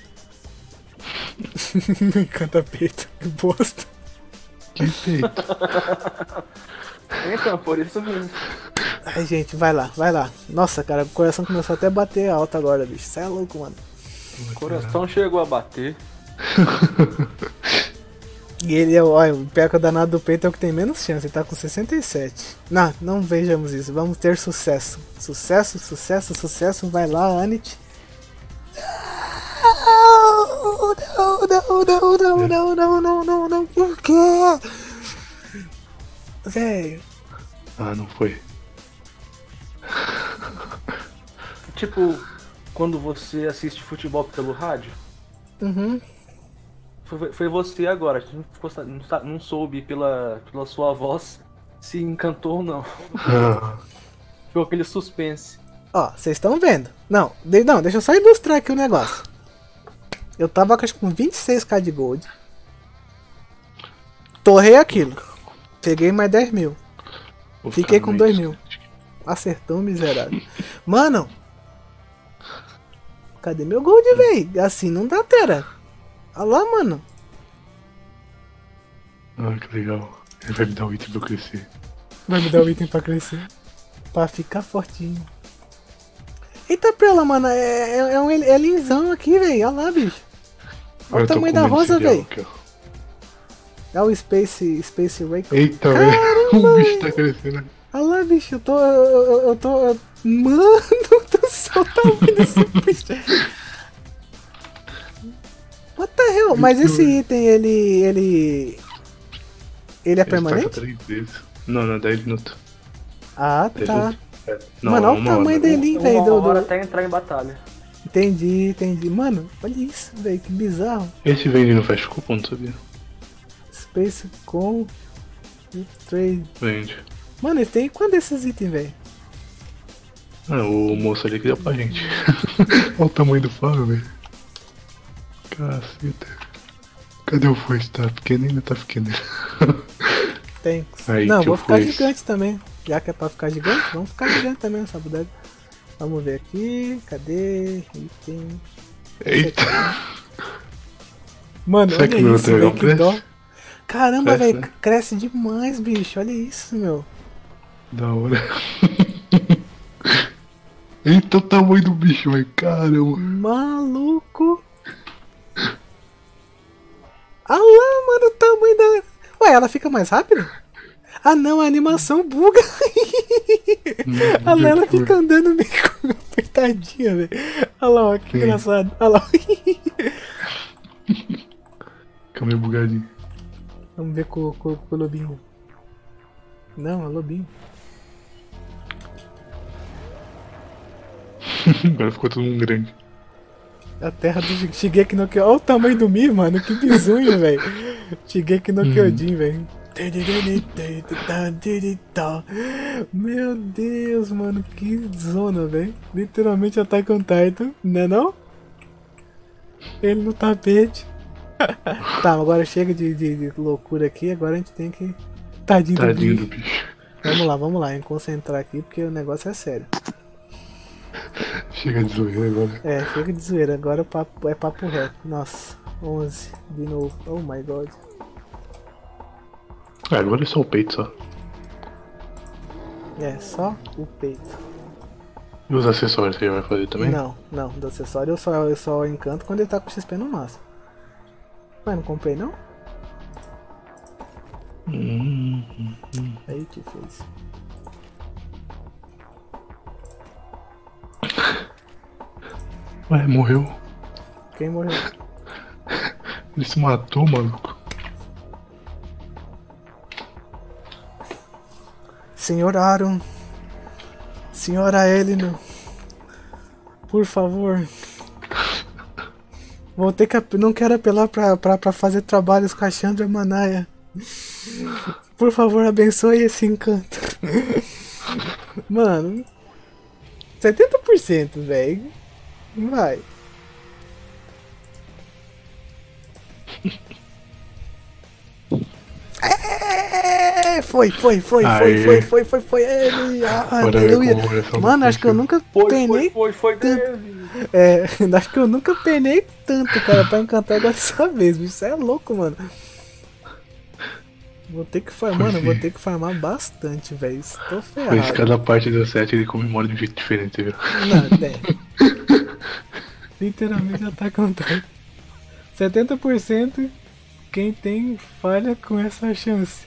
Não encanta peito, que bosta. Que peito. Então, por isso mesmo. Ai, gente, vai lá, vai lá. Nossa, cara, o coração começou até a bater alto agora, bicho. Você é louco, mano. O coração chegou a bater. E ele é, olha, o pior que o danado do peito é o que tem menos chance. Ele tá com sessenta e sete. Não, não vejamos isso. Vamos ter sucesso. Sucesso, sucesso, sucesso. Vai lá, Anit. Não, não, não, não, não, não, não, não, não, não. Por quê? Velho. Ah, não foi. Tipo, quando você assiste futebol pelo rádio? Uhum. Foi, foi você agora, a gente não, ficou, não, não soube pela, pela sua voz se encantou ou não. Foi aquele suspense. Ó, vocês estão vendo. Não, de, não, deixa eu só ilustrar aqui o negócio. Eu tava acho, com vinte e seis mil de gold. Torrei aquilo. Peguei mais dez mil. Fiquei com dois mil. Acertou, miserável. Mano! Cadê meu gold, véi? Assim não dá, Tera. Olha lá, mano. Ah, que legal. Ele vai me dar um item pra eu crescer. Vai me dar um item pra crescer. Pra ficar fortinho. Eita pra ela, mano. É, é, é um elinzão aqui, véi. Olha lá, bicho. Olha o tamanho da rosa, véi. É o Space, Space Wake. Eita, velho. O bicho tá crescendo. Olha lá, bicho. Eu tô... Eu, eu, eu tô... Eu... Mano do céu, tá ouvindo esse bicho. What the hell? Mas esse item, ele... Ele... Ele é ele permanente? Taca três vezes. Não, não. dez minutos. Ah, tá. É. Não, mano, olha o tamanho dele, velho. Uma hora até entrar em batalha. Entendi, entendi. Mano, olha isso, velho. Que bizarro. Esse vende no Fast Coupon, não sabia? Space com Trade. Vende. Mano, ele tem quantos desses itens, velho? Ah, o moço ali que deu pra gente. Olha o tamanho do farm, velho. Caceta. Cadê o foice? Tá pequeno ainda, tá pequeno. Tem. Não, vou ficar foice. Gigante também. Já que é pra ficar gigante, vamos ficar gigante também nessa bodega. Vamos ver aqui. Cadê? Item. Eita. Mano, será olha que isso, meu véio, que dó. Caramba, velho, né? Cresce demais, bicho. Olha isso, meu. Da hora. Eita o tamanho do bicho, velho. Caramba. Maluco. Ah lá, mano, o tamanho da... Ué, ela fica mais rápida? Ah não, a animação buga. Olha lá, ela fica andando meio apertadinha, velho. Olha lá, ó, que engraçado. Olha lá. Fica meio bugadinho. Vamos ver com, com, com o lobinho. Não, é lobinho. Agora ficou todo mundo grande. A terra do Shigeki no Kyojin. Olha o tamanho do Mi, mano. Que bizonho, velho. Shigeki no Kyojin, velho. Meu Deus, mano, que zona, velho. Literalmente Attack on Titan, né não? Ele no tapete. Tá, agora chega de, de, de loucura aqui, agora a gente tem que... Tadinho, Tadinho do, bicho. do bicho. Vamos lá, vamos lá, hein, concentrar aqui porque o negócio é sério. Chega de zoeira agora. É, chega de zoeira, agora o papo, é papo reto. Nossa, onze, de novo, oh my god. É, agora é só o peito, só. É, só o peito. E os acessórios que ele vai fazer também? Não, não, do acessório eu só, eu só encanto quando ele tá com X P no máximo. Mas não comprei não? Hum, hum, hum. Aí que fez. Ué, morreu. Quem morreu? Ele se matou, maluco. Senhor Aaron, Senhora Elin, por favor. Vou ter que ap... Não quero apelar pra, pra, pra fazer trabalhos com a Chandra Manaia. Por favor, abençoe esse encanto. Mano, setenta por cento, velho. Vai. É, foi, foi, foi, foi, foi, foi, foi, foi, ele. Aleluia. Mano, acho que eu nunca penei. Foi, foi, foi, dele. É, acho que eu nunca penei tanto, cara, pra encantar agora dessa vez. Isso é louco, mano. Vou ter que farmar, mano, vou ter que farmar bastante, velho. Estou ferrado. Mas cada parte do set ele comemora de um jeito diferente, viu? Não, é. Literalmente já tá contando. setenta por cento quem tem falha com essa chance.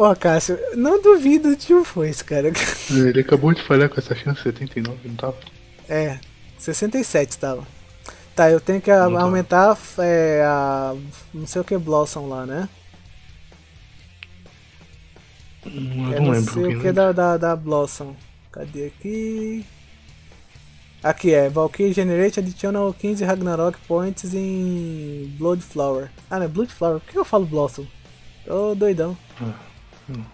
Ó, oh, Cássio, não duvido de um foice, cara. Ele acabou de falhar com essa chance, setenta e nove, não tava? É, sessenta e sete tava. Tá, eu tenho que a, aumentar a, é, a... não sei o que, Blossom lá, né? Não, eu não lembro. Não sei o que da, da, da Blossom. Cadê aqui? Aqui é, Valkyrie Generate Additional quinze Ragnarok Points em Bloodflower. Ah, não é Bloodflower? Por que eu falo Blossom? Ô, oh, doidão. Ah, hum.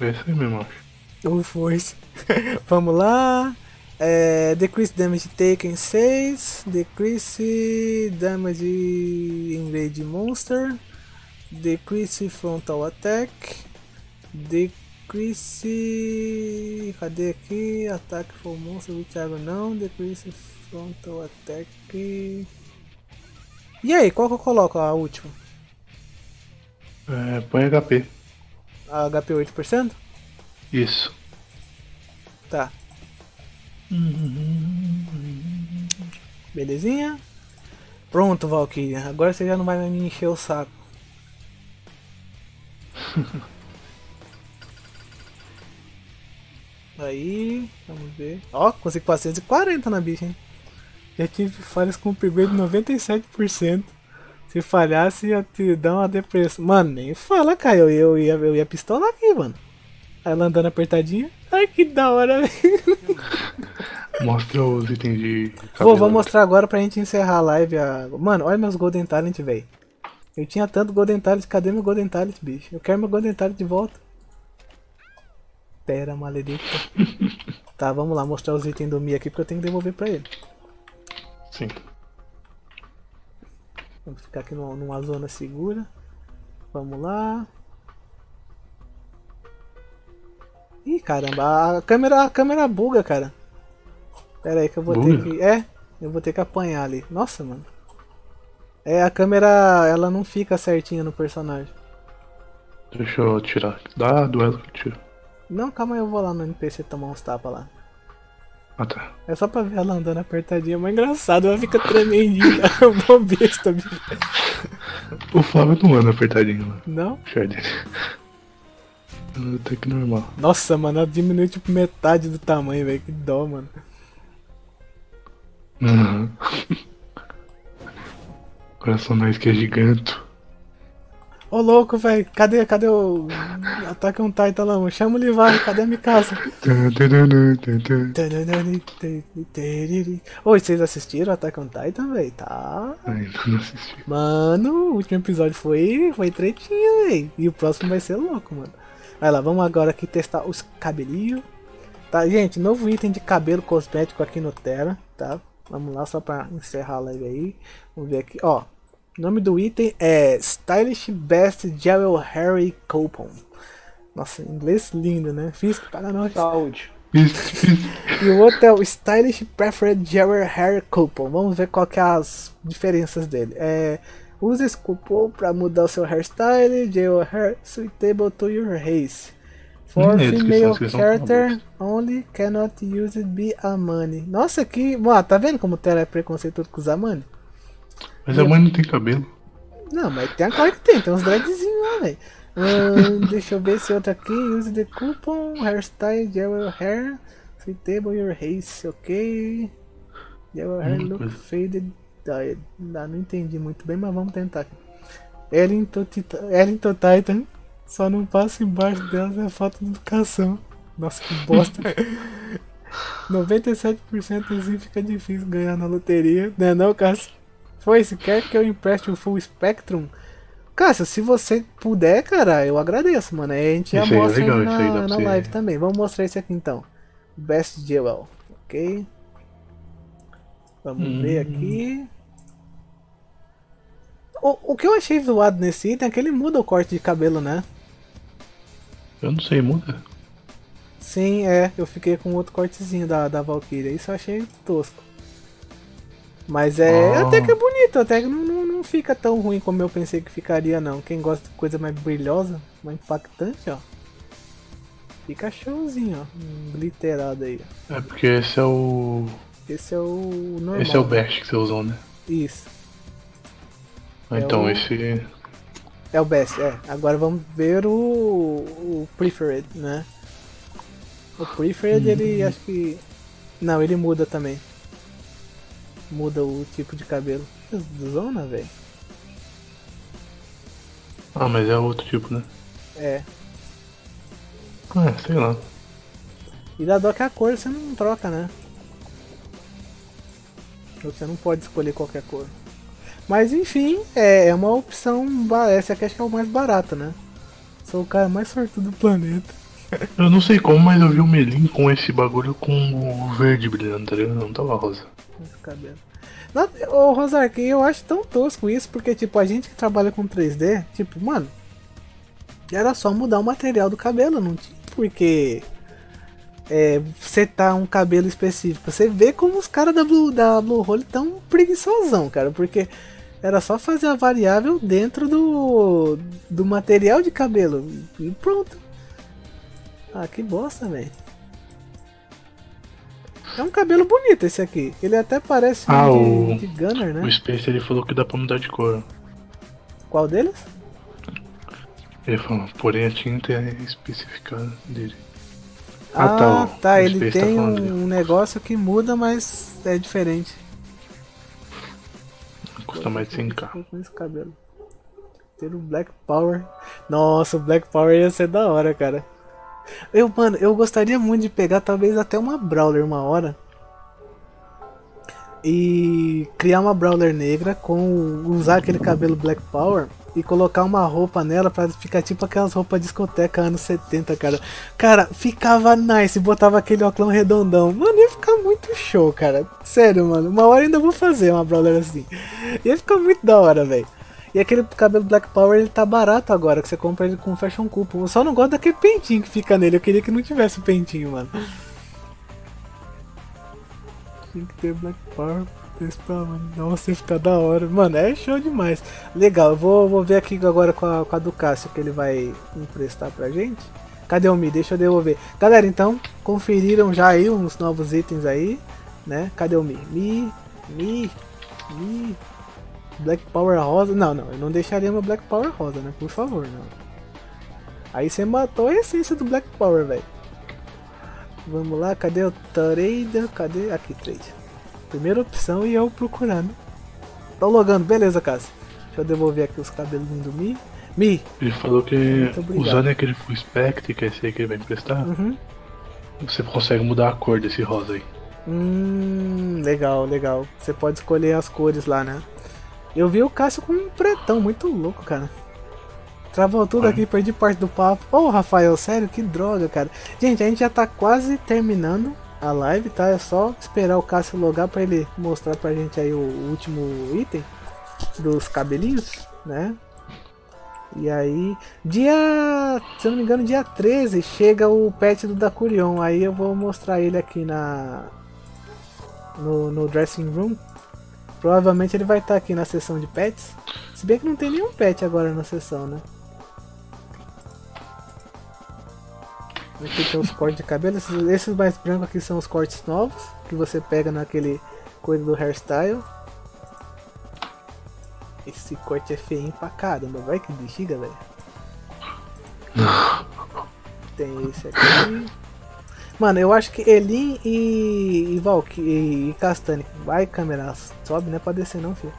É isso aí mesmo, acho. O Force. Vamos lá. É, decrease Damage Taken seis. Decrease Damage Engage Monster. Decrease Frontal Attack. Decrease... Cadê aqui? Ataque for Monster, do Thiago não. Decrease Frontal Attack... E aí, qual que eu coloco? A última? É, põe H P. A H P oito por cento? Isso. Tá. Belezinha. Pronto, Valkyria. Agora você já não vai mais me encher o saco. Aí, vamos ver. Ó, oh, consegui quatrocentos e quarenta na bicha, hein? Já tive falhas com o P B de noventa e sete por cento. Se falhasse, ia te dar uma depressão. Mano, nem fala, cara. Eu, eu, ia, eu ia pistolar aqui, mano. Aí ela andando apertadinha. Ai, que da hora, velho. Mostra os itens de... Pô, vou mostrar agora pra gente encerrar a live. A... Mano, olha meus Golden Talent, velho. Eu tinha tanto Golden Talent. Cadê meu Golden Talent, bicho? Eu quero meu Golden Talent de volta. Tera, maledita. Tá, vamos lá mostrar os itens do Mi aqui porque eu tenho que devolver pra ele. Sim. Vamos ficar aqui numa, numa zona segura. Vamos lá. Ih, caramba, a câmera, a câmera buga, cara. Pera aí que eu vou buga? ter que... É, eu vou ter que apanhar ali. Nossa, mano. É, a câmera, ela não fica certinha no personagem. Deixa eu tirar. Dá duelo que eu tiro. Não, calma aí, eu vou lá no N P C tomar uns tapas lá. Ah, tá. É só pra ver ela andando apertadinha, mas engraçado, ela fica tremendinha. É uma besta, bicho. O Flávio não anda apertadinho lá. Não? Deixa eu até que normal. Nossa, mano, ela diminuiu tipo metade do tamanho, velho. Que dó, mano. Uhum. O coração mais que é gigante. Ô louco, velho, cadê, cadê o Attack on Titan lá, mano? Chama o Livar, cadê a Mikasa? Ô, vocês assistiram Attack on Titan, velho? Tá... Ai, não assisti. Mano, o último episódio foi, foi tretinha, velho. E o próximo vai ser louco, mano. Vai lá, vamos agora aqui testar os cabelinhos. Tá, gente, novo item de cabelo cosmético aqui no Tera, tá? Vamos lá, só pra encerrar a live aí. Vamos ver aqui, ó. O nome do item é Stylish Best Gel Harry Coupon. Nossa, inglês lindo, né? Fiz para nós. Saúde. E o outro é o Stylish Preferred Gel Hair Coupon. Vamos ver qual que é as diferenças dele. É, usa esse cupom para mudar o seu hairstyle. Gel Hair Suitable to your race. For hum, female character only, cannot use it be a money. Nossa, que... Mano, tá vendo como o Tera é preconceituoso com os Amani? Mas a mãe não tem cabelo. Não, mas tem a cara que tem, tem uns dreadzinhos lá, velho. Hum, deixa eu ver esse outro aqui. Use the coupon, hairstyle, gel hair, suitable your race, ok. Gel hair look faded. Não, não entendi muito bem, mas vamos tentar aqui. Elin to Titan, só não passa embaixo delas, é falta de educação. Nossa, que bosta. noventa e sete por cento assim fica difícil ganhar na loteria, né não, Cássio? Foi, se quer que eu empreste o Full Spectrum? Cássio, se você puder, cara, eu agradeço, mano. Aí a gente já mostra legal, na, na live ser... também. Vamos mostrar esse aqui então. Best Jewel, ok? Vamos hum. ver aqui. O, o que eu achei zoado nesse item é que ele muda o corte de cabelo, né? Eu não sei, muda? Sim, é. Eu fiquei com outro cortezinho da, da Valkyrie. Isso eu achei tosco. Mas é oh. até que é bonito, até que não, não, não fica tão ruim como eu pensei que ficaria não. Quem gosta de coisa mais brilhosa, mais impactante, ó. Fica showzinho, ó. Glitterado aí. Ó. É porque esse é o... Esse é o normal. Esse é o best que você usou, né? Isso. Ah, é então o... esse... É o best, é. Agora vamos ver o... o preferred, né? O preferred, hum. ele acho que... Não, ele muda também. Muda o tipo de cabelo. Zona, velho. Ah, mas é outro tipo, né? É. Ah, sei lá. E da Doc a cor você não troca, né? Você não pode escolher qualquer cor. Mas enfim, é uma opção. Essa aqui acho que é o mais barato, né? Sou o cara mais sortudo do planeta. Eu não sei como, mas eu vi o Melim com esse bagulho com o verde brilhando, tá ligado? Não tava rosa. Cabelo. Não, ô Rosark, eu acho tão tosco isso, porque tipo, a gente que trabalha com três D, tipo, mano, era só mudar o material do cabelo, não tinha porque é, setar um cabelo específico. Você vê como os caras da Blue, da Blue Hole tão preguiçosão, cara, porque era só fazer a variável dentro do, do material de cabelo e pronto. Ah, que bosta, velho. É um cabelo bonito esse aqui, ele até parece ah, um de, o... de Gunner, né? O Space ele falou que dá pra mudar de cor. Qual deles? Ele falou, porém a tinta é especificada dele. Ah, ah tá, tá ele tem tá um, um negócio que muda, mas é diferente. Custa mais de cem k. Com esse cabelo. Ter o Black Power. Nossa, o Black Power ia ser da hora, cara. Eu, mano, eu gostaria muito de pegar talvez até uma Brawler uma hora e criar uma Brawler negra com usar aquele cabelo Black Power e colocar uma roupa nela pra ficar tipo aquelas roupas discoteca anos setenta, cara. Cara, ficava nice, botava aquele óculos redondão. Mano, ia ficar muito show, cara. Sério, mano, uma hora ainda vou fazer uma Brawler assim. Ia ficar muito da hora, velho. E aquele cabelo Black Power, ele tá barato agora, que você compra ele com Fashion Coupon. Eu só não gosto daquele pentinho que fica nele, eu queria que não tivesse o pentinho, mano. Tem que ter Black Power pra esse problema. Nossa, ia ficar da hora. Mano, é show demais. Legal, eu vou, vou ver aqui agora com a, com a do Cássio, que ele vai emprestar pra gente. Cadê o Mi? Deixa eu devolver. Galera, então, conferiram já aí uns novos itens aí, né? Cadê o Mi? Mi, Mi, Mi... Black Power rosa, não, não, eu não deixaria uma Black Power rosa, né, por favor, não. Aí você matou a essência do Black Power, velho. Vamos lá, cadê o trade, cadê, aqui, trade. Primeira opção e eu procurando. Tô logando, beleza, Cássio. Deixa eu devolver aqui os cabelinhos do Mi. Mi. Ele falou que usando aquele full spectre, que é esse aí que ele vai emprestar, uhum. Você consegue mudar a cor desse rosa aí. Hum, legal, legal. Você pode escolher as cores lá, né? Eu vi o Cássio com um pretão, muito louco, cara. Travou tudo é. aqui, perdi parte do papo. Ô, oh, Rafael, sério, que droga, cara. Gente, a gente já tá quase terminando a live, tá? É só esperar o Cássio logar pra ele mostrar pra gente aí o último item dos cabelinhos, né? E aí, dia, se eu não me engano, dia treze, chega o pet do Dakuryon. Aí eu vou mostrar ele aqui na no, no dressing room. Provavelmente ele vai estar tá aqui na sessão de pets. Se bem que não tem nenhum pet agora na sessão, né? Aqui tem os cortes de cabelo. Esses, esses mais brancos aqui são os cortes novos que você pega naquele coisa do hairstyle. Esse corte é feio pra caramba, vai que bexiga, velho. Tem esse aqui. Mano, eu acho que Elin e, e Valkyrie e Castanho. Vai, câmera, sobe, não é pra descer não, filho.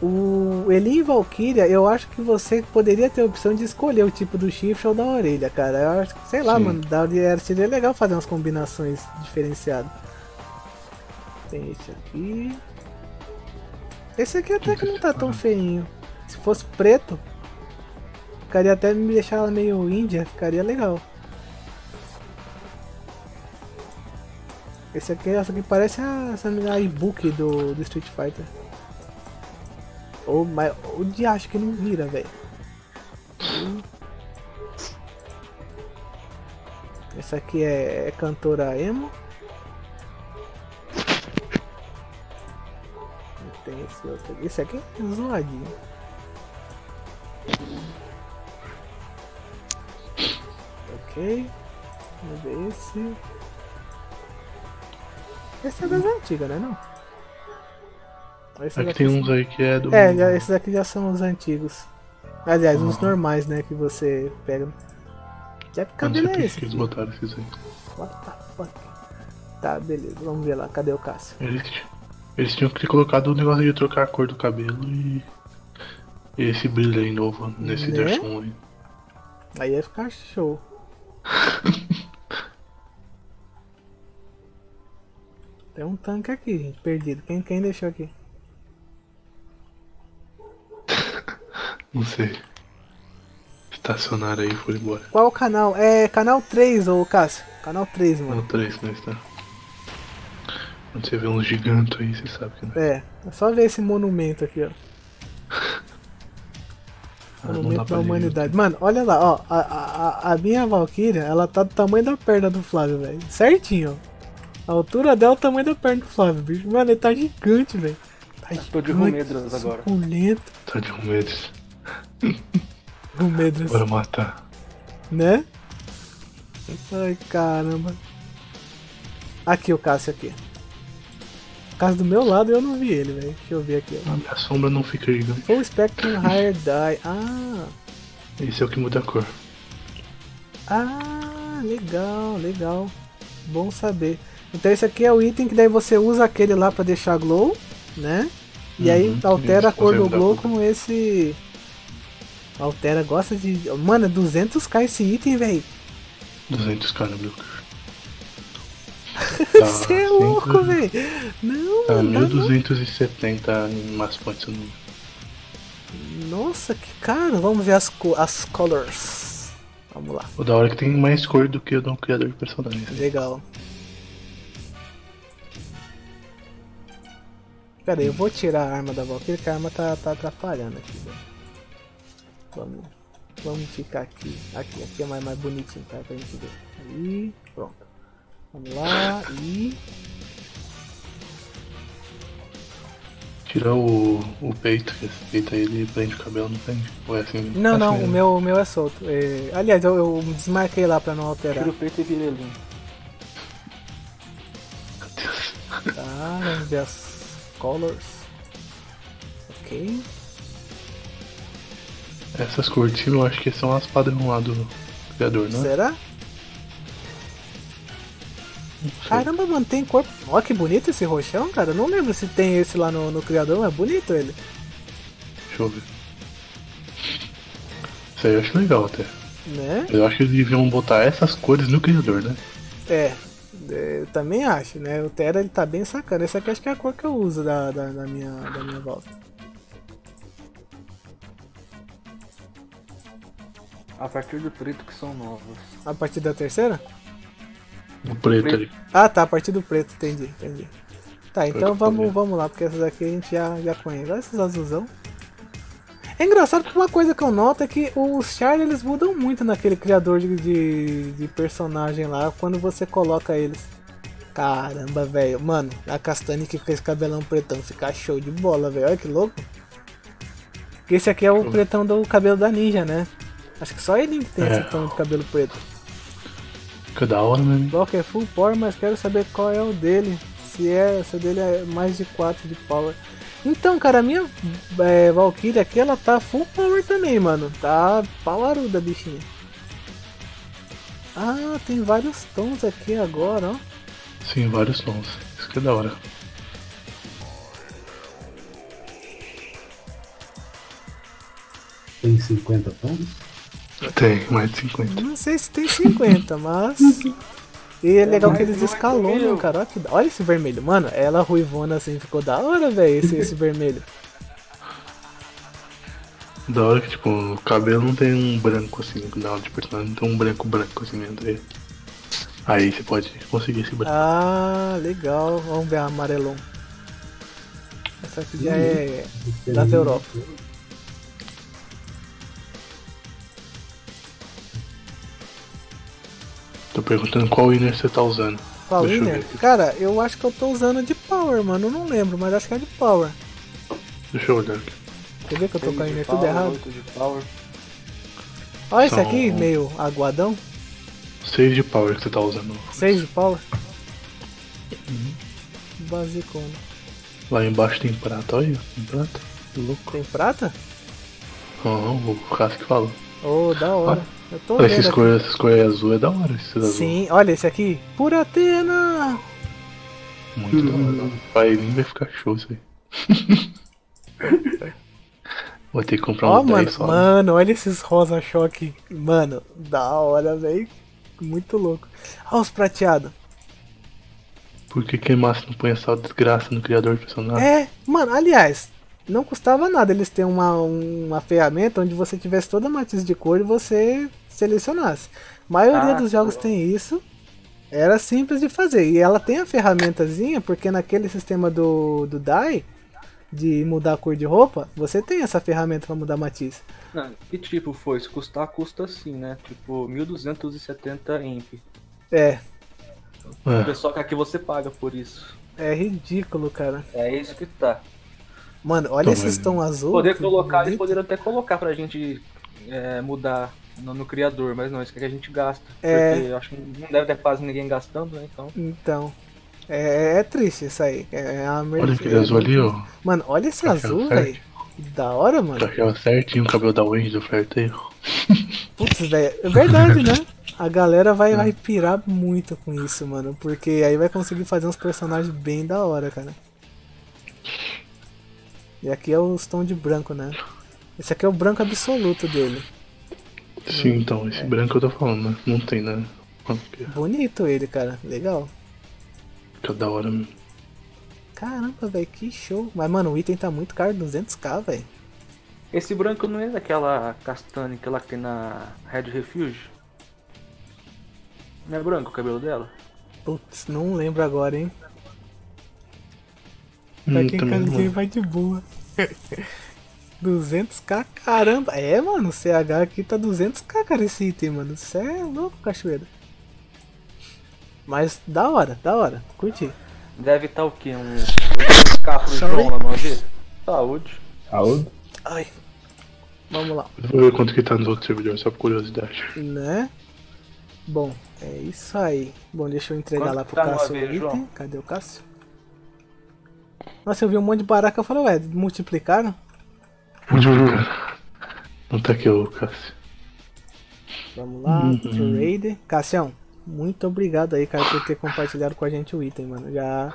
O Elin e Valkyria, eu acho que você poderia ter a opção de escolher o tipo do chifre ou da orelha, cara. Eu acho que, sei lá, sim, mano, da orelha seria legal fazer umas combinações diferenciadas. Tem esse aqui. Esse aqui até que não tá tão feinho. Se fosse preto, ficaria até me deixar ela meio índia, ficaria legal. Esse aqui, essa aqui parece a, essa a e-book do, do Street Fighter. Ou, mas o de acho que não vira, velho. Essa aqui é, é cantora emo. Tem esse outro aqui. Esse aqui é zoadinho. Ok. Vamos ver esse. Esse é das antigas, né? Não? Esse aqui tem uns aí que é do... É, já, esses aqui já são os antigos. Aliás, uhum, os normais, né? Que você pega. Já que cabelo é esse? Que eles botaram esses aí. What the fuck? Tá, beleza. Vamos ver lá. Cadê o Cássio? Eles tinham que ter colocado o negócio de trocar a cor do cabelo e, e esse brilho aí novo nesse né? Derson aí. Aí ia ficar show. Tem um tanque aqui, gente, perdido. Quem, quem deixou aqui? Não sei. Estacionaram aí e foram embora. Qual o canal? É canal três, ô Cássio. Canal três, mano. Canal três, né? Está. Quando você vê uns gigantes aí, você sabe que não é. É, é só ver esse monumento aqui, ó. Ah, monumento da humanidade. Ver. Mano, olha lá, ó. A, a, a minha Valkyria, ela tá do tamanho da perna do Flávio, velho. Certinho, ó. A altura dela é o tamanho da perna do Flávio, bicho. Mano, ele tá gigante, velho. Tá gigante. Tô de Rumedras agora. Suculento. Tô de Rumedras. Rumedras. Bora matar. Né? Ai, caramba. Aqui, o Cássio aqui. Caso do meu lado eu não vi ele, velho. Deixa eu ver aqui. Ó. A minha sombra não fica gigante. Full Spectrum Higher Die. Ah! Esse é o que muda a cor. Ah, legal, legal. Bom saber. Então esse aqui é o item que daí você usa aquele lá pra deixar glow, né? E uhum, aí altera a cor do glow com esse... Altera, gosta de... Mano, é duzentos k esse item, velho. duzentos k no meu. Você é louco, velho! Não, tá, não, mil duzentos e setenta em umas pontes no... Nossa, que caro! Vamos ver as, co as colors. Vamos lá. O da hora que tem mais cor do que o do criador de personagens. Legal. Pera aí, eu vou tirar a arma da Valkyrie, que a arma tá, tá atrapalhando aqui. Né? Vamos, vamos ficar aqui. Aqui, aqui é mais, mais bonitinho, tá? Pra gente ver. Aí, pronto. Vamos lá e... Tirar o, o peito, que esse peito aí ele prende o cabelo, não prende? Ou é assim? Não, não, o meu, o meu é solto. É... Aliás, eu, eu desmarquei lá pra não alterar. Tira o peito e vira ele. Meu Deus. Tá, vamos ver as colors. Ok. Essas cores eu acho que são as padrão lá do criador, né? Será? Caramba, mano, tem corpo. Ó, que bonito esse roxão, cara. Eu não lembro se tem esse lá no, no criador, mas é bonito ele. Deixa eu ver. Isso aí eu acho legal até. Né? Eu acho que eles deviam botar essas cores no criador, né? É, eu também acho, né? O Tera, ele tá bem sacana. Essa aqui acho que é a cor que eu uso da, da, da, minha, da minha volta. A partir do preto que são novos. A partir da terceira? O preto, preto. ali. Ah tá, a partir do preto, entendi, entendi. Tá, então vamos, vamos lá, porque essas daqui a gente já, já conhece. Olha esses azulzão. É engraçado porque uma coisa que eu noto é que os chars, eles mudam muito naquele criador de, de, de personagem lá, quando você coloca eles. Caramba, velho. Mano, a Castanha que fez cabelão pretão, fica show de bola, velho. Olha que louco. Esse aqui é o pretão do cabelo da Ninja, né? Acho que só ele que tem é. esse tom de cabelo preto. Que da hora, né? Block é full power, mas quero saber qual é o dele. Se é, se dele é mais de quatro de power. Então, cara, a minha é, Valkyrie aqui, ela tá full power também, mano. Tá poweruda, bichinha. Ah, tem vários tons aqui agora, ó. Sim, vários tons. Isso que é da hora. Tem cinquenta tons? Tem, mais de cinquenta. Não sei se tem cinquenta, mas... E é legal que eles escalonam, cara. Olha, que... Olha esse vermelho. Mano, ela ruivona assim, ficou da hora, velho, esse, esse vermelho. Da hora que, tipo, o cabelo não tem um branco assim, na hora de personagem, não tem um branco branco assim dentro dele. Aí você pode conseguir esse branco. Ah, legal. Vamos ver a amarelão. Essa aqui já é da Europa. Tô perguntando qual inner você tá usando. Qual Deixa inner? Eu Cara, eu acho que eu tô usando de power, mano. Eu não lembro, mas acho que é de power. Deixa eu olhar aqui. Você vê que eu tô com a inner power, tudo errado? De power. Olha São... esse aqui, meio aguadão. seis de power que você tá usando. seis de power? Uhum. Basicona. Lá embaixo tem prata, olha. Tem prata. Que louco. Tem prata? Aham, uhum, o Cássio que falou. Oh, da hora. Ah. Olha, essa escolha, essa escolha azul é da hora. Esse azul. Sim, olha esse aqui. Por Atena! Muito hum. da hora. Vai, nem vai ficar show isso aí. Vou ter que comprar oh, um mano, dez só. Mano, olha esses rosa choque. Mano, da hora, velho. Muito louco. Olha os prateados. Por que que Márcio não põe essa desgraça no criador de personagem? É, mano, aliás... Não custava nada eles terem uma, uma ferramenta onde você tivesse toda a matriz de cor e você selecionasse. A maioria ah, dos jogos bom. tem isso. Era simples de fazer. E ela tem a ferramentazinha, porque naquele sistema do, do D A I, de mudar a cor de roupa, você tem essa ferramenta pra mudar a matiz. Ah, que tipo foi? Se custar, custa assim, né? Tipo, mil duzentos e setenta imp. É. é. Pessoal, que aqui você paga por isso. É ridículo, cara. É isso que tá. Mano, olha Toma esses tons azul. Poder colocar, eles poderiam até colocar pra gente é, mudar no, no criador, mas não, isso que a gente gasta. É... Porque eu acho que não deve ter quase ninguém gastando, né? Então. Então. É, é triste isso aí. É uma merda. Olha aquele azul ali, ó. Mano, olha esse tá azul, velho. Da hora, mano. Tá achando certinho o cabelo da Wendy do Flerteiro. Putz, velho. É verdade, né? A galera vai, é. vai pirar muito com isso, mano. Porque aí vai conseguir fazer uns personagens bem da hora, cara. E aqui é os tons de branco, né? Esse aqui é o branco absoluto dele. Sim, então, esse é. branco eu tô falando, né? Não tem, né? Bonito ele, cara. Legal. Fica da hora mesmo. Caramba, velho, que show. Mas, mano, o item tá muito caro, duzentos k, velho. Esse branco não é daquela castanha que ela tem na Red Refuge? Não é branco o cabelo dela? Putz, não lembro agora, hein? Pra quem cansei vai de boa. duzentos k, caramba. É, mano, o C H aqui tá duzentos k, cara, esse item, mano. Isso é louco, cachoeira. Mas da hora, da hora. Curti. Deve tá o quê? Um oitocentos k pro João lá, mano. Saúde. Saúde. Ai. Vamos lá. Eu vou ver quanto que tá nos outros servidores, só por curiosidade. Né? Bom, é isso aí. Bom, deixa eu entregar quanto lá pro tá Cássio o item. Cadê o Cássio? Nossa, eu vi um monte de baraca e falei, ué, multiplicaram? Multiplicaram. Não tá aqui o Cássio. Vamos lá, uhum. o Raider. Cássio, muito obrigado aí, cara, por ter compartilhado com a gente o item, mano. Já,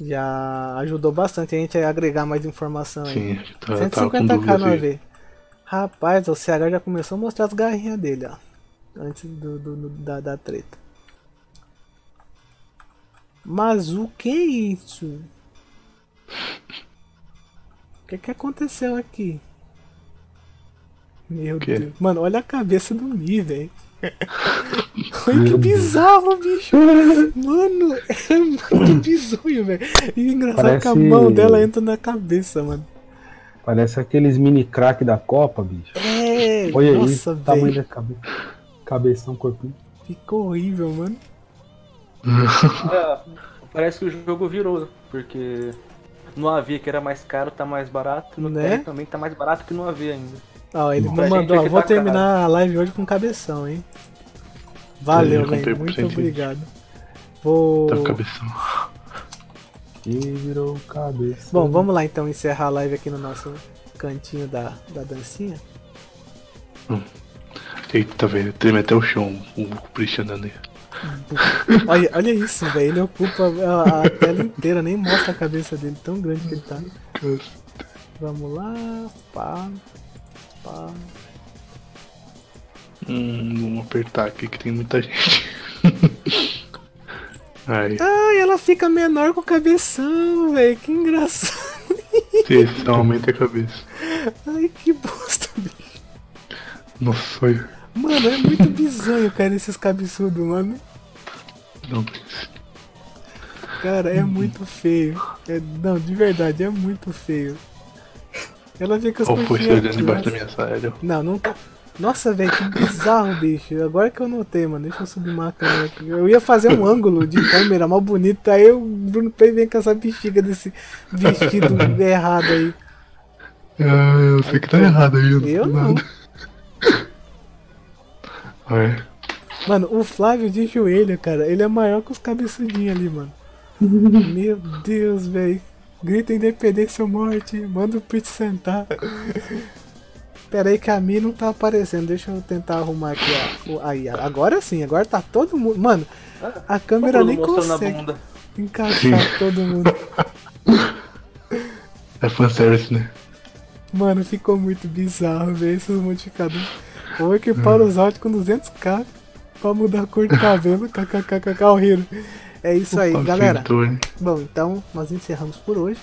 já ajudou bastante a gente a agregar mais informação aí. Sim, tá, cento e cinquenta k no A V. Rapaz, o C H já começou a mostrar as garrinhas dele, ó. Antes do, do, do, da, da treta. Mas o que é isso? O que que aconteceu aqui? Meu que? Deus. Mano, olha a cabeça do Mi, velho. Olha que bizarro, bicho. Mano, é muito bizonho, velho. E engraçado Parece... que a mão dela entra na cabeça, mano. Parece aqueles mini crack da Copa, bicho. É, olha nossa, aí, o tamanho da cabeça. Cabeção, corpinho. Ficou horrível, mano. É, parece que o jogo virou, porque no A V que era mais caro tá mais barato, no né? T R também tá mais barato que no A V ainda. Ah, ele não mandou, ó, vou terminar caro. A live hoje com cabeção, hein? Valeu, velho, muito obrigado. Vou... Tá cabeção. E virou cabeça. Bom, vamos lá então encerrar a live aqui no nosso cantinho da, da dancinha. Hum. Eita, velho, treme até o chão, o Priest andando aí. Olha, olha isso, velho. Ele ocupa a, a tela inteira, nem mostra a cabeça dele, tão grande que ele tá. Vamos lá, pá, pá. Hum, vamos apertar aqui que tem muita gente. Ai, ah, ela fica menor com o cabeção, velho. Que engraçado. Esse aumenta a cabeça. Ai, que bosta, bicho. Nossa, foi. Mano, é muito bizonho, cara, esses cabeçudos, mano. Não, cara, é muito feio. É, não, de verdade, é muito feio. Ela vê que os caras. Oh, foi olhando debaixo da minha saia. Não, não tá. Nossa, velho, que bizarro, bicho. Agora que eu notei, mano. Deixa eu subir a câmera aqui. Eu ia fazer um ângulo de câmera mal bonito. Aí o Bruno Play vem com essa bexiga desse vestido errado aí. Eu, eu sei que tá errado aí. Eu, eu não. É. Mano, o Flávio de joelho, cara, ele é maior que os cabeçudinhos ali, mano. Meu Deus, velho. Grita independência ou morte, manda o Pete sentar. Pera aí que a Mi não tá aparecendo, deixa eu tentar arrumar aqui, ó. Aí, agora sim, agora tá todo mundo... Mano, a câmera nem consegue encaixar todo mundo. É fanservice, né? Mano, ficou muito bizarro, velho, esses modificadores. Vou equipar os áudios com duzentos K pra mudar a cor do cabelo, kkkk, o Hiro. É isso aí, Opa, galera. Pintura. Bom, então nós encerramos por hoje.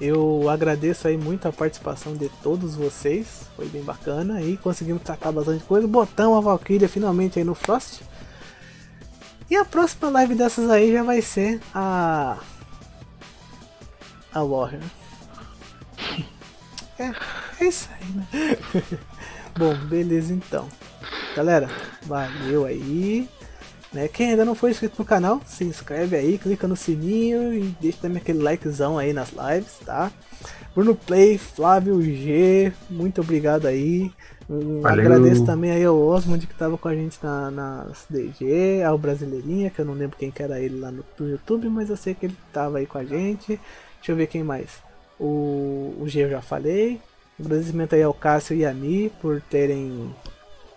Eu agradeço aí muito a participação de todos vocês, foi bem bacana. E conseguimos tratar bastante coisa. Botão a Valkyrie finalmente aí no Frost. E a próxima live dessas aí já vai ser a... a Warrior. É, é isso aí, né? Bom, beleza então. Galera, valeu aí. Né? Quem ainda não foi inscrito no canal, se inscreve aí, clica no sininho e deixa também aquele likezão aí nas lives, tá? Bruno Play, Flávio G, muito obrigado aí. Valeu. Agradeço também aí ao Osmond que tava com a gente na, nas D G, ao Brasileirinha, que eu não lembro quem que era ele lá no, no YouTube, mas eu sei que ele tava aí com a gente. Deixa eu ver quem mais. O, o G eu já falei. Agradecimento aí ao Cássio e a Mi por terem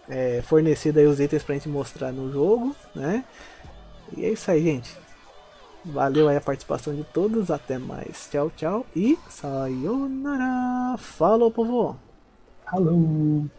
é, fornecido aí os itens pra gente mostrar no jogo, né? E é isso aí, gente. Valeu aí a participação de todos. Até mais. Tchau, tchau. E sayonara. Falou, povo. Falou.